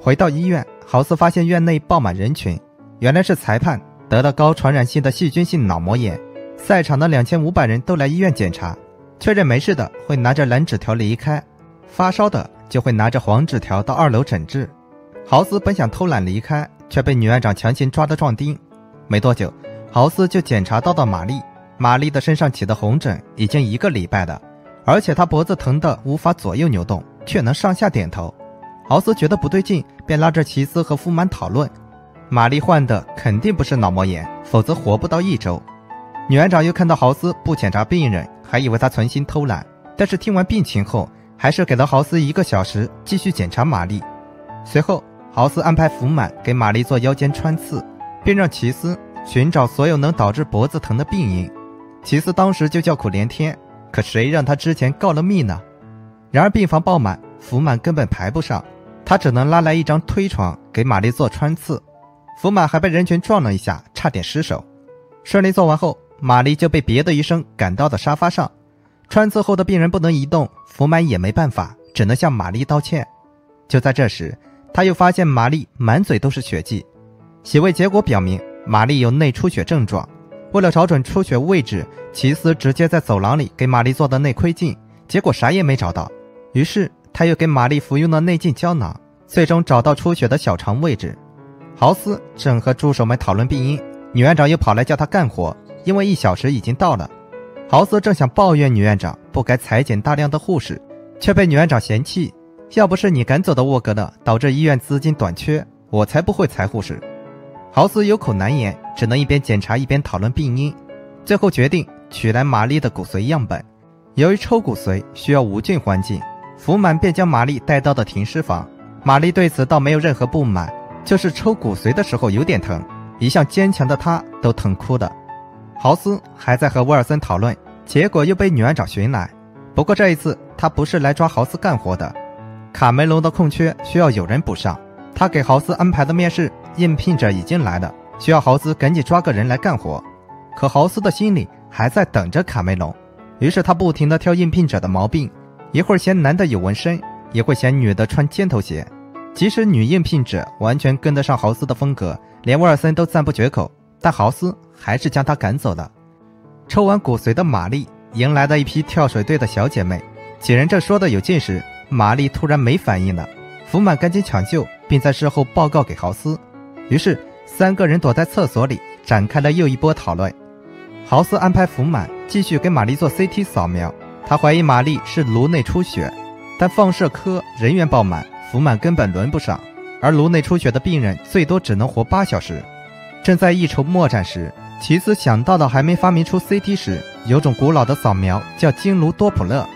回到医院，豪斯发现院内爆满人群，原来是裁判得了高传染性的细菌性脑膜炎，赛场的两千五百人都来医院检查，确认没事的会拿着蓝纸条离开，发烧的就会拿着黄纸条到二楼诊治。豪斯本想偷懒离开，却被女院长强行抓得壮丁。没多久，豪斯就检查到了玛丽，玛丽的身上起的红疹已经一个礼拜了，而且她脖子疼得无法左右扭动，却能上下点头。豪斯觉得不对劲，便拉着奇斯和夫满讨论，玛丽患的肯定不是脑膜炎，否则活不到一周。女院长又看到豪斯不检查病人，还以为他存心偷懒，但是听完病情后，还是给了豪斯一个小时继续检查玛丽。随后豪斯安排福满给玛丽做腰间穿刺，并让奇斯寻找所有能导致脖子疼的病因。奇斯当时就叫苦连天，可谁让他之前告了密呢？然而病房爆满，福满根本排不上，他只能拉来一张推床给玛丽做穿刺。福满还被人群撞了一下，差点失手。顺利做完后，玛丽就被别的医生赶到了沙发上。穿刺后的病人不能移动，福满也没办法，只能向玛丽道歉。就在这时，他又发现玛丽满嘴都是血迹，洗胃结果表明玛丽有内出血症状。为了找准出血位置，奇斯直接在走廊里给玛丽做的内窥镜，结果啥也没找到。于是他又给玛丽服用了内镜胶囊，最终找到出血的小肠位置。豪斯正和助手们讨论病因，女院长又跑来叫他干活，因为一小时已经到了。豪斯正想抱怨女院长不该裁减大量的护士，却被女院长嫌弃。要不是你赶走的沃格勒导致医院资金短缺，我才不会裁护士。豪斯有口难言，只能一边检查一边讨论病因，最后决定取来玛丽的骨髓样本。由于抽骨髓需要无菌环境，福满便将玛丽带到了停尸房。玛丽对此倒没有任何不满，就是抽骨髓的时候有点疼，一向坚强的她都疼哭了。豪斯还在和威尔森讨论，结果又被女院长寻来。不过这一次他不是来抓豪斯干活的，卡梅隆的空缺需要有人补上，他给豪斯安排的面试应聘者已经来了，需要豪斯赶紧抓个人来干活。可豪斯的心里还在等着卡梅隆，于是他不停地挑应聘者的毛病，一会儿嫌男的有纹身，也会嫌女的穿尖头鞋。即使女应聘者完全跟得上豪斯的风格，连威尔森都赞不绝口，但豪斯还是将她赶走了。抽完骨髓的玛丽迎来了一批跳水队的小姐妹，几人正说的有劲时，玛丽突然没反应了，福满赶紧抢救，并在事后报告给豪斯。于是三个人躲在厕所里展开了又一波讨论。豪斯安排福满继续给玛丽做 C T 扫描，他怀疑玛丽是颅内出血，但放射科人员爆满，福满根本轮不上，而颅内出血的病人最多只能活八小时。正在一筹莫展时，奇斯想到了还没发明出 C T 时，有种古老的扫描叫经颅多普勒。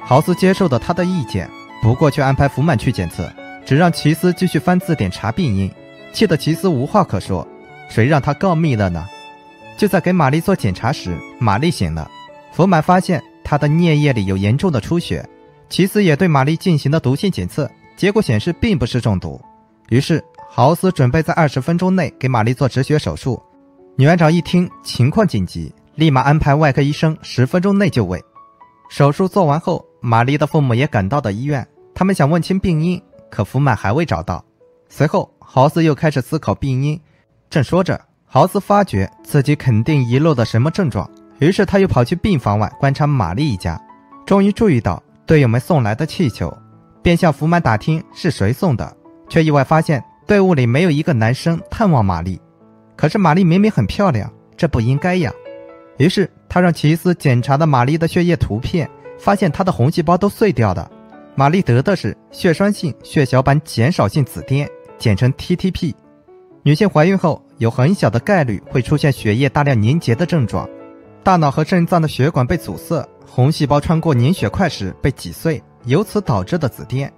豪斯接受了他的意见，不过却安排福满去检测，只让奇斯继续翻字典查病因，气得奇斯无话可说，谁让他告密了呢？就在给玛丽做检查时，玛丽醒了，福满发现她的颞叶里有严重的出血，奇斯也对玛丽进行了毒性检测，结果显示并不是中毒。于是豪斯准备在二十分钟内给玛丽做止血手术。女院长一听情况紧急，立马安排外科医生十分钟内就位。手术做完后，玛丽的父母也赶到了医院，他们想问清病因，可福满还未找到。随后豪斯又开始思考病因，正说着，豪斯发觉自己肯定遗漏了什么症状，于是他又跑去病房外观察玛丽一家，终于注意到队友们送来的气球，便向福满打听是谁送的，却意外发现队伍里没有一个男生探望玛丽。可是玛丽明明很漂亮，这不应该呀。于是他让奇斯检查了玛丽的血液图片，发现她的红细胞都碎掉了。玛丽得的是血栓性血小板减少性紫癜，简称 T T P。 女性怀孕后有很小的概率会出现血液大量凝结的症状，大脑和肾脏的血管被阻塞，红细胞穿过凝血块时被挤碎，由此导致的紫癜。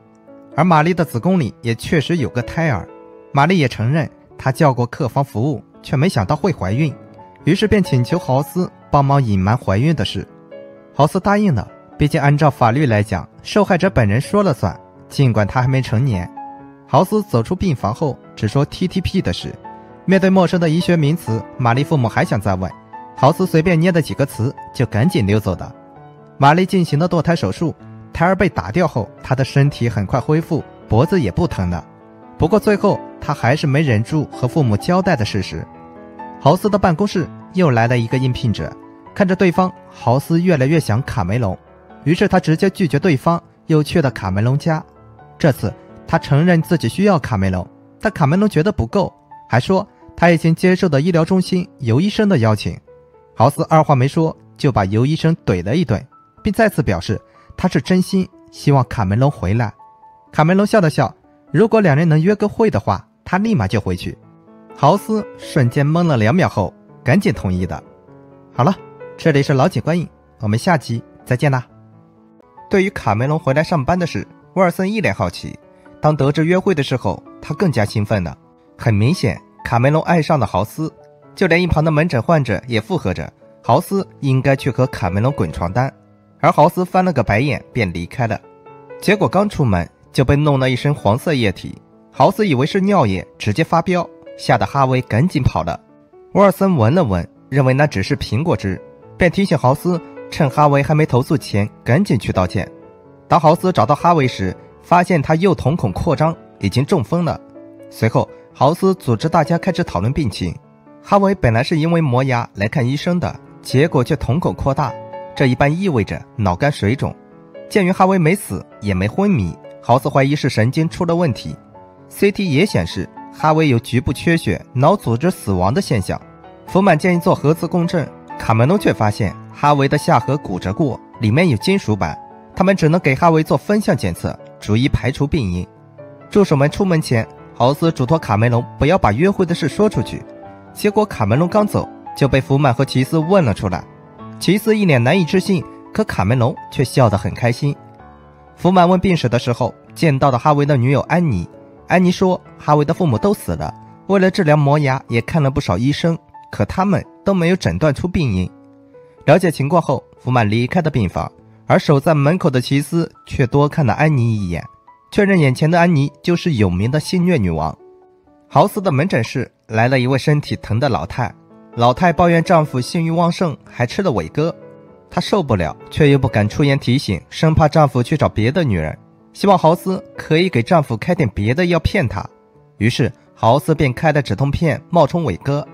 而玛丽的子宫里也确实有个胎儿，玛丽也承认她叫过客房服务，却没想到会怀孕，于是便请求豪斯帮忙隐瞒怀孕的事。豪斯答应了，毕竟按照法律来讲，受害者本人说了算，尽管他还没成年。豪斯走出病房后只说 T T P 的事，面对陌生的医学名词，玛丽父母还想再问，豪斯随便捏的几个词就赶紧溜走了。玛丽进行了堕胎手术，胎儿被打掉后，她的身体很快恢复，脖子也不疼了。不过最后她还是没忍住和父母交代的事实。豪斯的办公室又来了一个应聘者，看着对方，豪斯越来越想卡梅隆，于是他直接拒绝对方，又去了卡梅隆家。这次他承认自己需要卡梅隆，但卡梅隆觉得不够，还说他已经接受的医疗中心尤医生的邀请。豪斯二话没说就把尤医生怼了一顿，并再次表示他是真心希望卡梅隆回来。卡梅隆笑了笑，如果两人能约个会的话，他立马就回去。豪斯瞬间懵了两秒后，赶紧同意的。好了，这里是老景观影，我们下期再见啦。对于卡梅隆回来上班的事，威尔森一脸好奇，当得知约会的时候，他更加兴奋了。很明显，卡梅隆爱上了豪斯，就连一旁的门诊患者也附和着，豪斯应该去和卡梅隆滚床单。而豪斯翻了个白眼便离开了，结果刚出门就被弄了一身黄色液体，豪斯以为是尿液，直接发飙，吓得哈维赶紧跑了。威尔森闻了闻，认为那只是苹果汁，便提醒豪斯趁哈维还没投诉前赶紧去道歉。当豪斯找到哈维时，发现他右瞳孔扩张，已经中风了。随后，豪斯组织大家开始讨论病情。哈维本来是因为磨牙来看医生的，结果却瞳孔扩大，这一般意味着脑干水肿。鉴于哈维没死也没昏迷，豪斯怀疑是神经出了问题。C T 也显示哈维有局部缺血、脑组织死亡的现象。福满建议做核磁共振，卡梅隆却发现哈维的下颌骨折过，里面有金属板。他们只能给哈维做分项检测，逐一排除病因。助手们出门前，豪斯嘱托卡梅隆不要把约会的事说出去。结果卡梅隆刚走，就被福满和奇斯问了出来。奇斯一脸难以置信，可卡梅隆却笑得很开心。福满问病史的时候，见到了哈维的女友安妮。安妮说，哈维的父母都死了，为了治疗磨牙也看了不少医生，可他们都没有诊断出病因。了解情况后，福满离开了病房，而守在门口的奇斯却多看了安妮一眼，确认眼前的安妮就是有名的性虐女王。豪斯的门诊室来了一位身体疼的老太，老太抱怨丈夫性欲旺盛，还吃了伟哥。她受不了，却又不敢出言提醒，生怕丈夫去找别的女人，希望豪斯可以给丈夫开点别的药骗她。于是豪斯便开了止痛片冒充伟哥。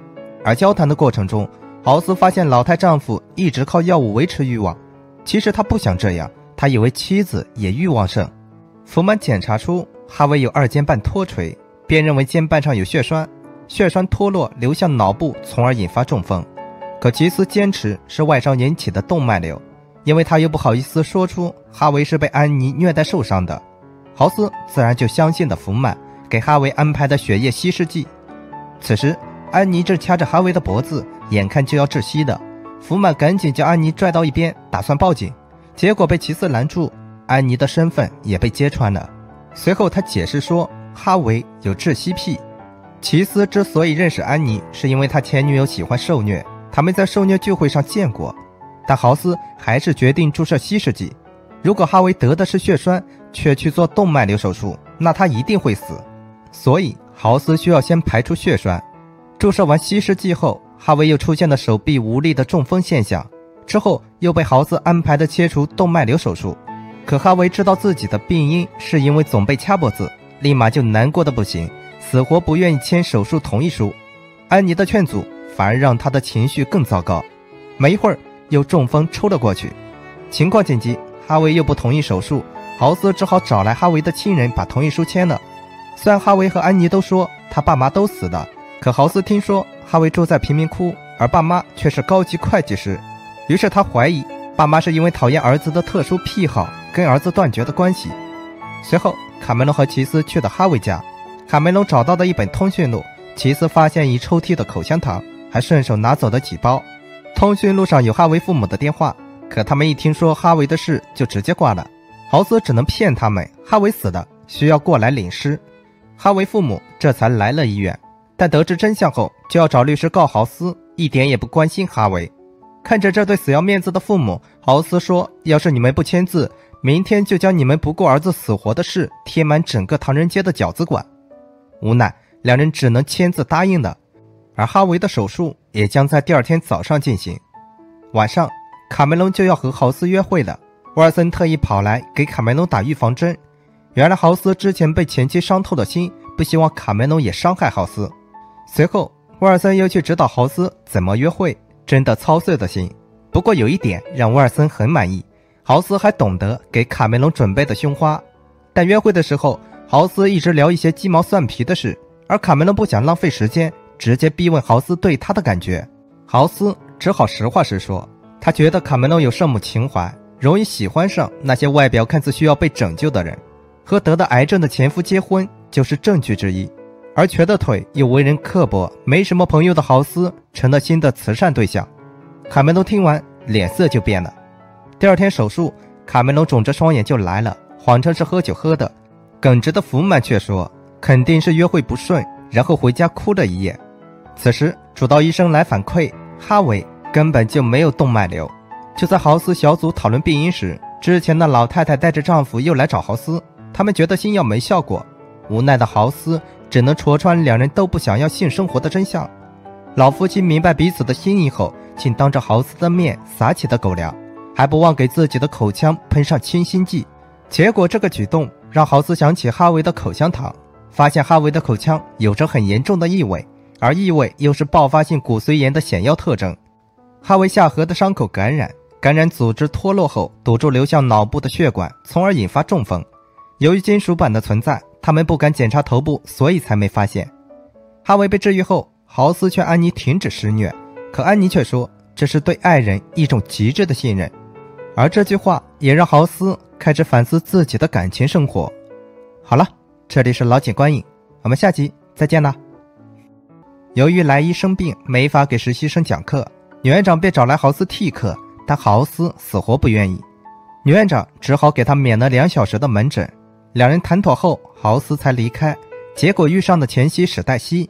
而交谈的过程中，豪斯发现老太丈夫一直靠药物维持欲望，其实他不想这样，他以为妻子也欲旺盛。福满检查出哈维有二尖瓣脱垂，便认为肩瓣上有血栓，血栓脱落流向脑部，从而引发中风。可吉斯坚持是外伤引起的动脉瘤，因为他又不好意思说出哈维是被安妮虐待受伤的。豪斯自然就相信了福满给哈维安排的血液稀释剂。此时安妮正掐着哈维的脖子，眼看就要窒息了。福满赶紧将安妮拽到一边，打算报警，结果被奇斯拦住。安妮的身份也被揭穿了。随后他解释说，哈维有窒息癖。奇斯之所以认识安妮，是因为他前女友喜欢受虐，他们在受虐聚会上见过。但豪斯还是决定注射稀释剂。如果哈维得的是血栓，却去做动脉瘤手术，那他一定会死。所以豪斯需要先排除血栓。注射完稀释剂后，哈维又出现了手臂无力的中风现象，之后又被豪斯安排的切除动脉瘤手术。可哈维知道自己的病因是因为总被掐脖子，立马就难过的不行，死活不愿意签手术同意书。安妮的劝阻反而让他的情绪更糟糕，没一会儿又中风抽了过去。情况紧急，哈维又不同意手术，豪斯只好找来哈维的亲人把同意书签了。虽然哈维和安妮都说他爸妈都死了，可豪斯听说哈维住在贫民窟，而爸妈却是高级会计师，于是他怀疑爸妈是因为讨厌儿子的特殊癖好，跟儿子断绝的关系。随后卡梅隆和奇斯去了哈维家，卡梅隆找到了一本通讯录，奇斯发现一抽屉的口香糖，还顺手拿走了几包。通讯录上有哈维父母的电话，可他们一听说哈维的事就直接挂了。豪斯只能骗他们哈维死了，需要过来领尸。哈维父母这才来了医院，但得知真相后就要找律师告豪斯，一点也不关心哈维。看着这对死要面子的父母，豪斯说，要是你们不签字，明天就将你们不顾儿子死活的事贴满整个唐人街的饺子馆。无奈两人只能签字答应了，而哈维的手术也将在第二天早上进行。晚上卡梅隆就要和豪斯约会了，沃尔森特意跑来给卡梅隆打预防针。原来豪斯之前被前妻伤透了心，不希望卡梅隆也伤害豪斯。随后沃尔森又去指导豪斯怎么约会，真的操碎了心。不过有一点让沃尔森很满意，豪斯还懂得给卡梅隆准备的胸花。但约会的时候豪斯一直聊一些鸡毛蒜皮的事，而卡梅隆不想浪费时间，直接逼问豪斯对他的感觉。豪斯只好实话实说，他觉得卡梅隆有圣母情怀，容易喜欢上那些外表看似需要被拯救的人。和得了癌症的前夫结婚就是证据之一。而瘸的腿又为人刻薄，没什么朋友的豪斯成了新的慈善对象。卡梅隆听完脸色就变了。第二天手术，卡梅隆肿着双眼就来了，谎称是喝酒喝的。耿直的福满却说肯定是约会不顺，然后回家哭了一夜。此时主刀医生来反馈，哈维根本就没有动脉瘤。就在豪斯小组讨论病因时，之前的老太太带着丈夫又来找豪斯，他们觉得新药没效果，无奈的豪斯只能戳穿两人都不想要性生活的真相。老夫妻明白彼此的心意后，竟当着豪斯的面撒起了狗粮，还不忘给自己的口腔喷上清新剂。结果这个举动让豪斯想起哈维的口香糖，发现哈维的口腔有着很严重的异味，而异味又是爆发性骨髓炎的显要特征。哈维下颌的伤口感染，感染组织脱落后堵住流向脑部的血管，从而引发中风。由于金属板的存在，他们不敢检查头部，所以才没发现。哈维被治愈后，豪斯劝安妮停止施虐，可安妮却说这是对爱人一种极致的信任。而这句话也让豪斯开始反思自己的感情生活。好了，这里是老景观影，我们下集再见啦。由于莱伊生病没法给实习生讲课，女院长便找来豪斯替课，但豪斯死活不愿意，女院长只好给他免了两小时的门诊。两人谈妥后，豪斯才离开，结果遇上的前妻史黛西。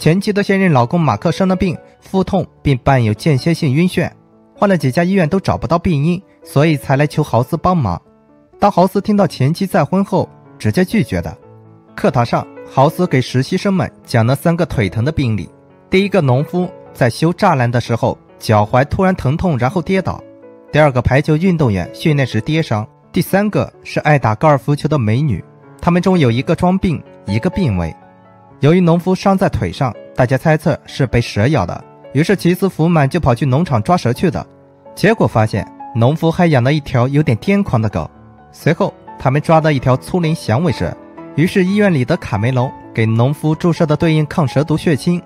前妻的现任老公马克生了病，腹痛并伴有间歇性晕眩，换了几家医院都找不到病因，所以才来求豪斯帮忙。当豪斯听到前妻再婚后，直接拒绝的。课堂上，豪斯给实习生们讲了三个腿疼的病例。第一个农夫在修栅栏的时候，脚踝突然疼痛然后跌倒；第二个排球运动员训练时跌伤；第三个是爱打高尔夫球的美女，她们中有一个装病，一个病危。由于农夫伤在腿上，大家猜测是被蛇咬的，于是奇思福满就跑去农场抓蛇去的，结果发现农夫还养了一条有点癫狂的狗。随后他们抓到一条粗鳞响尾蛇，于是医院里的卡梅隆给农夫注射的对应抗蛇毒血清，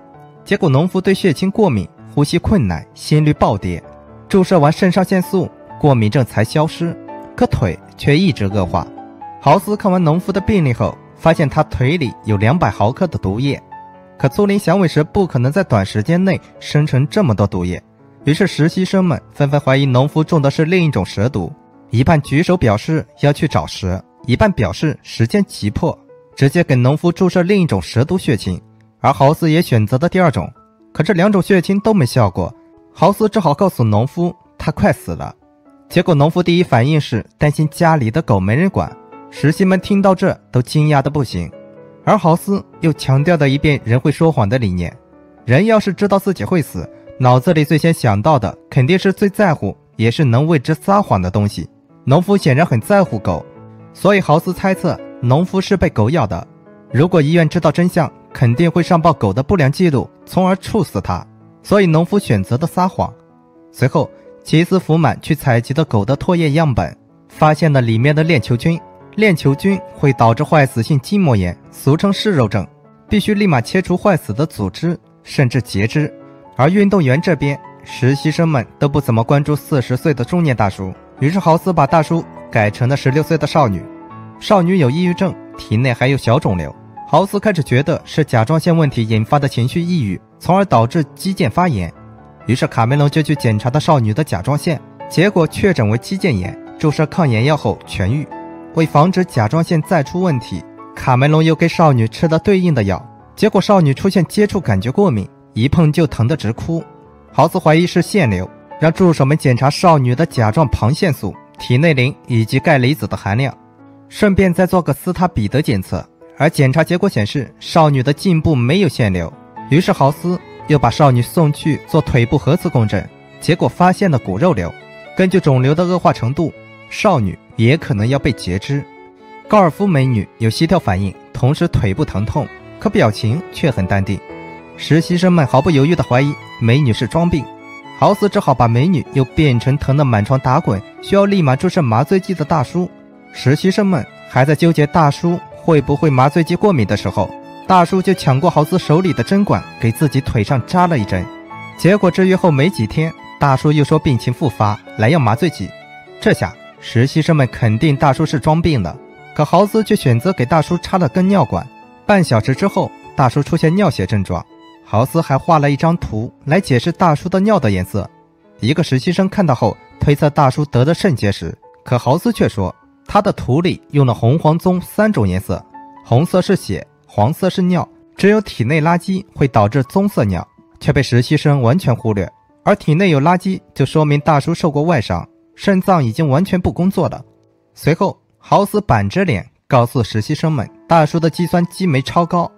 结果农夫对血清过敏，呼吸困难，心率暴跌，注射完肾上腺素，过敏症才消失，可腿却一直恶化。豪斯看完农夫的病例后，发现他腿里有两百毫克的毒液，可粗鳞响尾蛇不可能在短时间内生成这么多毒液，于是实习生们纷纷怀疑农夫中的是另一种蛇毒，一半举手表示要去找蛇，一半表示时间急迫，直接给农夫注射另一种蛇毒血清，而豪斯也选择了第二种，可这两种血清都没效果，豪斯只好告诉农夫他快死了。结果农夫第一反应是担心家里的狗没人管，实习们听到这都惊讶的不行，而豪斯又强调了一遍人会说谎的理念，人要是知道自己会死，脑子里最先想到的肯定是最在乎也是能为之撒谎的东西。农夫显然很在乎狗，所以豪斯猜测农夫是被狗咬的，如果医院知道真相，肯定会上报狗的不良记录，从而处死他，所以农夫选择了撒谎。随后奇斯福满去采集的狗的唾液样本，发现了里面的链球菌，链球菌会导致坏死性筋膜炎，俗称嗜肉症，必须立马切除坏死的组织甚至截肢。而运动员这边，实习生们都不怎么关注四十岁的中年大叔，于是豪斯把大叔改成了十六岁的少女，少女有抑郁症，体内还有小肿瘤，豪斯开始觉得是甲状腺问题引发的情绪抑郁，从而导致肌腱发炎，于是卡梅隆就去检查了少女的甲状腺，结果确诊为肌腱炎，注射抗炎药后痊愈。为防止甲状腺再出问题，卡梅隆又给少女吃了对应的药，结果少女出现接触感觉过敏，一碰就疼得直哭。豪斯怀疑是腺瘤，让助手们检查少女的甲状旁腺素、体内磷以及钙离子的含量，顺便再做个斯塔彼得检测，而检查结果显示少女的颈部没有腺瘤，于是豪斯又把少女送去做腿部核磁共振，结果发现了骨肉瘤。根据肿瘤的恶化程度，少女也可能要被截肢。高尔夫美女有膝跳反应，同时腿部疼痛，可表情却很淡定。实习生们毫不犹豫地怀疑美女是装病，豪斯只好把美女又变成疼得满床打滚，需要立马注射麻醉剂的大叔。实习生们还在纠结大叔会不会麻醉剂过敏的时候，大叔就抢过豪斯手里的针管，给自己腿上扎了一针。结果治愈后没几天，大叔又说病情复发，来要麻醉剂。这下实习生们肯定大叔是装病的，可豪斯却选择给大叔插了根尿管。半小时之后，大叔出现尿血症状，豪斯还画了一张图来解释大叔的尿的颜色。一个实习生看到后推测大叔得了肾结石，可豪斯却说他的图里用了红黄棕三种颜色，红色是血，黄色是尿，只有体内垃圾会导致棕色尿，却被实习生完全忽略。而体内有垃圾就说明大叔受过外伤，肾脏已经完全不工作了。随后豪斯板着脸告诉实习生们大叔的肌酸激酶超高。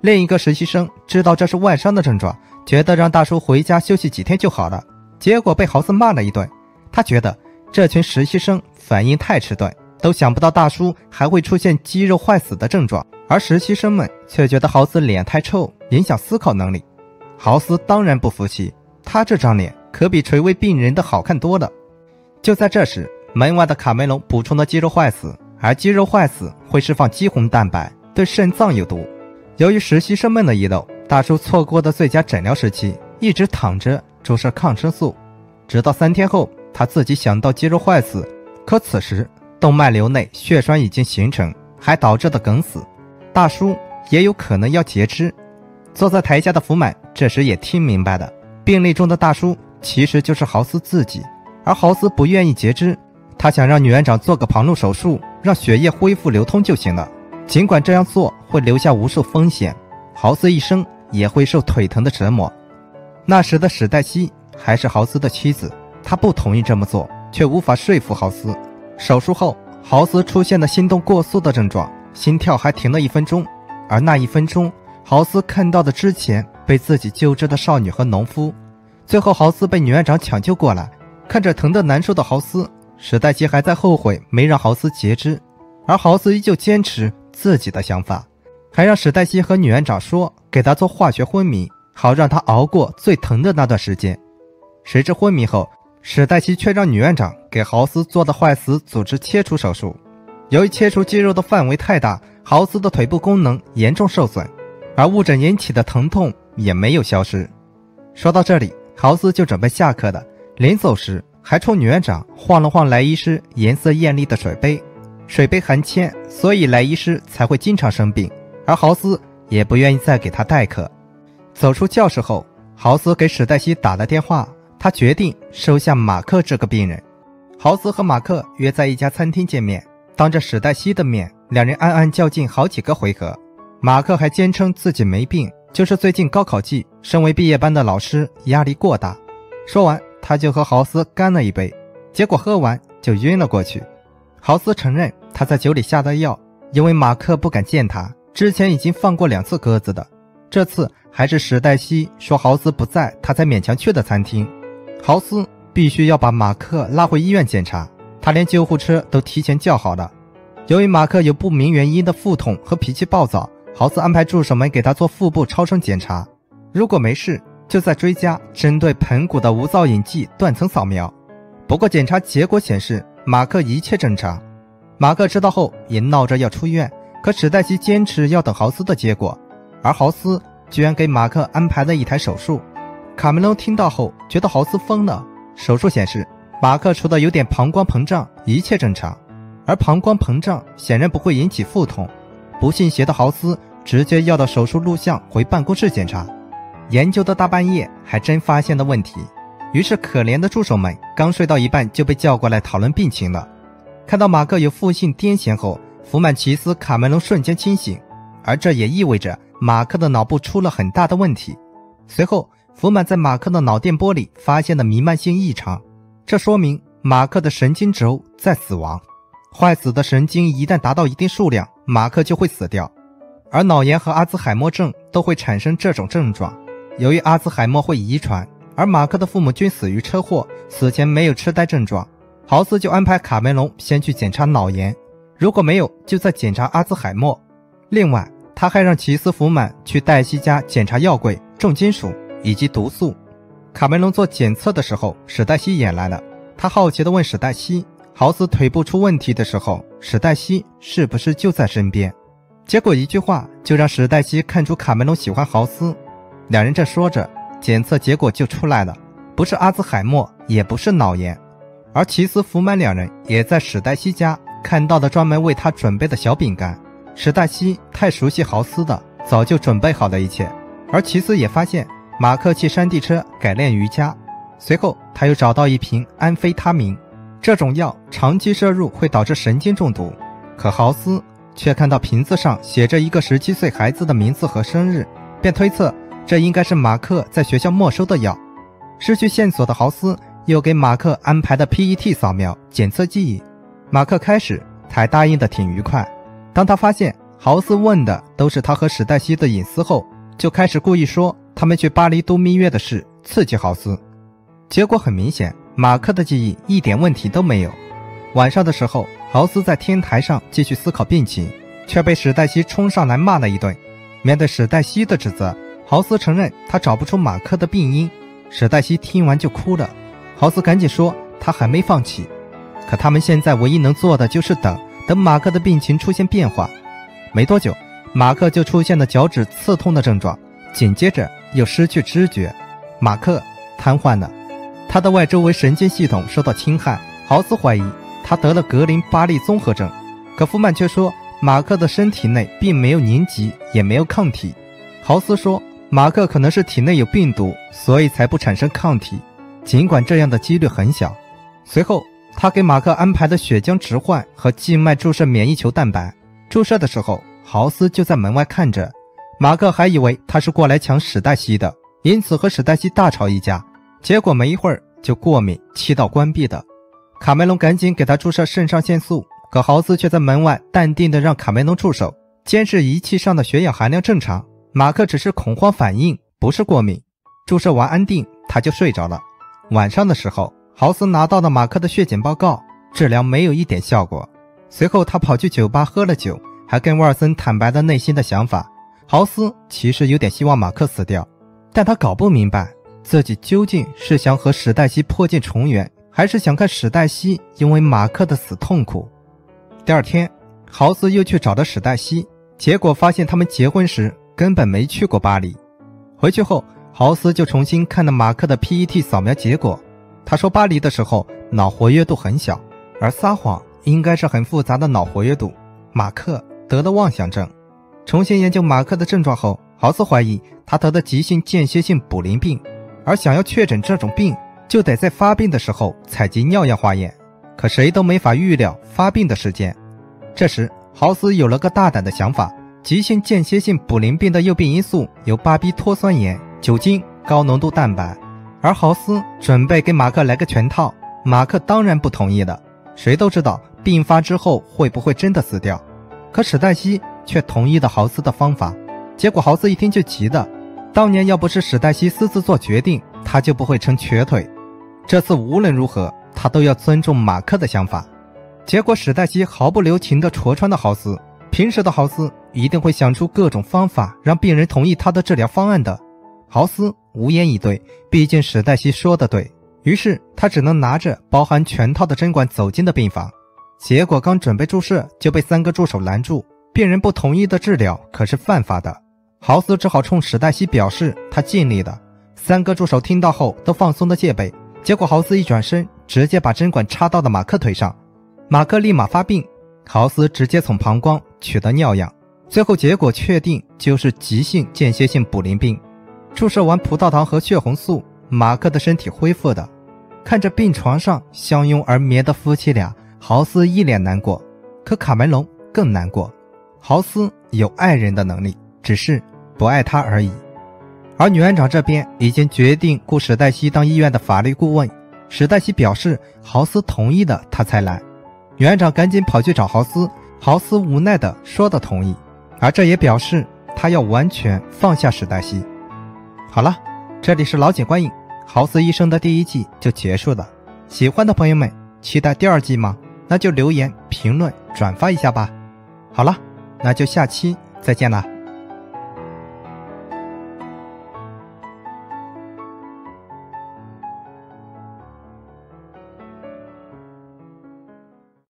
另一个实习生知道这是外伤的症状，觉得让大叔回家休息几天就好了，结果被豪斯骂了一顿。他觉得这群实习生反应太迟钝，都想不到大叔还会出现肌肉坏死的症状，而实习生们却觉得豪斯脸太臭，影响思考能力。豪斯当然不服气，他这张脸可比垂危病人的好看多了。就在这时，门外的卡梅隆补充了肌肉坏死，而肌肉坏死会释放肌红蛋白，对肾脏有毒。由于实习生们的遗漏，大叔错过的最佳诊疗时期，一直躺着注射抗生素，直到三天后，他自己想到肌肉坏死，可此时动脉瘤内血栓已经形成，还导致的梗死，大叔也有可能要截肢。坐在台下的福满这时也听明白了，病例中的大叔其实就是豪斯自己，而豪斯不愿意截肢，他想让女院长做个旁路手术，让血液恢复流通就行了。尽管这样做会留下无数风险，豪斯一生也会受腿疼的折磨。那时的史黛西还是豪斯的妻子，她不同意这么做，却无法说服豪斯。手术后，豪斯出现了心动过速的症状，心跳还停了一分钟，而那一分钟，豪斯看到的之前被自己救治的少女和农夫。最后，豪斯被女院长抢救过来，看着疼得难受的豪斯，史黛西还在后悔没让豪斯截肢，而豪斯依旧坚持自己的想法，还让史黛西和女院长说给他做化学昏迷，好让他熬过最疼的那段时间。谁知昏迷后，史黛西却让女院长给豪斯做的坏死组织切除手术。由于切除肌肉的范围太大，豪斯的腿部功能严重受损，而误诊引起的疼痛也没有消失。说到这里，豪斯就准备下课了，临走时还冲女院长晃了晃莱医师颜色艳丽的水杯。水杯含铅，所以莱医师才会经常生病，而豪斯也不愿意再给他代课。走出教室后，豪斯给史黛西打了电话，他决定收下马克这个病人。豪斯和马克约在一家餐厅见面，当着史黛西的面，两人暗暗较劲好几个回合。马克还坚称自己没病，就是最近高考季，身为毕业班的老师压力过大。说完，他就和豪斯干了一杯，结果喝完就晕了过去。豪斯承认他在酒里下的药，因为马克不敢见他，之前已经放过两次鸽子的，这次还是史黛西说豪斯不在，他才勉强去的餐厅。豪斯必须要把马克拉回医院检查，他连救护车都提前叫好了。由于马克有不明原因的腹痛和脾气暴躁，豪斯安排助手们给他做腹部超声检查，如果没事，就再追加针对盆骨的无造影剂断层扫描。不过检查结果显示，马克一切正常。马克知道后也闹着要出院，可史黛西坚持要等豪斯的结果，而豪斯居然给马克安排了一台手术。卡梅隆听到后觉得豪斯疯了，手术显示马克除了有点膀胱膨胀一切正常，而膀胱膨胀显然不会引起腹痛。不信邪的豪斯直接要到手术录像回办公室检查，研究的大半夜还真发现了问题，于是可怜的助手们刚睡到一半就被叫过来讨论病情了。看到马克有负性癫痫后，福满奇斯卡梅隆瞬间清醒，而这也意味着马克的脑部出了很大的问题。随后福满在马克的脑电波里发现了弥漫性异常，这说明马克的神经轴在死亡，坏死的神经一旦达到一定数量，马克就会死掉，而脑炎和阿兹海默症都会产生这种症状。由于阿兹海默会遗传，而马克的父母均死于车祸，死前没有痴呆症状，豪斯就安排卡梅隆先去检查脑炎，如果没有就再检查阿兹海默。另外他还让奇斯福满去黛西家检查药柜、重金属以及毒素。卡梅隆做检测的时候，史黛西也来了，他好奇地问史黛西豪斯腿部出问题的时候，史黛西是不是就在身边。结果一句话就让史黛西看出卡梅隆喜欢豪斯。两人正说着，检测结果就出来了，不是阿兹海默也不是脑炎。而奇斯福满两人也在史黛西家看到了专门为他准备的小饼干，史黛西太熟悉豪斯的，早就准备好了一切。而奇斯也发现马克去山地车改练瑜伽，随后他又找到一瓶安非他明，这种药长期摄入会导致神经中毒。可豪斯却看到瓶子上写着一个十七岁孩子的名字和生日，便推测这应该是马克在学校没收的药。失去线索的豪斯又给马克安排的 P E T 扫描检测记忆，马克开始才答应的挺愉快，当他发现豪斯问的都是他和史黛西的隐私后，就开始故意说他们去巴黎度蜜月的事，刺激豪斯。结果很明显，马克的记忆一点问题都没有。晚上的时候，豪斯在天台上继续思考病情，却被史黛西冲上来骂了一顿。面对史黛西的指责，豪斯承认他找不出马克的病因。史黛西听完就哭了，豪斯赶紧说他还没放弃。可他们现在唯一能做的就是等等马克的病情出现变化。没多久，马克就出现了脚趾刺痛的症状，紧接着又失去知觉，马克瘫痪了，他的外周围神经系统受到侵害。豪斯怀疑他得了格林巴利综合症，可福曼却说马克的身体内并没有凝集，也没有抗体。豪斯说马克可能是体内有病毒，所以才不产生抗体，尽管这样的几率很小。随后他给马克安排了血浆置换和静脉注射免疫球蛋白，注射的时候豪斯就在门外看着，马克还以为他是过来抢史黛西的，因此和史黛西大吵一架，结果没一会儿就过敏气道关闭的。卡梅隆赶紧给他注射肾上腺素，可豪斯却在门外淡定地让卡梅隆住手，监视仪器上的血氧含量正常，马克只是恐慌反应，不是过敏。注射完安定他就睡着了。晚上的时候，豪斯拿到了马克的血检报告，治疗没有一点效果。随后他跑去酒吧喝了酒，还跟沃尔森坦白了内心的想法。豪斯其实有点希望马克死掉，但他搞不明白自己究竟是想和史黛西破镜重圆，还是想看史黛西因为马克的死痛苦。第二天，豪斯又去找了史黛西，结果发现他们结婚时根本没去过巴黎。回去后，豪斯就重新看了马克的 P E T 扫描结果，他说巴黎的时候脑活跃度很小，而撒谎应该是很复杂的脑活跃度，马克得了妄想症。重新研究马克的症状后，豪斯怀疑他得的急性间歇性卟啉病，而想要确诊这种病就得在发病的时候采集尿样化验，可谁都没法预料发病的时间。这时豪斯有了个大胆的想法，急性间歇性卟啉病的诱病因素由巴比妥酸盐、酒精、高浓度蛋白，而豪斯准备给马克来个全套，马克当然不同意了，谁都知道病发之后会不会真的死掉，可史黛西却同意了豪斯的方法。结果豪斯一听就急了，当年要不是史黛西私自做决定，他就不会成瘸腿，这次无论如何他都要尊重马克的想法。结果史黛西毫不留情地戳穿了豪斯，平时的豪斯一定会想出各种方法让病人同意他的治疗方案的。豪斯无言以对，毕竟史黛西说的对，于是他只能拿着包含全套的针管走进的病房，结果刚准备注射就被三个助手拦住，病人不同意的治疗可是犯法的。豪斯只好冲史黛西表示他尽力了，三个助手听到后都放松了戒备，结果豪斯一转身直接把针管插到了马克腿上，马克立马发病，豪斯直接从膀胱取得尿样，最后结果确定就是急性间歇性卟啉病。注射完葡萄糖和血红素，马克的身体恢复的。看着病床上相拥而眠的夫妻俩，豪斯一脸难过，可卡梅隆更难过。豪斯有爱人的能力，只是不爱他而已。而女院长这边已经决定雇史黛西当医院的法律顾问，史黛西表示豪斯同意的他才来。女院长赶紧跑去找豪斯，豪斯无奈的说的同意，而这也表示他要完全放下史黛西。好了，这里是老井观影，豪斯医生的第一季就结束了，喜欢的朋友们期待第二季吗？那就留言、评论、转发一下吧。好了，那就下期再见了。